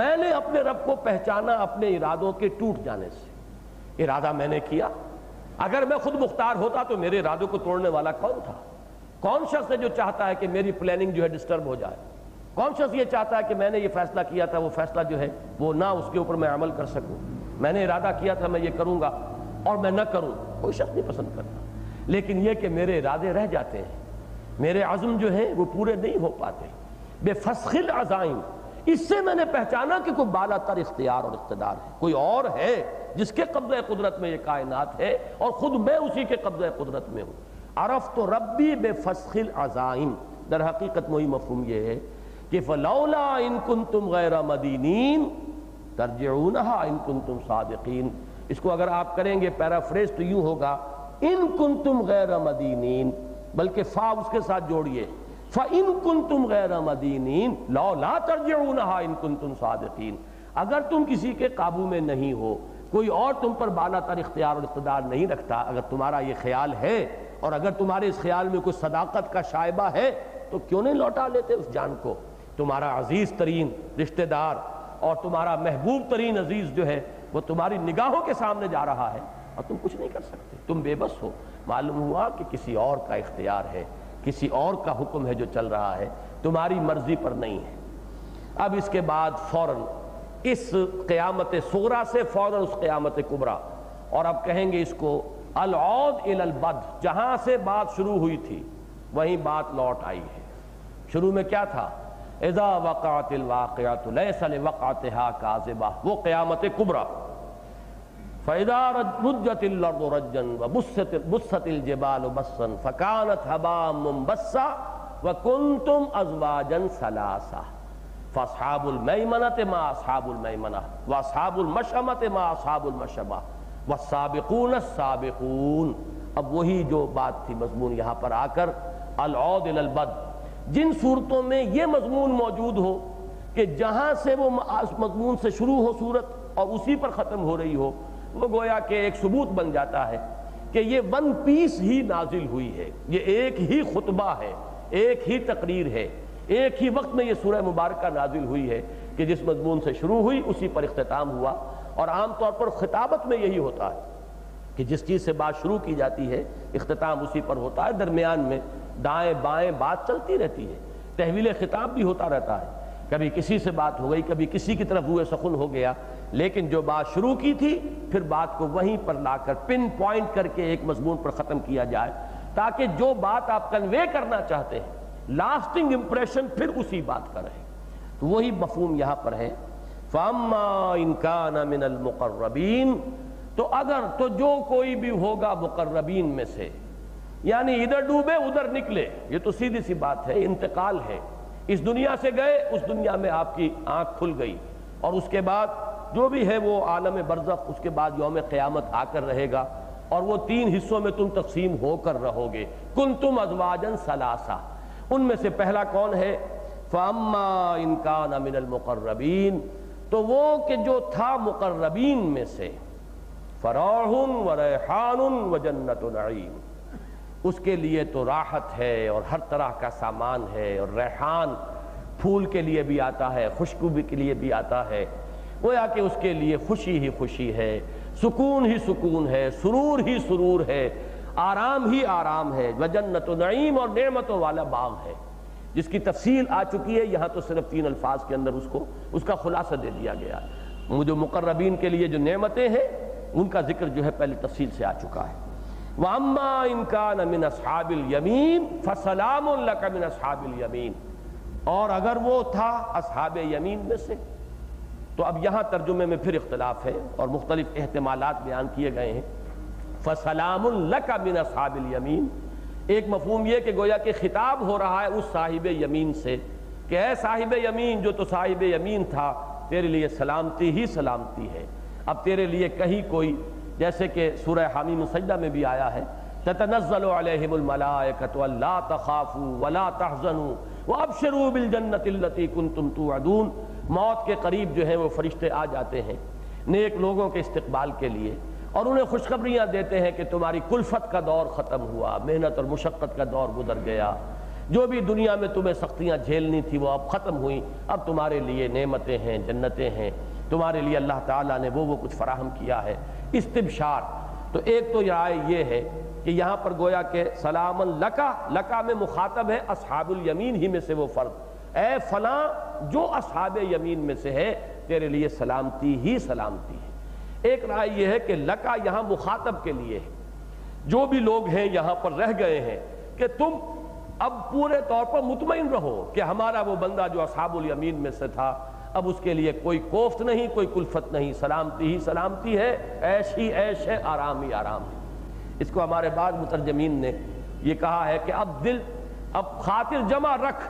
मैंने अपने रब को पहचाना अपने इरादों के टूट जाने से। इरादा मैंने किया, अगर मैं खुद मुख्तार होता तो मेरे इरादों को तोड़ने वाला कौन था? कौन शख्स है जो चाहता है कि मेरी प्लानिंग जो है डिस्टर्ब हो जाए? कौन शख्स ये चाहता है कि मैंने ये फ़ैसला किया था, वो फ़ैसला जो है वो ना उसके ऊपर मैं अमल कर सकूं? मैंने इरादा किया था मैं ये करूंगा और मैं ना करूं, कोई शख्स नहीं पसंद करता। लेकिन ये कि मेरे इरादे रह जाते हैं, मेरे आज़म जो हैं वो पूरे नहीं हो पाते। बेफस्खिल अज़ाइम, इससे मैंने पहचाना कि कोई बाला तर इख्तियार और इक़्तिदार है, कोई और है जिसके कब्ज़े कुदरत में ये कायनात है और ख़ुद मैं उसी के कब्ज़े कुदरत में हूँ। अरफ़ तो रब्बी बेफस्खिल अज़ाइम, दर हकीकत मोही मफहूम ये है कि फलौला इन कुंतुम गैर मदीनीन तरजिऊनहा इन कुंतुम सादिकीन। इसको अगर आप करेंगे पैराफ्रेज तो यूँ होगा, इन कुंतुम गैर मदीनीन, बल्कि फा उसके साथ जोड़िए, फ़इन कुन्तुम गैर मदीनीन लौला तर्जिऊनहा इन कुन्तुम सादिकीन। अगर तुम किसी के काबू में नहीं हो, कोई और तुम पर बाला तर इख्तियार और इक़्तिदार नहीं रखता, अगर तुम्हारा ये ख्याल है और अगर तुम्हारे इस ख्याल में कोई सदाकत का शायबा है तो क्यों नहीं लौटा लेते उस जान को। तुम्हारा अजीज़ तरीन रिश्तेदार और तुम्हारा महबूब तरीन अजीज़ जो है वो तुम्हारी निगाहों के सामने जा रहा है और तुम कुछ नहीं कर सकते, तुम बेबस हो। मालूम हुआ कि किसी और का इख्तियार है, किसी और का हुक्म है जो चल रहा है, तुम्हारी मर्जी पर नहीं है। अब इसके बाद फ़ौरन इस क़यामत सूरा से फ़ौरन उस क़यामत कुबरा, और अब कहेंगे इसको अल-औद इलल-बद, जहाँ से बात शुरू हुई थी वहीं बात लौट आई है। शुरू में क्या था? इज़ा वक़अतिल वाक़िअतु लैसा लिवक़अतिहा काज़िबा, वो क़यामत कुबरा। फ़इज़ा रुज्जतिल अर्दु रज्जन व बुस्सतिल जिबालु बस्सन फ़कानत हबाम मुंबस्सा व कुंतुम अज़वाजन सलासा फ़अस्हाबुल मैमनत मा अस्हाबुल मैमना व अस्हाबुल मशअमत मा अस्हाबुल मशअमा वस्साबिकून अस्साबिकून। अब वही जो बात थी मजमून यहाँ पर आकर अल-औद इलल-बद, जिन सूरतों में ये मजमून मौजूद हो कि जहाँ से वो मजमून से शुरू हो सूरत और उसी पर ख़त्म हो रही हो, वो गोया के एक सबूत बन जाता है कि ये वन पीस ही नाजिल हुई है, ये एक ही खुतबा है, एक ही तकरीर है, एक ही वक्त में ये सूरह मुबारक नाजिल हुई है कि जिस मजमून से शुरू हुई उसी पर इख्तिताम हुआ। और आमतौर पर खिताबत में यही होता है कि जिस चीज़ से बात शुरू की जाती है इख्तिताम उसी पर होता है, दरमियान में दाएं बाएं बात चलती रहती है, तहवील खिताब भी होता रहता है, कभी किसी से बात हो गई, कभी किसी की तरफ हुए सखुन हो गया, लेकिन जो बात शुरू की थी फिर बात को वहीं पर लाकर पिन पॉइंट करके एक मजमून पर ख़त्म किया जाए ताकि जो बात आप कन्वे करना चाहते हैं लास्टिंग इम्प्रेशन फिर उसी बात का रहे। तो वही मफहूम यहाँ पर है फ़अम्मा इन कान मिनल मुक़र्रबीन, तो अगर तो जो कोई भी होगा मुक़र्रबीन में से, यानी इधर डूबे उधर निकले, ये तो सीधी सी बात है, इंतकाल है। इस दुनिया से गए, उस दुनिया में आपकी आँख खुल गई और उसके बाद जो भी है वो आलम बरज़ख, उसके बाद यौम क़यामत आकर रहेगा और वो तीन हिस्सों में तुम तकसीम होकर रहोगे। कुंतुम अज़वाजन सलासा, उनमें से पहला कौन है? फ़अम्मा इन कान मिनल मुक़र्रबीन, तो वो कि जो था मुक़र्रबीन में से, फ़राहुन व रैहानुन व जन्नतु नईम, उसके लिए तो राहत है और हर तरह का सामान है, और रैहान फूल के लिए भी आता है, खुशबू के लिए भी आता है, गोया कि उसके लिए खुशी ही खुशी है, सुकून ही सुकून है, सुरूर ही सुरूर है, आराम ही आराम है, वजन्नत नईम और नेमतों वाला बाग है, जिसकी तफसील आ चुकी है। यहाँ तो सिर्फ तीन अल्फाज के अंदर उसको उसका खुलासा दे दिया गया। जो मुक़र्रबीन के लिए जो नेमतें हैं उनका जिक्र जो है पहले तफसील से आ चुका है। व अम्मा इन कान मिन अस्हाबिल यमीन फसलामुन लक मिन अस्हाबिल यमीन, और अगर वो था अस्हाब यमीन में से, तो अब यहाँ तर्जुमे में फिर इख्तलाफ है और मुख्तलिफ एहतमालात बयान किए गए हैं। फ़सलामुन लका मिन अस्हाबिल यमीन, एक मफहूम यह कि गोया कि खिताब हो रहा है उस साहिब यमीन से कि ऐ साहिब यमीन, जो तो साहिब यमीन था, तेरे लिए सलामती ही सलामती है। अब तेरे लिए कहीं कोई, जैसे कि सूरह हा मीम सज्दा में भी आया है, ततनज़्ज़लु अलैहिमुल मलाइकतु अल्ला तखाफू वला तहज़नू व अबशिरू बिल जन्नतिल्लती कुंतुम तुअदून, मौत के करीब जो है वो फरिश्ते आ जाते हैं नेक लोगों के इस्तकबाल के लिए और उन्हें खुशखबरियाँ देते हैं कि तुम्हारी कुल्फत का दौर ख़त्म हुआ, मेहनत और मुशक्क़त का दौर गुजर गया, जो भी दुनिया में तुम्हें सख्तियाँ झेलनी थी वो अब ख़त्म हुई, अब तुम्हारे लिए नेमतें हैं, जन्नतें हैं, तुम्हारे लिए अल्लाह ताला ने वो वो कुछ फ़राहम किया है। इस्तिबशार, तो एक तो राय ये है कि यहाँ पर गोया के सलामन लका, लका में मुखातब है अस्हाबुल यमीन ही में से वो फ़र्द, ए फलाँ जो अस्हाब यमीन में से है तेरे लिए सलामती ही सलामती है। एक राय यह है कि लका यहाँ मुखातब के लिए है, जो भी लोग हैं यहाँ पर रह गए हैं कि तुम अब पूरे तौर पर मुतमईन रहो कि हमारा वो बंदा जो अस्हाबुल यमीन में से था अब उसके लिए कोई कोफ्त नहीं, कोई कुल्फत नहीं, सलामती ही सलामती है, ऐश ही ऐश है, आराम ही आराम है। इसको हमारे बाद मुतर्जमीन ने ये कहा है कि अब दिल अब खातिर जमा रख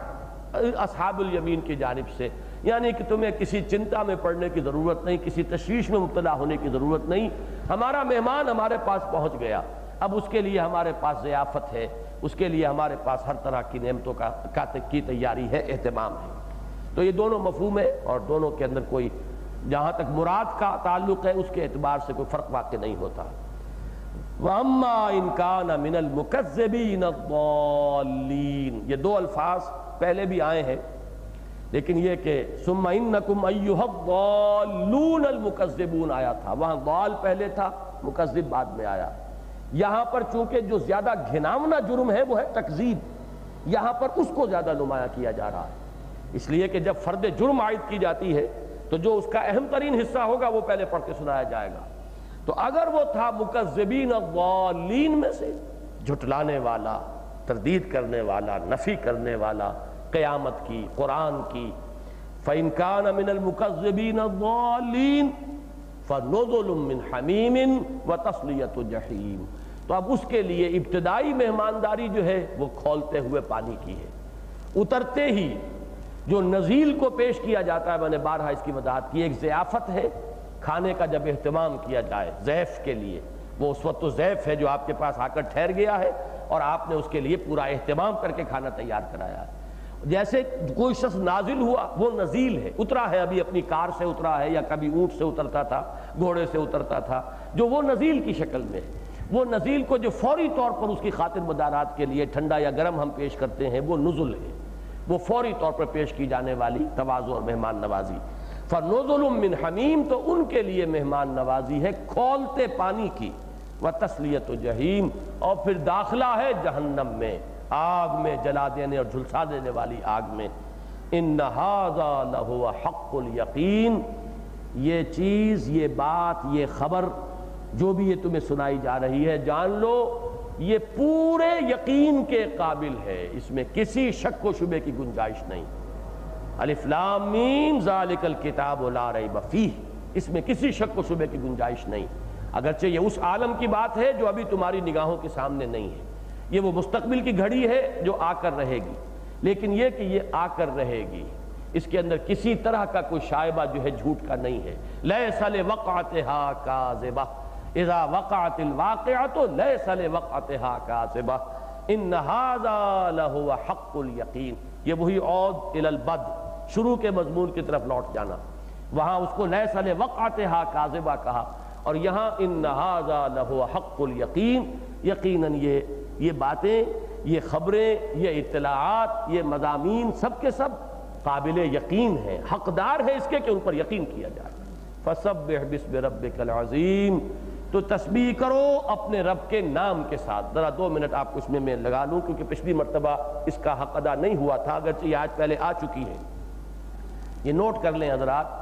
अस्हाबुल यमीन की जानिब से, यानी कि तुम्हें किसी चिंता में पड़ने की ज़रूरत नहीं, किसी तशवीश में मुब्तला होने की ज़रूरत नहीं, हमारा मेहमान हमारे पास पहुँच गया, अब उसके लिए हमारे पास ज़ियाफ़त है, उसके लिए हमारे पास हर तरह की नेमतों का, का की तैयारी है, एहतमाम है। तो ये दोनों मफहूम है और दोनों के अंदर कोई जहाँ तक मुराद का ताल्लुक़ है उसके एतबार से कोई फ़र्क वाक़ नहीं होता। वम्मा इनकान मिनल मुकज़्ज़िबीन अद्दालीन, ये दो अल्फाज पहले भी आए हैं, लेकिन ये कि सुम्मा इन्नकुम अय्युहद्दालून अलमुकज़्ज़िबून आया था, वहाँ दाल पहले था, मुकज़्ज़िब बाद में आया। यहाँ पर चूंकि जो ज़्यादा घिनावना जुर्म है वो है तकज़ीब, यहाँ पर उसको ज़्यादा नुमाया किया जा रहा है, इसलिए कि जब फ़र्द जुर्म आयद की जाती है तो जो उसका अहम तरीन हिस्सा होगा वो पहले पढ़ के सुनाया जाएगा। तो अगर वो था मुकज़्ज़िबीन अद्दालीन में से झुटलाने वाला, तरदीद करने वाला, नफ़ी करने वाला क़यामत की, कुरान की, फ़इन कान मिनल मुकज़्ज़िबीन अद्दालीन फनुज़ुलुम मिन हमीमिन व तस्लियतु जहीम। तो अब उसके लिए इब्तदाई मेहमानदारी जो है वो खोलते हुए पानी की है। उतरते ही जो नज़ील को पेश किया जाता है, मैंने बारहा इसकी वजाहत की, एक ज़ियाफ़त है खाने का जब अहतमाम किया जाए ज़ैफ़ के लिए, वो उस वक्त तो ज़ैफ़ है जो आपके पास आकर ठहर गया है और आपने उसके लिए पूरा अहतमाम करके खाना तैयार कराया है। जैसे कोई शख्स नाजिल हुआ वो नज़ील है, उतरा है, अभी अपनी कार से उतरा है या कभी ऊँट से उतरता था, घोड़े से उतरता था, जो वो नज़ील की शक्ल में है। वो नज़ील को जो फौरी तौर पर उसकी खातिर मदारात के लिए ठंडा या गर्म हम पेश करते हैं वो नुज़ुल है, वो फौरी तौर पर पेश की जाने वाली तवाज़ु और मेहमान नवाजी। फनुज़ुलुम मिन हमीम, तो उनके लिए मेहमान नवाजी है खोलते पानी की, व तस्लियतु जहीम, और फिर दाखला है जहन्नम में, आग में, जला देने और झुलसा देने वाली आग में। इन्ना हाज़ा लहुवा हक़्क़ुल यक़ीन, ये चीज़, ये बात, ये खबर जो भी ये तुम्हें सुनाई जा रही है जान लो ये पूरे यकीन के काबिल है, इसमें किसी शक व शुबे की गुंजाइश नहीं। अलिफ लाम मीम ज़ालिकल किताब ला रैब फ़ीह, इसमें किसी शक व शुबे की गुंजाइश नहीं, अगरचे ये उस आलम की बात है जो अभी तुम्हारी निगाहों के सामने नहीं है, ये वो मुस्तकबिल की घड़ी है जो आकर रहेगी, लेकिन ये कि ये आकर रहेगी, इसके अंदर किसी तरह का कोई शायबा जो है झूठ का नहीं है। लैसा लिवक़अतिहा काज़िबा इज़ा वक़अतिल वाक़िअतु लैसा लिवक़अतिहा काज़िबा इन्ना हाज़ा लहुवा हक़्क़ुल यक़ीन, ये वही औद इलल बद शुरू के मजमून की तरफ लौट जाना, वहाँ उसको लैसा लिवक़अतिहा काज़िबा कहा, और यहाँ इन्ना हाज़ा लहुवा हक़्क़ुल यक़ीन, यक़ीनन ये ये बातें, ये खबरें, ये इत्तलाआत, ये मज़ामीन सब के सब काबिल यकीन हैं, हक़दार है इसके कि उन पर यकीन किया जाए। फ़सब्बिह बिस्मि रब्बिकल अज़ीम, तो तस्बीह करो अपने रब के नाम के साथ। ज़रा दो मिनट आपको इसमें मैं लगा लूँ क्योंकि पिछली मरतबा इसका हक़ अदा नहीं हुआ था, अगरचे ये आज पहले आ चुकी है। ये नोट कर लें हज़रात,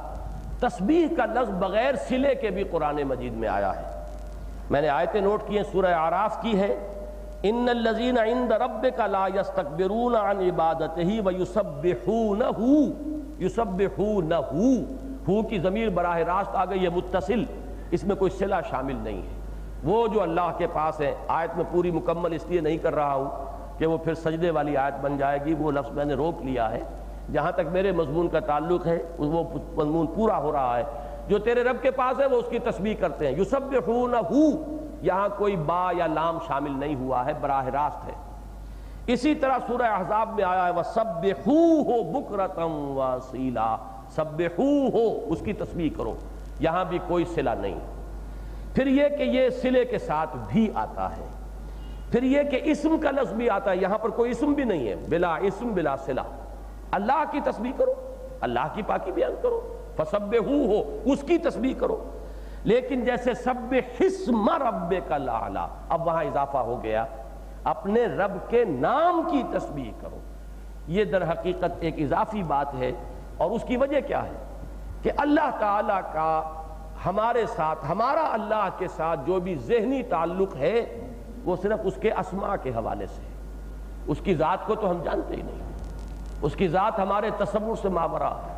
तस्बीह का लफ्ज़ बग़ैर सिले के भी कुरान मजीद में आया है। मैंने आयतें नोट की हैं, सूरह आराफ़ की है, इन्नल्लज़ीना इंद रब्बिका ला यस्तकबिरून अन इबादतिही व युसब्बिहूनहू, युसब्बिहूनहू, हू की ज़मीर बराह रास्त आ गई है, मुत्तसिल, इसमें कोई सिला शामिल नहीं है। वो जो अल्लाह के पास है, आयत में पूरी मुकम्मल इसलिए नहीं कर रहा हूँ कि वो फिर सजदे वाली आयत बन जाएगी, वो लफ्ज़ मैंने रोक लिया है। जहाँ तक मेरे मजमून का ताल्लुक़ है वो मजमून पूरा हो रहा है। जो तेरे रब के पास है वो उसकी तस्बीह करते हैं। युसब्बिहूनहू, यहाँ कोई बा या लाम शामिल नहीं हुआ है, बराह रास्त है। इसी तरह सूरह अहज़ाब में आया है वसब्बिहूहु बुक्रतम वअसीला, सब्बिहूहु, उसकी तस्बीह करो, यहाँ भी कोई सिला नहीं। फिर यह कि यह सिले के साथ भी आता है, फिर यह कि इस्म का लफ्ज़ भी आता है, यहाँ पर कोई इस्म भी नहीं है, बिला इस्म बिला सिला। अल्लाह की तस्बीह करो, अल्लाह की पाकी बयान करो, फसब्बिहू हो, उसकी तस्बीह करो। लेकिन जैसे सब्बिहिस्म रब्बिकल आला, अब वहाँ इजाफा हो गया, अपने रब के नाम की तस्बीह करो। यह दर हकीकत एक इजाफी बात है, और उसकी वजह क्या है कि अल्लाह ताला का हमारे साथ, हमारा अल्लाह के साथ जो भी ज़हनी ताल्लुक़ है वो सिर्फ़ उसके अस्मा के हवाले से है, उसकी ज़ात को तो हम जानते ही नहीं, उसकी ज़ात हमारे तसव्वुर से मावरा है,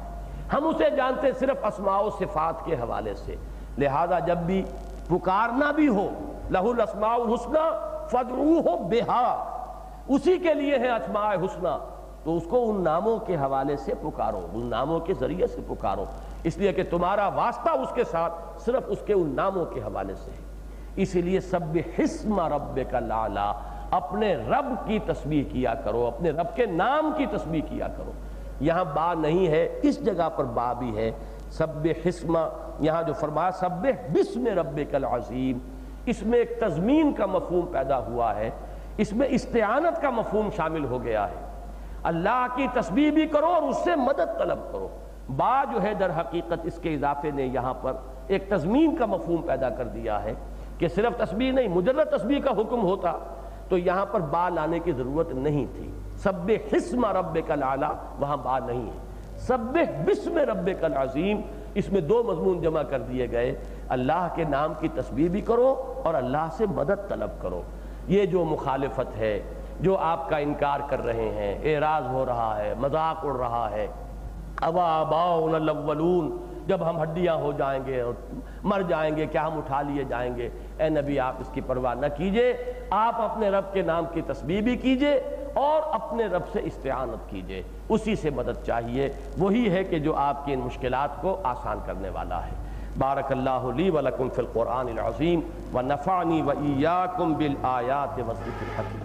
हम उसे जानते सिर्फ़ अस्मा व सिफ़ात के हवाले से। लिहाजा जब भी पुकारना भी हो, लहुल अस्माउल हुस्ना फदऊहु बिहा, उसी के लिए है अस्माए हुस्ना, तो उसको उन नामों के हवाले से पुकारो, उन नामों के ज़रिए से पुकारो, इसलिए कि तुम्हारा वास्ता उसके साथ सिर्फ़ उसके उन नामों के हवाले से है। इसलिए सब हिस्म रब्बे का लाला, अपने रब की तस्बीह किया करो, अपने रब के नाम की तस्बीह किया करो। यहाँ बा नहीं है, इस जगह पर बा भी है। सब्बे हिस्मा, यहाँ जो फरमाया सब्बे हिस्मे रब्बे कल अज़ीम, इसमें एक तज़मीन का मफहूम पैदा हुआ है, इसमें इस्तिआनत का मफहूम शामिल हो गया है। अल्लाह की तस्बीह भी करो और उससे मदद तलब करो। बा जो है दर हकीकत इसके इजाफे ने यहाँ पर एक तज़मीन का मफहूम पैदा कर दिया है कि सिर्फ तस्बीह नहीं, मुजर्रद तस्बीह का हुक्म होता तो यहाँ पर बा लाने की ज़रूरत नहीं थी। सब्बे हिस्म रब्बे का लाला, वहाँ बा नहीं है। सब्बे बिस्मे रब्बे कल अज़ीम, इसमें दो मजमून जमा कर दिए गए। अल्लाह के नाम की तस्बीह भी करो और अल्लाह से मदद तलब करो। ये जो मुखालफत है, जो आपका इनकार कर रहे हैं, एराज़ हो रहा है, मजाक उड़ रहा है, अवाबाउल अव्वलून, जब हम हड्डियाँ हो जाएंगे और मर जाएंगे क्या हम उठा लिए जाएंगे? ए नबी, आप इसकी परवाह न कीजिए। आप अपने रब के नाम की तस्बीह भी कीजिए और अपने रब से इस्तिआनत कीजिए, उसी से मदद चाहिए। वही है कि जो आपकी इन मुश्किलात को आसान करने वाला है। बारकल्लाहु ली व लकुम फिल कुरानिल अज़ीम व नफ़अनी व इय्याकुम बिल आयाति वज़ ज़िक्रिल हकीम।